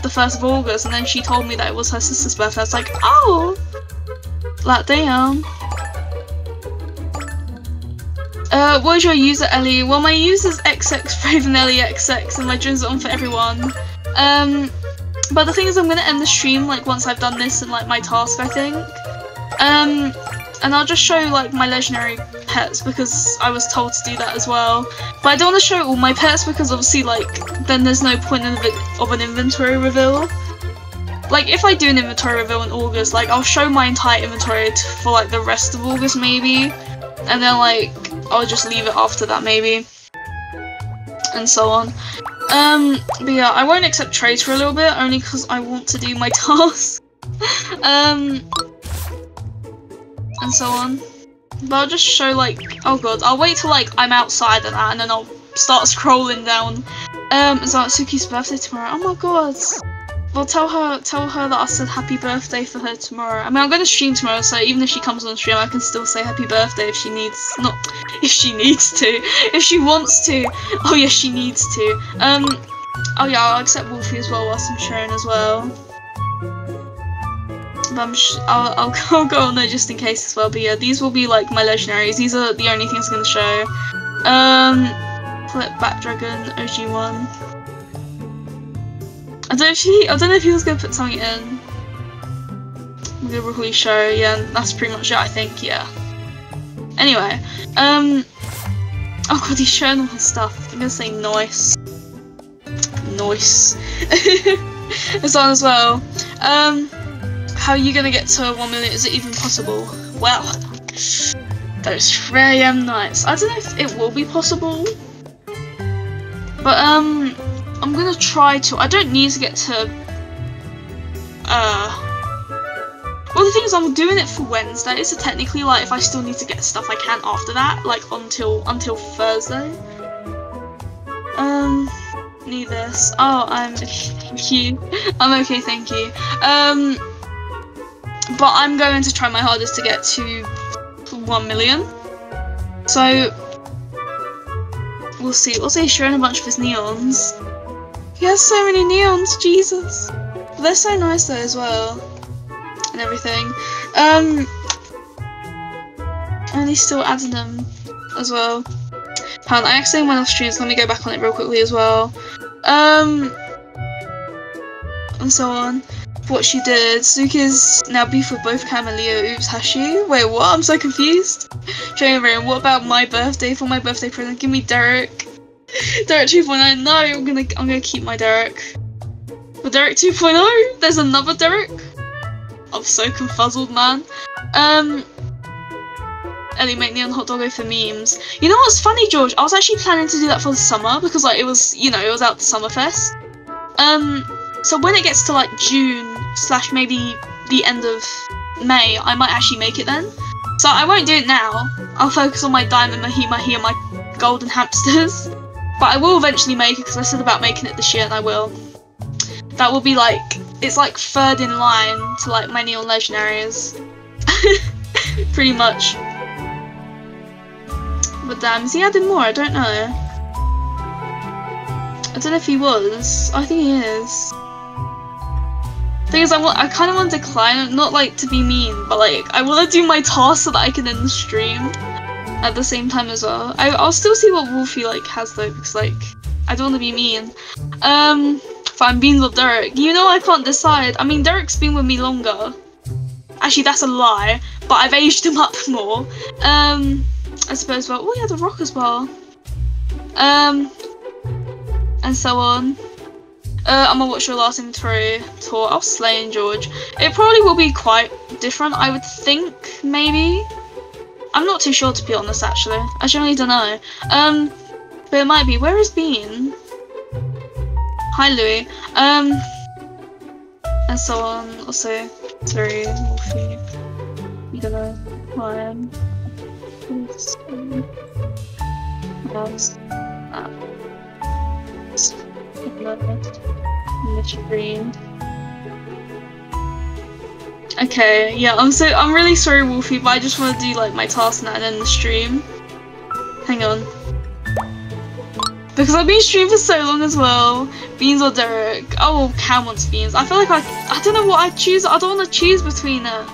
the 1st of August and then she told me that it was her sister's birthday. I was like, oh! Flat down. What is your user, Ellie? Well, my user's XXRavenEllieXX and my dreams are on for everyone. But the thing is, I'm gonna end the stream like once I've done this and like my task, I think. And I'll just show like my legendary pets because I was told to do that as well. But I don't want to show all my pets because obviously like then there's no point of an inventory reveal. Like if I do an inventory reveal in August, like I'll show my entire inventory for like the rest of August maybe, and then like I'll just leave it after that maybe, and so on. But yeah, I won't accept trades for a little bit only because I want to do my tasks. And so on. But I'll just show like, oh god, I'll wait till like I'm outside and that, and then I'll start scrolling down. It's like Suki's birthday tomorrow. Oh my god. Well, tell her that I said happy birthday for her tomorrow. I mean, I'm going to stream tomorrow, so even if she comes on stream, I can still say happy birthday if she needs, not if she needs to, if she wants to. Oh yeah, she needs to. Oh yeah, I'll accept Wolfie as well whilst I'm sharing as well. But I'll go on there just in case as well. But yeah, these will be like my legendaries. These are the only things I'm going to show. Flip Back Dragon OG1. I don't know if he was gonna put something in. I'm gonna probably show, yeah, that's pretty much it, I think, yeah. Anyway, oh god, he's showing all his stuff. I'm gonna say nice. Nice. It's on as well. How are you gonna get to 1 minute? Is it even possible? Well, those 3 AM nights. I don't know if it will be possible. But I'm gonna try to. I don't need to get to. Well, the thing is, I'm doing it for Wednesday, so technically, like, if I still need to get stuff, I can after that, like, until Thursday. Need this. Oh, I'm okay, thank you. But I'm going to try my hardest to get to 1 million. So we'll see. Also, he's showing a bunch of his neons. He has so many neons, Jesus. But they're so nice though as well, and everything. And he's still adding them as well. Pardon, I accidentally went off stream, so let me go back on it real quickly as well. And so on. What she did. Suki's now beef with both Cam and Leo. Oops, has she? Wait, what? I'm so confused. Jane, what about my birthday? For my birthday present, give me Derek. Derek 2.0. No, I'm gonna keep my Derek. But Derek 2.0? There's another Derek? I'm so confuzzled, man. Ellie, make neon hot doggo for memes. You know what's funny, George? I was actually planning to do that for the summer because like it was, you know, it was out to Summerfest. So when it gets to like June/ maybe the end of May, I might actually make it then. So I won't do it now. I'll focus on my diamond mahi-mahi and my golden hamsters. But I will eventually make it because I said about making it this year, and I will. That will be like, it's like third in line to like my neon legendaries. Pretty much. But damn, is he adding more? I don't know. I don't know if he was. I think he is. Thing is, I kind of want to decline, not like to be mean, but like I want to do my task so that I can end the stream at the same time as well. I'll still see what Wolfie like has though, because like I don't want to be mean. Fine, Beans or Derek? You know I can't decide. I mean, Derek's been with me longer. Actually, that's a lie, but I've aged him up more. I suppose. Well, oh yeah, the rock as well. And so on. I'm gonna watch your last inventory tour. I'll slay in George. It probably will be quite different, I would think, maybe. I'm not too sure, to be honest, actually. I generally don't know. But it might be. Where is Bean? Hi, Louie. And so on. Also, sorry, Wolfie. You don't know who I am. What else? Okay, yeah, I'm really sorry, Wolfie, but I just want to do like my task and end the stream. Hang on, because I've been streamed for so long as well. Beans or Derek? Oh, Cam wants Beans. I feel like I don't know what I choose. I don't want to choose between it.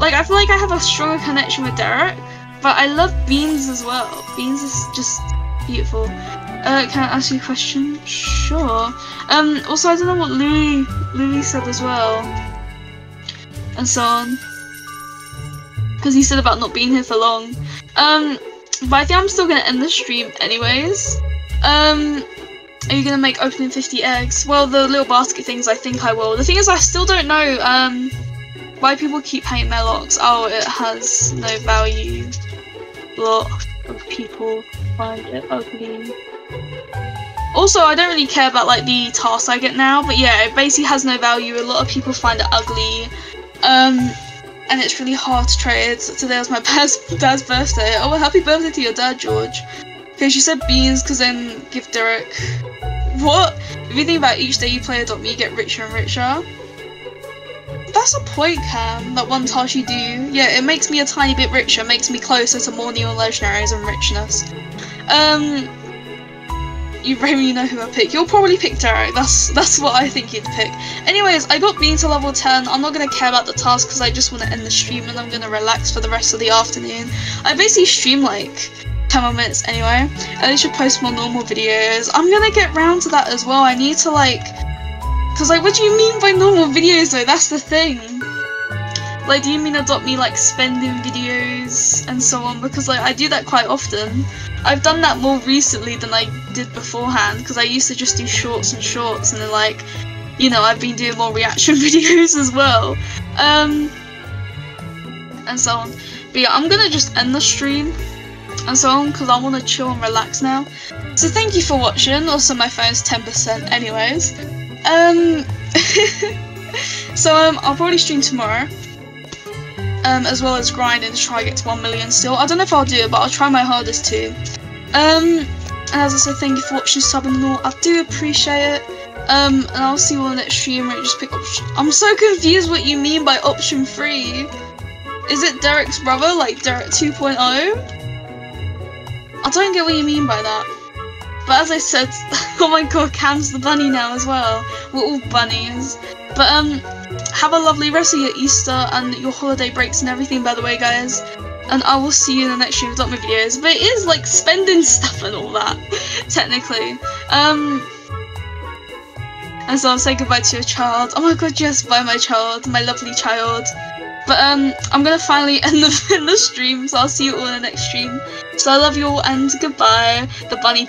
Like, I feel like I have a stronger connection with Derek, but I love Beans as well. Beans is just beautiful. Can I ask you a question? Sure. Also, I don't know what Louis said as well, and so on, because he said about not being here for long. But I think I'm still gonna end the stream anyways. Are you gonna make opening 50 eggs? Well, the little basket things, I think I will. The thing is, I still don't know why people keep hating Mellox. Oh, it has no value. A lot of people find it ugly. Also, I don't really care about like the tasks I get now, but yeah, it basically has no value. A lot of people find it ugly, and it's really hard to trade. So today was my dad's birthday. Oh, well, happy birthday to your dad, George. Okay, she said Beans, because then give Derek. What? If you think about each day you play Adopt Me, you get richer and richer. That's a point, Cam. That one task you do. Yeah, it makes me a tiny bit richer. Makes me closer to more neon legendaries and richness. You really know who I pick. You'll probably pick Derek. That's what I think you'd pick. Anyways, I got Bean to level 10. I'm not going to care about the task because I just want to end the stream and I'm going to relax for the rest of the afternoon. I basically stream like 10 more minutes anyway. I should post more normal videos. I'm going to get round to that as well. I need to like... Because like, what do you mean by normal videos though? That's the thing. Like, do you mean Adopt Me like spending videos and so on? Because like, I do that quite often. I've done that more recently than I did beforehand, because I used to just do shorts and then like, you know, I've been doing more reaction videos as well, and so on. But yeah, I'm gonna just end the stream and so on, because I want to chill and relax now. So thank you for watching. Also, my phone's 10% anyways. So I'll probably stream tomorrow, as well as grinding to try and get to 1 million still. I don't know if I'll do it, but I'll try my hardest to. And as I said, thank you for watching, subbing and all. I do appreciate it. And I'll see you on the next stream where you just pick option. I'm so confused what you mean by option 3. Is it Derek's brother, like Derek 2.0? I don't get what you mean by that. But as I said, oh my god, Cam's the bunny now as well. We're all bunnies. But have a lovely rest of your Easter and your holiday breaks and everything, by the way, guys. And I will see you in the next stream of Adopt Me videos. But it is like spending stuff and all that, technically. And so I'll say goodbye to your child. Oh my god, yes, bye my child, my lovely child. But I'm gonna finally end the stream, so I'll see you all in the next stream. So I love you all and goodbye. The bunny.